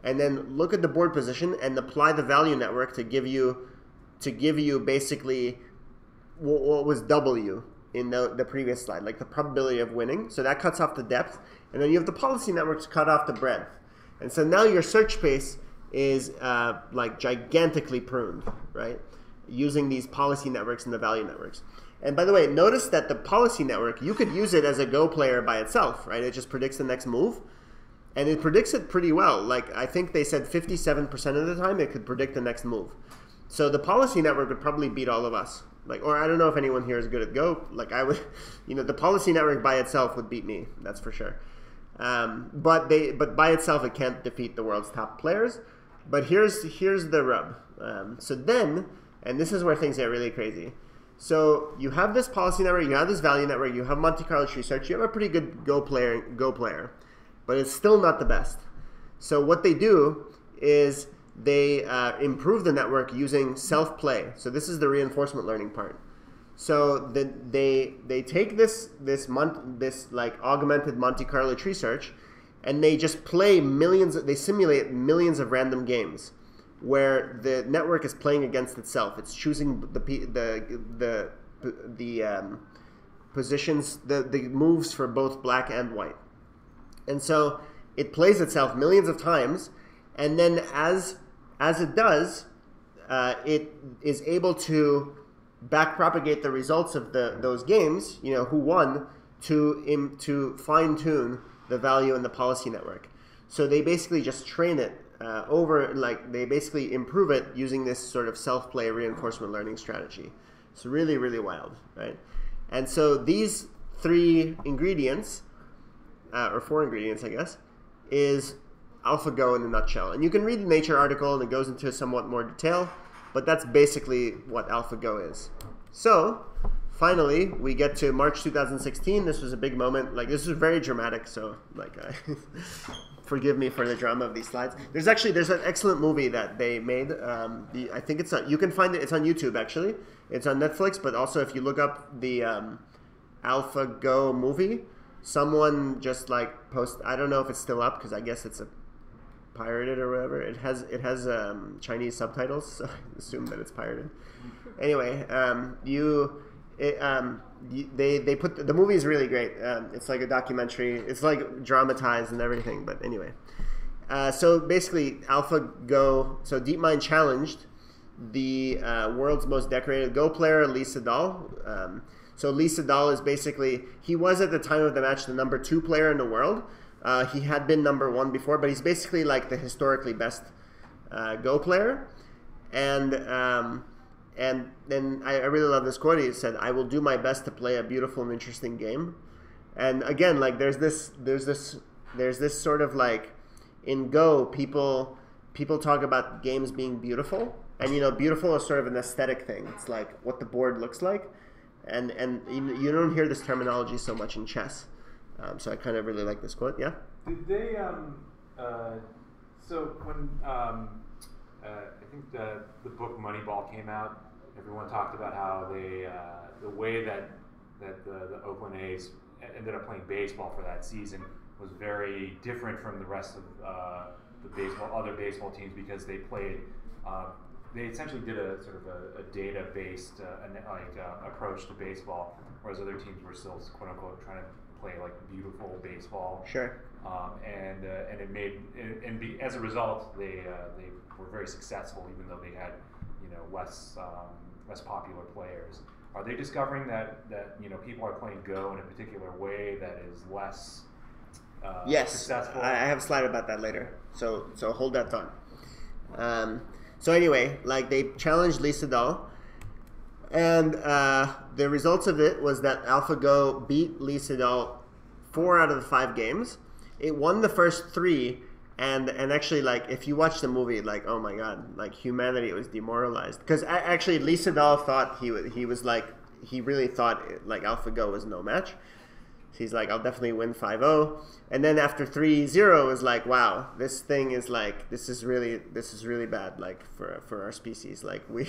and then look at the board position and apply the value network to give you basically what was W in the previous slide, like the probability of winning. So that cuts off the depth. And then you have the policy network to cut off the breadth. And so now your search space is like gigantically pruned, right? Using these policy networks and the value networks. And by the way, notice that the policy network, you could use it as a Go player by itself, right? It just predicts the next move. And it predicts it pretty well. Like, I think they said 57% of the time it could predict the next move. So the policy network would probably beat all of us. Like, or I don't know if anyone here is good at Go. Like, I would, you know, the policy network by itself would beat me. That's for sure. But by itself, it can't defeat the world's top players. But here's the rub. So then, and this is where things get really crazy. So you have this policy network, you have this value network, you have Monte Carlo tree search, you have a pretty good Go player, but it's still not the best. So what they do is they improve the network using self-play. So this is the reinforcement learning part. So they take this like augmented Monte Carlo tree search, and they just play millions. They simulate millions of random games, where the network is playing against itself. It's choosing the positions, the moves for both black and white, and so it plays itself millions of times, and then as it does, it is able to backpropagate the results of those games, you know, who won, to fine-tune the value in the policy network. So they basically just train it they basically improve it using this sort of self-play reinforcement learning strategy. It's really, really wild, right? And so these three ingredients, or four ingredients, I guess, is AlphaGo in a nutshell. And you can read the Nature article, and it goes into somewhat more detail. But that's basically what AlphaGo is. So, finally, we get to March 2016. This was a big moment. Like, this is very dramatic, so, like, forgive me for the drama of these slides. There's an excellent movie that they made. I think it's on, you can find it. It's on YouTube, actually. It's on Netflix, but also if you look up the AlphaGo movie, someone just, like, I don't know if it's still up, because I guess it's a pirated or whatever. It has Chinese subtitles, so I assume that it's pirated. Anyway, they put the movie is really great. It's like a documentary. It's like dramatized and everything. But anyway, so basically, AlphaGo. So DeepMind challenged the world's most decorated Go player, Lee Sedol. So Lee Sedol is basically, he was at the time of the match the #2 player in the world. He had been #1 before, but he's basically like the historically best Go player. And then I really love this quote. He said, "I will do my best to play a beautiful and interesting game." And again, like there's this sort of like, in Go, people talk about games being beautiful, and you know, beautiful is sort of an aesthetic thing. It's like what the board looks like, and you don't hear this terminology so much in chess. So I kind of really like this quote, yeah? Did they, so when, I think the book Moneyball came out, everyone talked about how they, the way that the Oakland A's ended up playing baseball for that season was very different from the rest of other baseball teams, because they played, they essentially did a sort of a data-based approach to baseball, whereas other teams were still, quote-unquote, trying to play like beautiful baseball. Sure. And it made as a result they were very successful, even though they had, you know, less popular players. Are they discovering that you know, people are playing Go in a particular way that is less successful? Yes, I have a slide about that later. So hold that thought. So anyway, like they challenged Lee Sedol. And the results of it was that AlphaGo beat Lee Sedol 4 out of the 5 games. It won the first 3, and actually, like, if you watch the movie, like, oh my god, like, humanity was demoralized, because actually Lee Sedol thought he really thought AlphaGo was no match. So he's like, I'll definitely win 5-0, and then after 3-0 is like, wow, this is really bad, like for our species, like we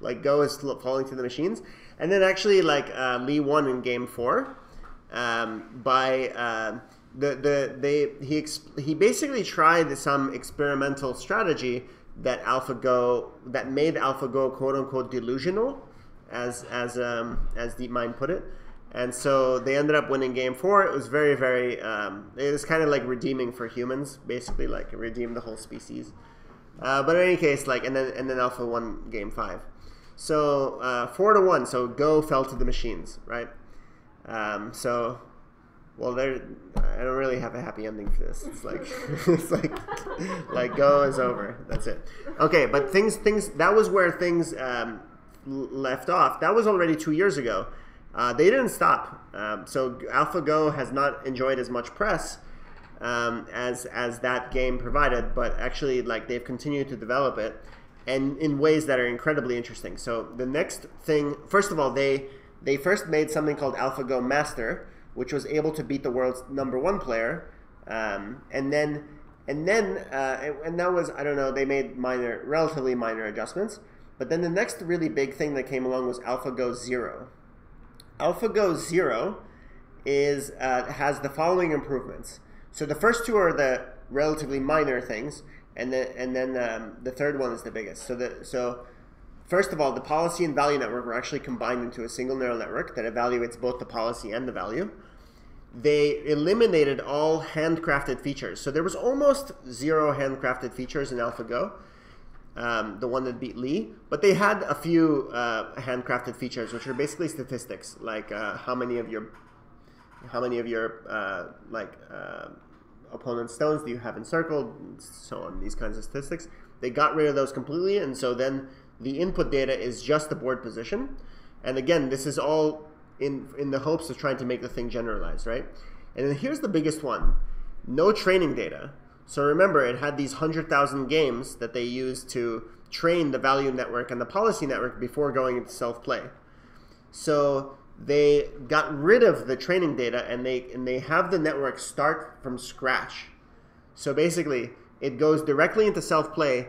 like Go is falling to the machines. And then actually, like, Lee won in game 4 by he basically tried some experimental strategy that made AlphaGo quote unquote delusional, as DeepMind put it. And so they ended up winning game 4. It was very, very, it was kind of like redeeming for humans, basically, like it redeemed the whole species. But in any case, like, and then Alpha won game 5. So 4-1, so Go fell to the machines, right? So, well, I don't really have a happy ending for this. It's like, it's like Go is over, that's it. Okay, but that was where things left off. That was already 2 years ago. They didn't stop. So AlphaGo has not enjoyed as much press as that game provided, but actually, like, they've continued to develop it, and in ways that are incredibly interesting. So the next thing, first of all, they first made something called AlphaGo Master, which was able to beat the world's #1 player, and then that was, I don't know, they made relatively minor adjustments. But then the next really big thing that came along was AlphaGo Zero. AlphaGo Zero is, has the following improvements. So the first two are the relatively minor things, and then the third one is the biggest. So first of all, the policy and value network were actually combined into a single neural network that evaluates both the policy and the value. They eliminated all handcrafted features. So there was almost zero handcrafted features in AlphaGo, the one that beat Lee. But they had a few handcrafted features, which are basically statistics, like how many of your opponent's stones do you have encircled, and so on, these kinds of statistics. They got rid of those completely, and so then the input data is just the board position. And again, this is all in the hopes of trying to make the thing generalized, right? And then here's the biggest one: no training data. So remember, it had these 100,000 games that they used to train the value network and the policy network before going into self-play. So they got rid of the training data, and they have the network start from scratch. So basically, it goes directly into self-play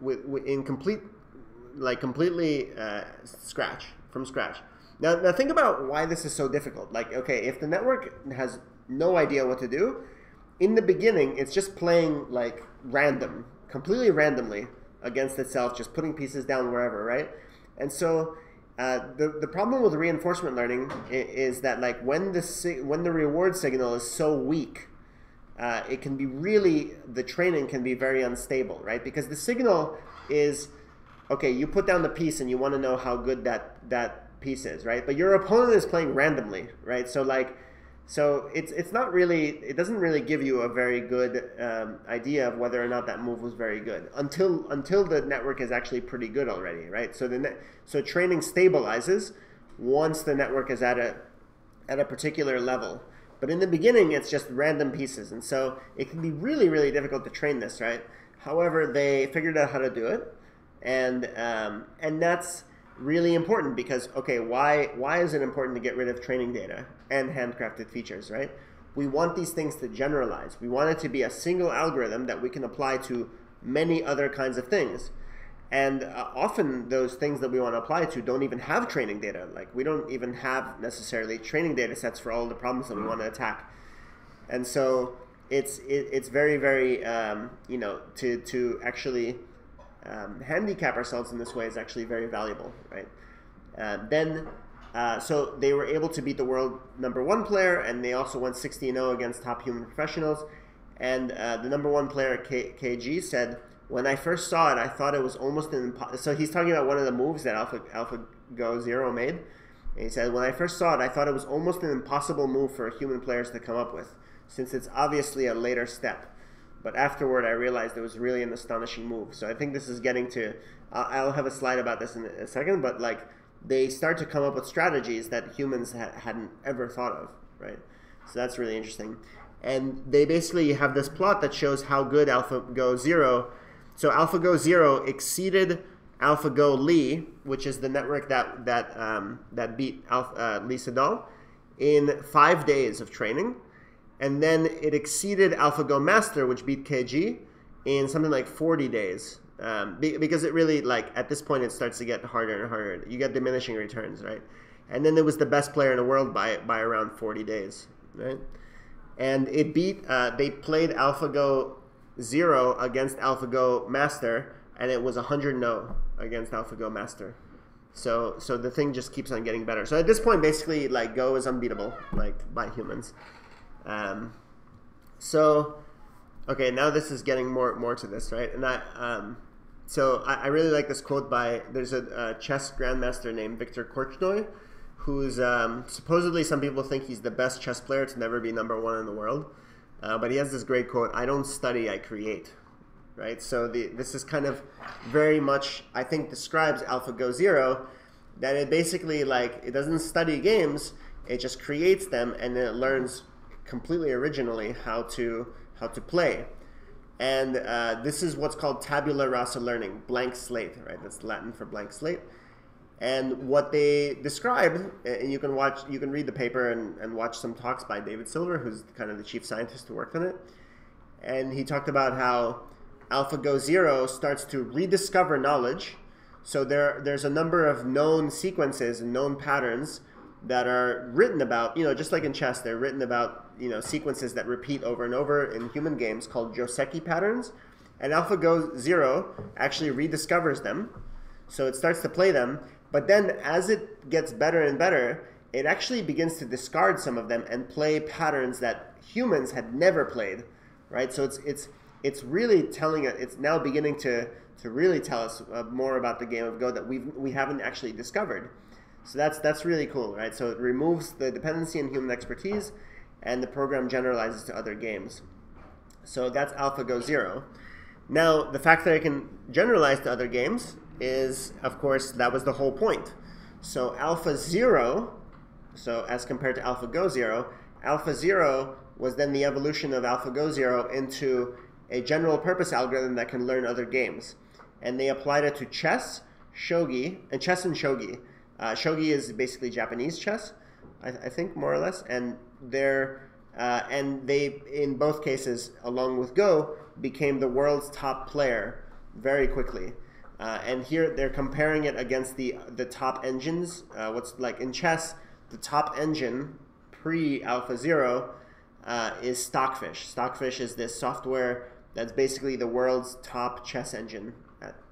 completely from scratch. Now think about why this is so difficult. Like, okay, if the network has no idea what to do, in the beginning, it's just playing like random, completely randomly against itself, just putting pieces down wherever, right? And so the problem with reinforcement learning is that, like, when the reward signal is so weak, it can be really, the training can be very unstable, right? Because the signal is, okay, you put down the piece and you want to know how good that piece is, right? But your opponent is playing randomly, right? So like, so it's not really, it doesn't really give you a very good idea of whether or not that move was very good until the network is actually pretty good already, right? So so training stabilizes once the network is at a particular level. But in the beginning, it's just random pieces, and so it can be really, really difficult to train this, right? However, they figured out how to do it, and that's really important because, okay, why is it important to get rid of training data and handcrafted features, right? We want these things to generalize. We want it to be a single algorithm that we can apply to many other kinds of things. And often those things that we want to apply to don't even have training data. Like, we don't even have necessarily training data sets for all the problems that we want to attack. And so it's very, very, you know, to actually handicap ourselves in this way is actually very valuable, right? So they were able to beat the world #1 player, and they also went 60-0 against top human professionals. And the #1 player, KG, said, "When I first saw it, I thought it was almost an impossible." So he's talking about one of the moves that AlphaGo Zero made. And he said, "When I first saw it, I thought it was almost an impossible move for human players to come up with, since it's obviously a later step. But afterward, I realized it was really an astonishing move." So I think this is getting to, I'll have a slide about this in a second, but like, they start to come up with strategies that humans hadn't ever thought of, right? So that's really interesting. And they basically have this plot that shows how good AlphaGo Zero. So AlphaGo Zero exceeded AlphaGo Lee, which is the network that beat Lee Sedol, in 5 days of training, and then it exceeded AlphaGo Master, which beat KG, in something like 40 days. Because it really, like, at this point, it starts to get harder and harder. You get diminishing returns, right? And then it was the best player in the world by around 40 days, right? And it beat. They played AlphaGo Zero against AlphaGo Master, and it was 100-0 against AlphaGo Master. So the thing just keeps on getting better. So at this point, basically, like, Go is unbeatable, like, by humans. Okay, now this is getting more to this, right? And I really like this quote by, there's a chess grandmaster named Viktor Korchnoi, who's supposedly, some people think he's the best chess player to never be #1 in the world. But he has this great quote: "I don't study, I create," right? So this is kind of very much, I think, describes AlphaGo Zero, that it basically, like, it doesn't study games, it just creates them, and then it learns completely originally how to play. And this is what's called tabula rasa learning, blank slate, right? That's Latin for blank slate. And what they describe, and you can read the paper and watch some talks by David Silver, who's kind of the chief scientist who worked on it. And he talked about how AlphaGo Zero starts to rediscover knowledge. So there's a number of known sequences and known patterns that are written about, you know, just like in chess, they're written about, you know, sequences that repeat over and over in human games called Joseki patterns. And AlphaGo Zero actually rediscovers them. So it starts to play them. But then as it gets better and better, it actually begins to discard some of them and play patterns that humans had never played, right? So it's really telling us, it's now beginning to really tell us more about the game of Go that we haven't actually discovered. So that's really cool, right? So it removes the dependency on human expertise, and the program generalizes to other games. So that's AlphaGo Zero. Now, the fact that it can generalize to other games is, of course, that was the whole point. So AlphaZero, so as compared to AlphaGo Zero, AlphaZero was then the evolution of AlphaGo Zero into a general purpose algorithm that can learn other games. And they applied it to chess, shogi, and chess and shogi. Shogi is basically Japanese chess, I think, more or less, and they, in both cases, along with Go, became the world's top player very quickly. And here they're comparing it against the top engines. What's like in chess, the top engine pre-AlphaZero is Stockfish. Stockfish is this software that's basically the world's top chess engine,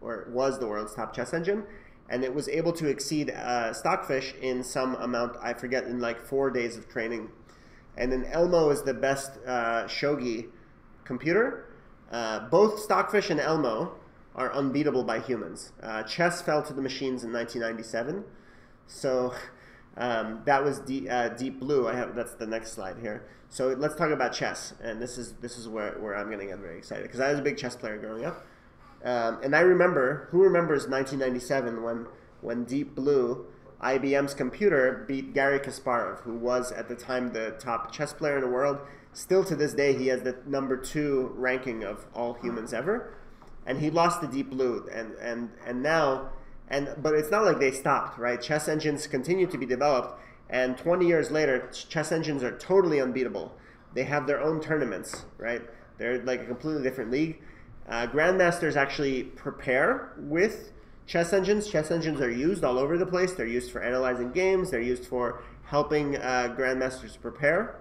or was the world's top chess engine. And it was able to exceed Stockfish in some amount, I forget, in like 4 days of training. And then Elmo is the best shogi computer. Both Stockfish and Elmo are unbeatable by humans. Chess fell to the machines in 1997. So that was Deep Blue. That's the next slide here. So let's talk about chess. And this is where I'm going to get very excited, because I was a big chess player growing up. And I remember, who remembers 1997 when Deep Blue, IBM's computer, beat Garry Kasparov, who was at the time the top chess player in the world. Still to this day, he has the #2 ranking of all humans ever. And he lost to Deep Blue. But it's not like they stopped, right? Chess engines continue to be developed. And 20 years later, chess engines are totally unbeatable. They have their own tournaments, right? They're like a completely different league. Grandmasters actually prepare with chess engines. Chess engines are used all over the place. They're used for analyzing games. They're used for helping grandmasters prepare.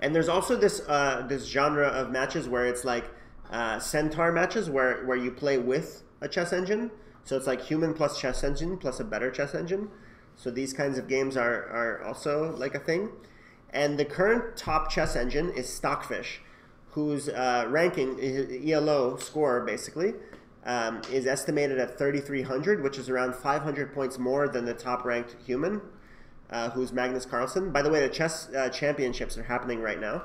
And there's also this genre of matches where it's like centaur matches where you play with a chess engine. So it's like human plus chess engine plus a better chess engine. So these kinds of games are also like a thing. And the current top chess engine is Stockfish, whose ranking, ELO score basically, is estimated at 3,300, which is around 500 points more than the top-ranked human, who's Magnus Carlsen. By the way, the chess championships are happening right now.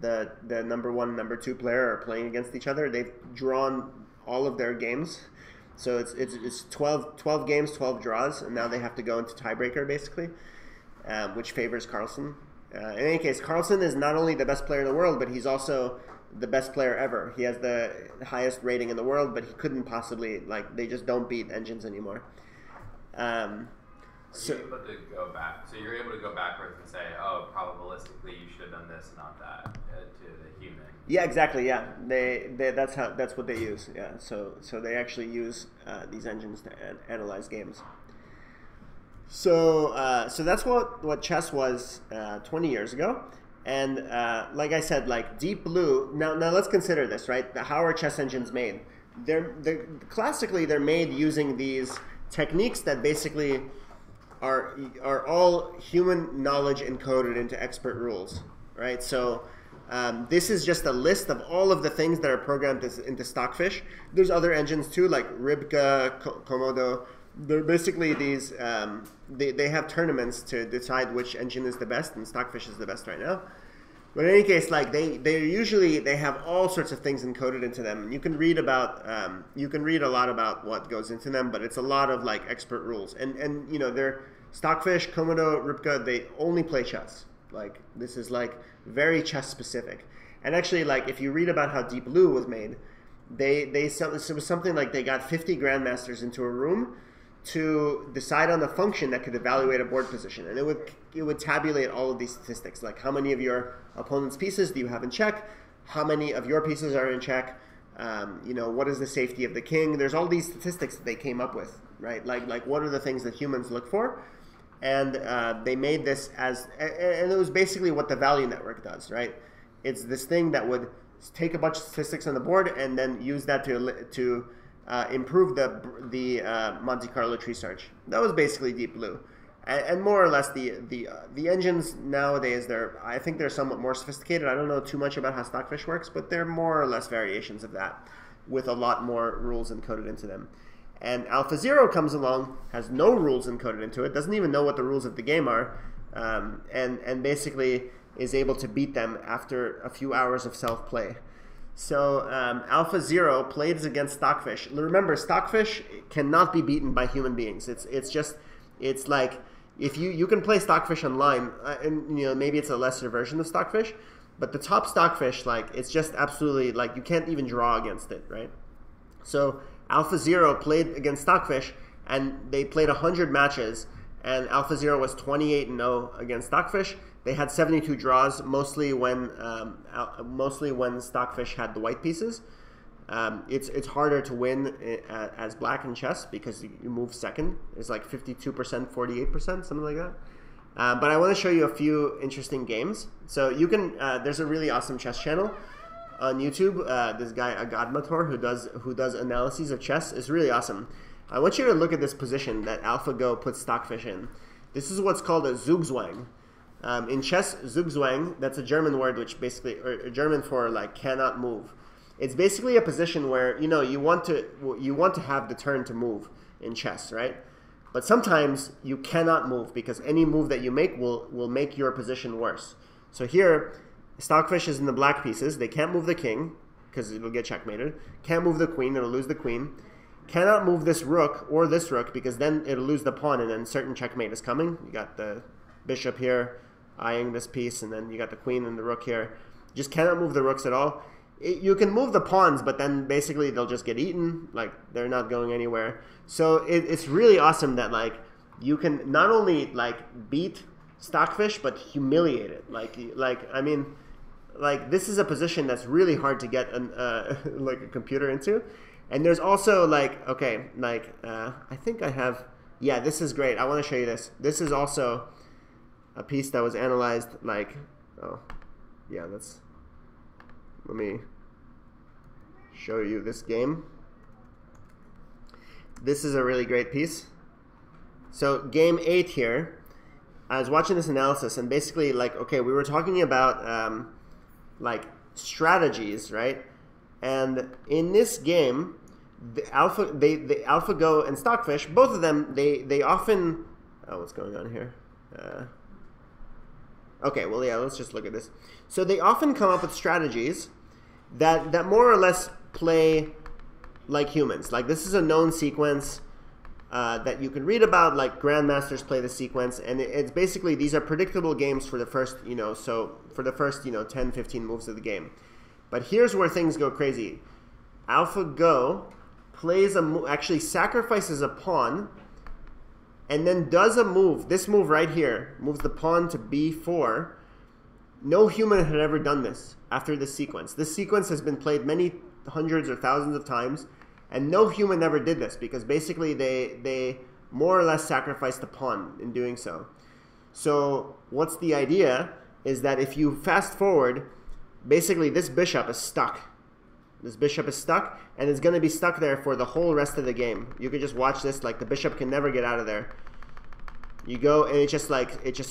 The #1, #2 player are playing against each other. They've drawn all of their games. So it's 12 games, 12 draws, and now they have to go into tiebreaker basically, which favors Carlsen. In any case, Carlsen is not only the best player in the world, but he's also the best player ever. He has the highest rating in the world, but he couldn't possibly, like, they just don't beat engines anymore. So you're able to go back. So you're able to go backwards and say, oh, probabilistically you should have done this, not that, to the human. Yeah, exactly. Yeah, that's what they use. Yeah, so they actually use these engines to analyze games. So that's what chess was 20 years ago, and like I said, like Deep Blue. Now let's consider this, right? How are chess engines made? They're classically they're made using these techniques that basically are all human knowledge encoded into expert rules, right? So this is just a list of all of the things that are programmed into Stockfish. There's other engines too, like Rybka, Komodo. They're basically these, they have tournaments to decide which engine is the best, and Stockfish is the best right now. But in any case, like they have all sorts of things encoded into them. And you can read about, you can read a lot about what goes into them, but it's a lot of like expert rules. And you know, they're Stockfish, Komodo, Rybka, they only play chess. Like this is like very chess specific. And actually, like if you read about how Deep Blue was made, it was something like they got 50 grandmasters into a room to decide on a function that could evaluate a board position, and it would tabulate all of these statistics, like how many of your opponent's pieces do you have in check, how many of your pieces are in check, You know, what is the safety of the king? There's all these statistics that they came up with, right? Like what are the things that humans look for? And they made this as, and it was basically what the value network does, right? It's this thing that would take a bunch of statistics on the board and then use that to improve the Monte Carlo tree search. That was basically Deep Blue. And more or less, the engines nowadays, I think they're somewhat more sophisticated. I don't know too much about how Stockfish works, but they're more or less variations of that with a lot more rules encoded into them. And AlphaZero comes along, has no rules encoded into it, doesn't even know what the rules of the game are, and basically is able to beat them after a few hours of self-play. So AlphaZero plays against Stockfish. Remember, Stockfish cannot be beaten by human beings. It's like, if you can play Stockfish online, and you know, maybe it's a lesser version of Stockfish, but the top Stockfish, like, it's just absolutely, like, you can't even draw against it, right? So AlphaZero played against Stockfish, and they played 100 matches, and AlphaZero was 28-0 against Stockfish. They had 72 draws, mostly when Stockfish had the white pieces. It's harder to win as black in chess because you move second. It's like 52%, 48%, something like that. But I want to show you a few interesting games. So you can there's a really awesome chess channel on YouTube. This guy Agadmator who does analyses of chess is really awesome. I want you to look at this position that AlphaGo puts Stockfish in. This is what's called a Zugzwang. In chess, Zugzwang, that's a German word which basically, or German for like cannot move. It's basically a position where, you know, you want to have the turn to move in chess, right? But sometimes you cannot move because any move that you make will make your position worse. So here, Stockfish is in the black pieces. They can't move the king because it'll get checkmated. Can't move the queen, it'll lose the queen. Cannot move this rook or this rook because then it'll lose the pawn and then certain checkmate is coming. You got the bishop here eyeing this piece, and then you got the queen and the rook here. Just cannot move the rooks at all. You can move the pawns, but then basically they'll just get eaten. Like, they're not going anywhere. So it's really awesome that, like, you can not only, like, beat Stockfish, but humiliate it. I mean, this is a position that's really hard to get a computer into. And there's also, like, okay, like, I think I have, yeah, this is great. I want to show you this. This is also a piece that was analyzed, like, oh, yeah, that's, let me show you this game. This is a really great piece. So game 8 here, I was watching this analysis, and basically, like, okay, we were talking about like strategies, right? And in this game, the AlphaGo and Stockfish, both of them, they often, oh, what's going on here? Okay, well, yeah, let's just look at this. So they often come up with strategies that more or less play like humans. Like, this is a known sequence that you can read about, like grandmasters play the sequence, and it's basically, these are predictable games for the first, you know, so for the first, you know, 10, 15 moves of the game. But here's where things go crazy. AlphaGo plays actually sacrifices a pawn, and then does a move, this move right here, moves the pawn to b4. No human had ever done this after this sequence. This sequence has been played many hundreds or thousands of times, and no human ever did this because basically they more or less sacrificed the pawn in doing so. So what's the idea is that if you fast forward, basically this bishop is stuck. This bishop is stuck, and it's going to be stuck there for the whole rest of the game. You could just watch this, like, the bishop can never get out of there. You go, and it just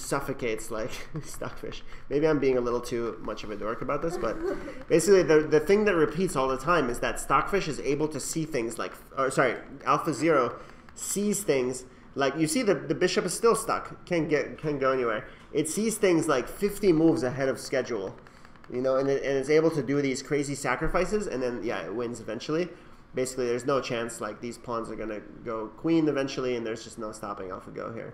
suffocates, like, Stockfish. Maybe I'm being a little too much of a dork about this, but basically the thing that repeats all the time is that Stockfish is able to see things like, or sorry, AlphaZero sees things like, you see the bishop is still stuck, can't go anywhere. It sees things like 50 moves ahead of schedule. You know, and it's able to do these crazy sacrifices, and then, yeah, it wins eventually. Basically, there's no chance, like, these pawns are going to go queen eventually, and there's just no stopping AlphaGo here,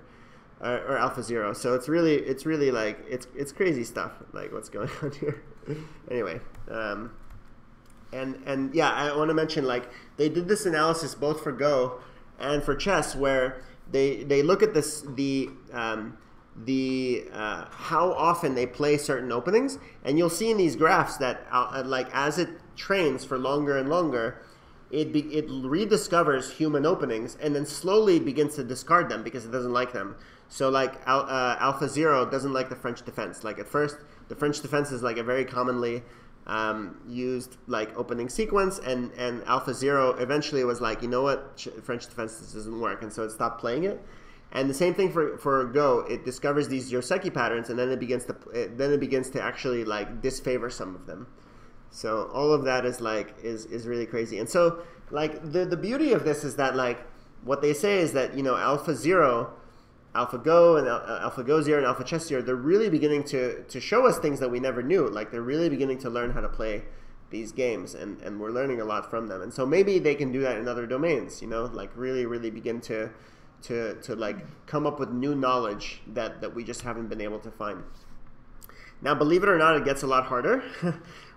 or AlphaZero. So it's really like, it's crazy stuff, like, what's going on here. Anyway, and yeah, I want to mention, like, they did this analysis both for Go and for chess, where they look at this, the how often they play certain openings, and you'll see in these graphs that like, as it trains for longer and longer, it rediscovers human openings and then slowly begins to discard them because it doesn't like them. So like AlphaZero doesn't like the French defense. Like at first, the French defense is like a very commonly used like opening sequence, and AlphaZero eventually was like, you know what, French defense, this doesn't work, and so it stopped playing it. And the same thing for Go, it discovers these Yoseki patterns, and then it begins to actually like disfavor some of them. So all of that is like is really crazy. And so like the beauty of this is that like what they say is that, you know, AlphaZero, AlphaGo and AlphaGo Zero and AlphaChess Zero, they're really beginning to show us things that we never knew. Like they're really beginning to learn how to play these games, and we're learning a lot from them. And so maybe they can do that in other domains, you know, like really begin to like come up with new knowledge that we just haven't been able to find. Now, believe it or not, it gets a lot harder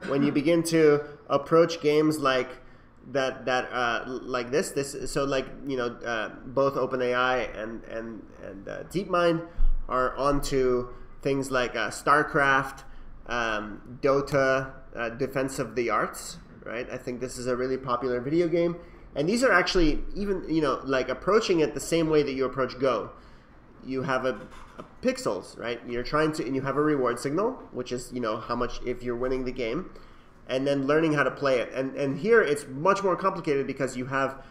when you begin to approach games like this. So like, you know, both OpenAI and DeepMind are onto things like StarCraft, Dota, Defense of the Arts, right? I think this is a really popular video game, and these are actually even, you know, like approaching it the same way that you approach Go. You have a pixels, right? You're trying to, and you have a reward signal, which is, you know, how much if you're winning the game, and then learning how to play it. And here it's much more complicated because you have,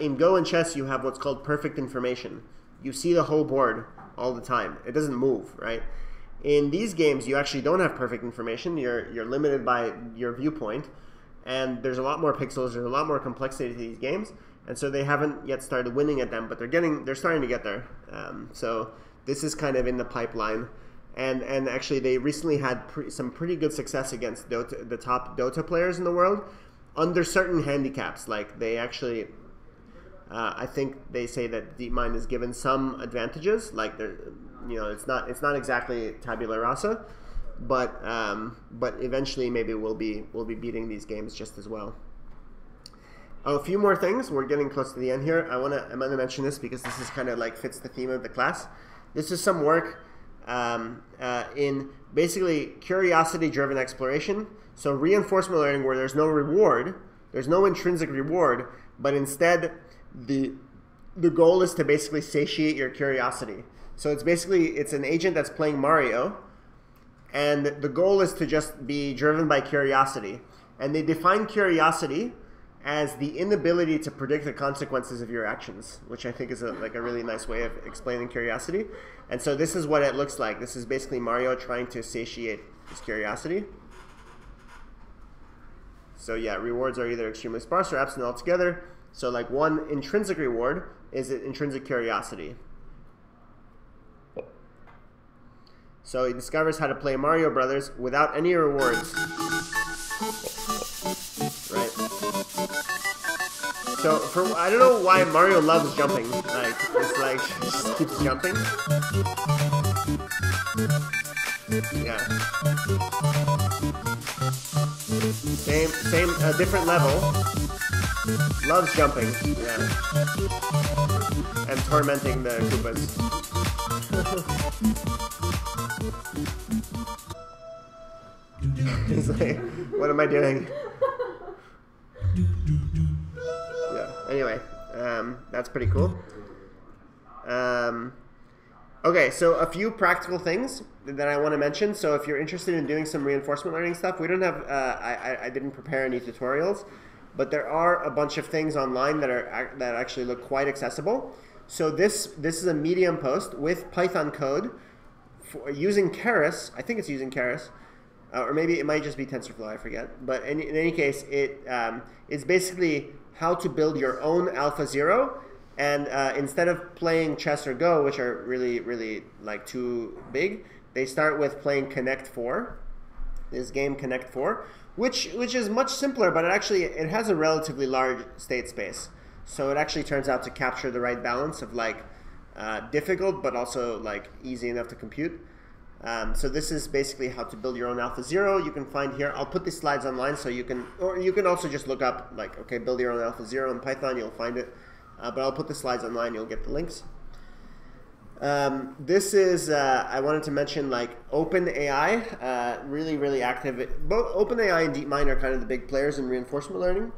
in Go and chess, you have what's called perfect information. You see the whole board all the time. It doesn't move, right? In these games, you actually don't have perfect information. You're limited by your viewpoint, and there's a lot more pixels, there's a lot more complexity to these games, and so they haven't yet started winning at them, but they're starting to get there. So this is kind of in the pipeline, and actually they recently had some pretty good success against Dota, the top Dota players in the world, under certain handicaps. Like they actually, I think they say that DeepMind is given some advantages. Like they're, you know, it's not exactly tabula rasa, but eventually maybe we'll be beating these games just as well. Oh, a few more things. We're getting close to the end here. I'm gonna mention this because this is kind of like fits the theme of the class. This is some work in basically curiosity-driven exploration. So reinforcement learning, where there's no reward, there's no intrinsic reward, but instead the goal is to basically satiate your curiosity. So it's an agent that's playing Mario, and the goal is to just be driven by curiosity. And they define curiosity as the inability to predict the consequences of your actions, which I think is a really nice way of explaining curiosity. And so this is what it looks like. This is basically Mario trying to satiate his curiosity. So yeah, rewards are either extremely sparse or absent altogether. So like one intrinsic reward is intrinsic curiosity. So he discovers how to play Mario Brothers without any rewards. Right. So I don't know why Mario loves jumping. Like it's like he just keeps jumping. Yeah. Same, different level. Loves jumping. Yeah. And tormenting the Koopas. He's like, what am I doing? Yeah. Anyway, that's pretty cool. Okay, so a few practical things that I want to mention. So if you're interested in doing some reinforcement learning stuff, we don't have. I didn't prepare any tutorials, but there are a bunch of things online that actually look quite accessible. So this is a Medium post with Python code for using Keras. I think it's using Keras. Or maybe it might just be TensorFlow, I forget. But in any case, it's basically how to build your own AlphaZero. And instead of playing chess or Go, which are really like too big, they start with playing Connect Four. This game Connect Four, which is much simpler, but it has a relatively large state space. So it actually turns out to capture the right balance of like difficult, but also like easy enough to compute. So this is basically how to build your own AlphaZero. You can find here, I'll put these slides online so you can, or you can also just look up like, okay, build your own AlphaZero in Python, you'll find it. But I'll put the slides online, you'll get the links. This is, I wanted to mention, like, OpenAI, really, really active. Both OpenAI and DeepMind are kind of the big players in reinforcement learning.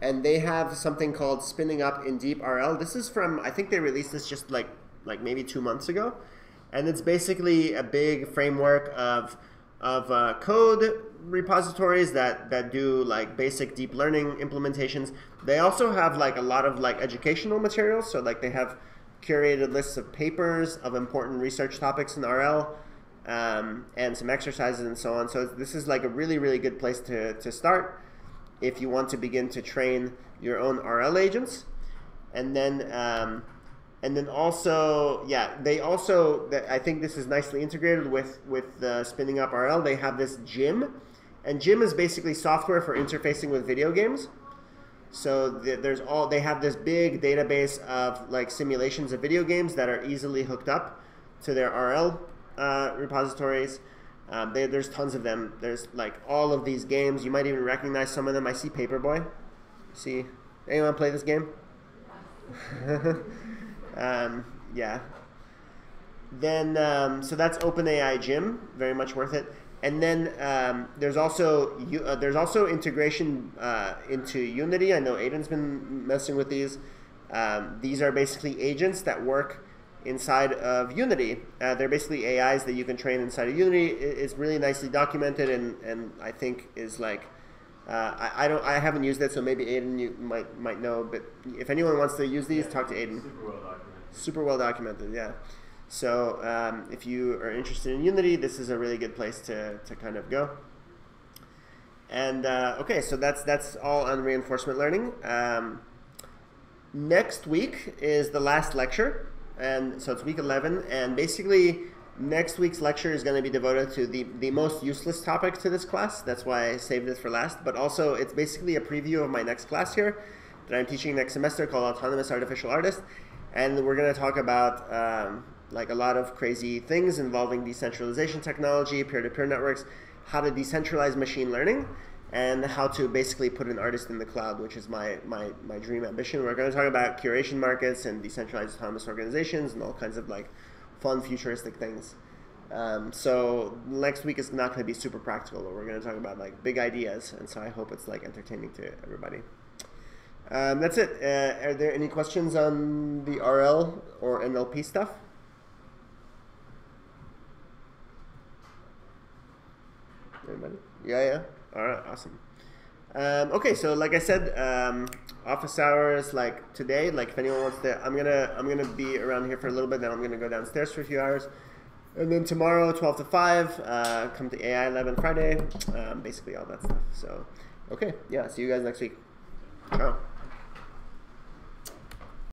And they have something called Spinning Up in Deep RL. This is from, I think they released this just like maybe 2 months ago. And it's basically a big framework of code repositories that do like basic deep learning implementations. They also have like a lot of like educational materials. So like they have curated lists of papers of important research topics in RL, and some exercises and so on. So this is like a really, really good place to start if you want to begin to train your own RL agents. And then also, yeah, they also, I think this is nicely integrated with the Spinning Up RL. They have this Gym, and Gym is basically software for interfacing with video games. So they have this big database of like simulations of video games that are easily hooked up to their RL repositories. There's tons of them. There's like all of these games. You might even recognize some of them. I see Paperboy. See, anyone play this game? Yeah. Then so that's OpenAI Gym. Very much worth it. And then there's also integration into Unity. I know Aiden's been messing with these. These are basically agents that work inside of Unity. They're basically AIs that you can train inside of Unity. It's really nicely documented, and I think is like I haven't used it, so maybe Aiden you might know. But if anyone wants to use these, talk to Aiden. Super well documented. Super well documented. Yeah. So if you are interested in Unity, this is a really good place to kind of go. And okay, so that's all on reinforcement learning. Next week is the last lecture, and so it's week 11. And basically, next week's lecture is going to be devoted to the most useless topic to this class. That's why I saved it for last. But also, it's basically a preview of my next class here that I'm teaching next semester called Autonomous Artificial Artists, and we're going to talk about like a lot of crazy things involving decentralization technology, peer-to-peer networks, how to decentralize machine learning, and how to basically put an artist in the cloud, which is my dream ambition. We're going to talk about curation markets and decentralized autonomous organizations and all kinds of like fun futuristic things. So next week is not going to be super practical, but we're going to talk about like big ideas, and so I hope it's like entertaining to everybody. That's it. Are there any questions on the RL or NLP stuff? Everybody? Yeah. All right. Awesome. Okay. So, like I said, office hours like today. Like, if anyone wants to, I'm gonna be around here for a little bit. Then I'm gonna go downstairs for a few hours, and then tomorrow, 12 to 5, come to AI Lab on Friday. Basically all that stuff. So, okay. Yeah. See you guys next week. Ciao.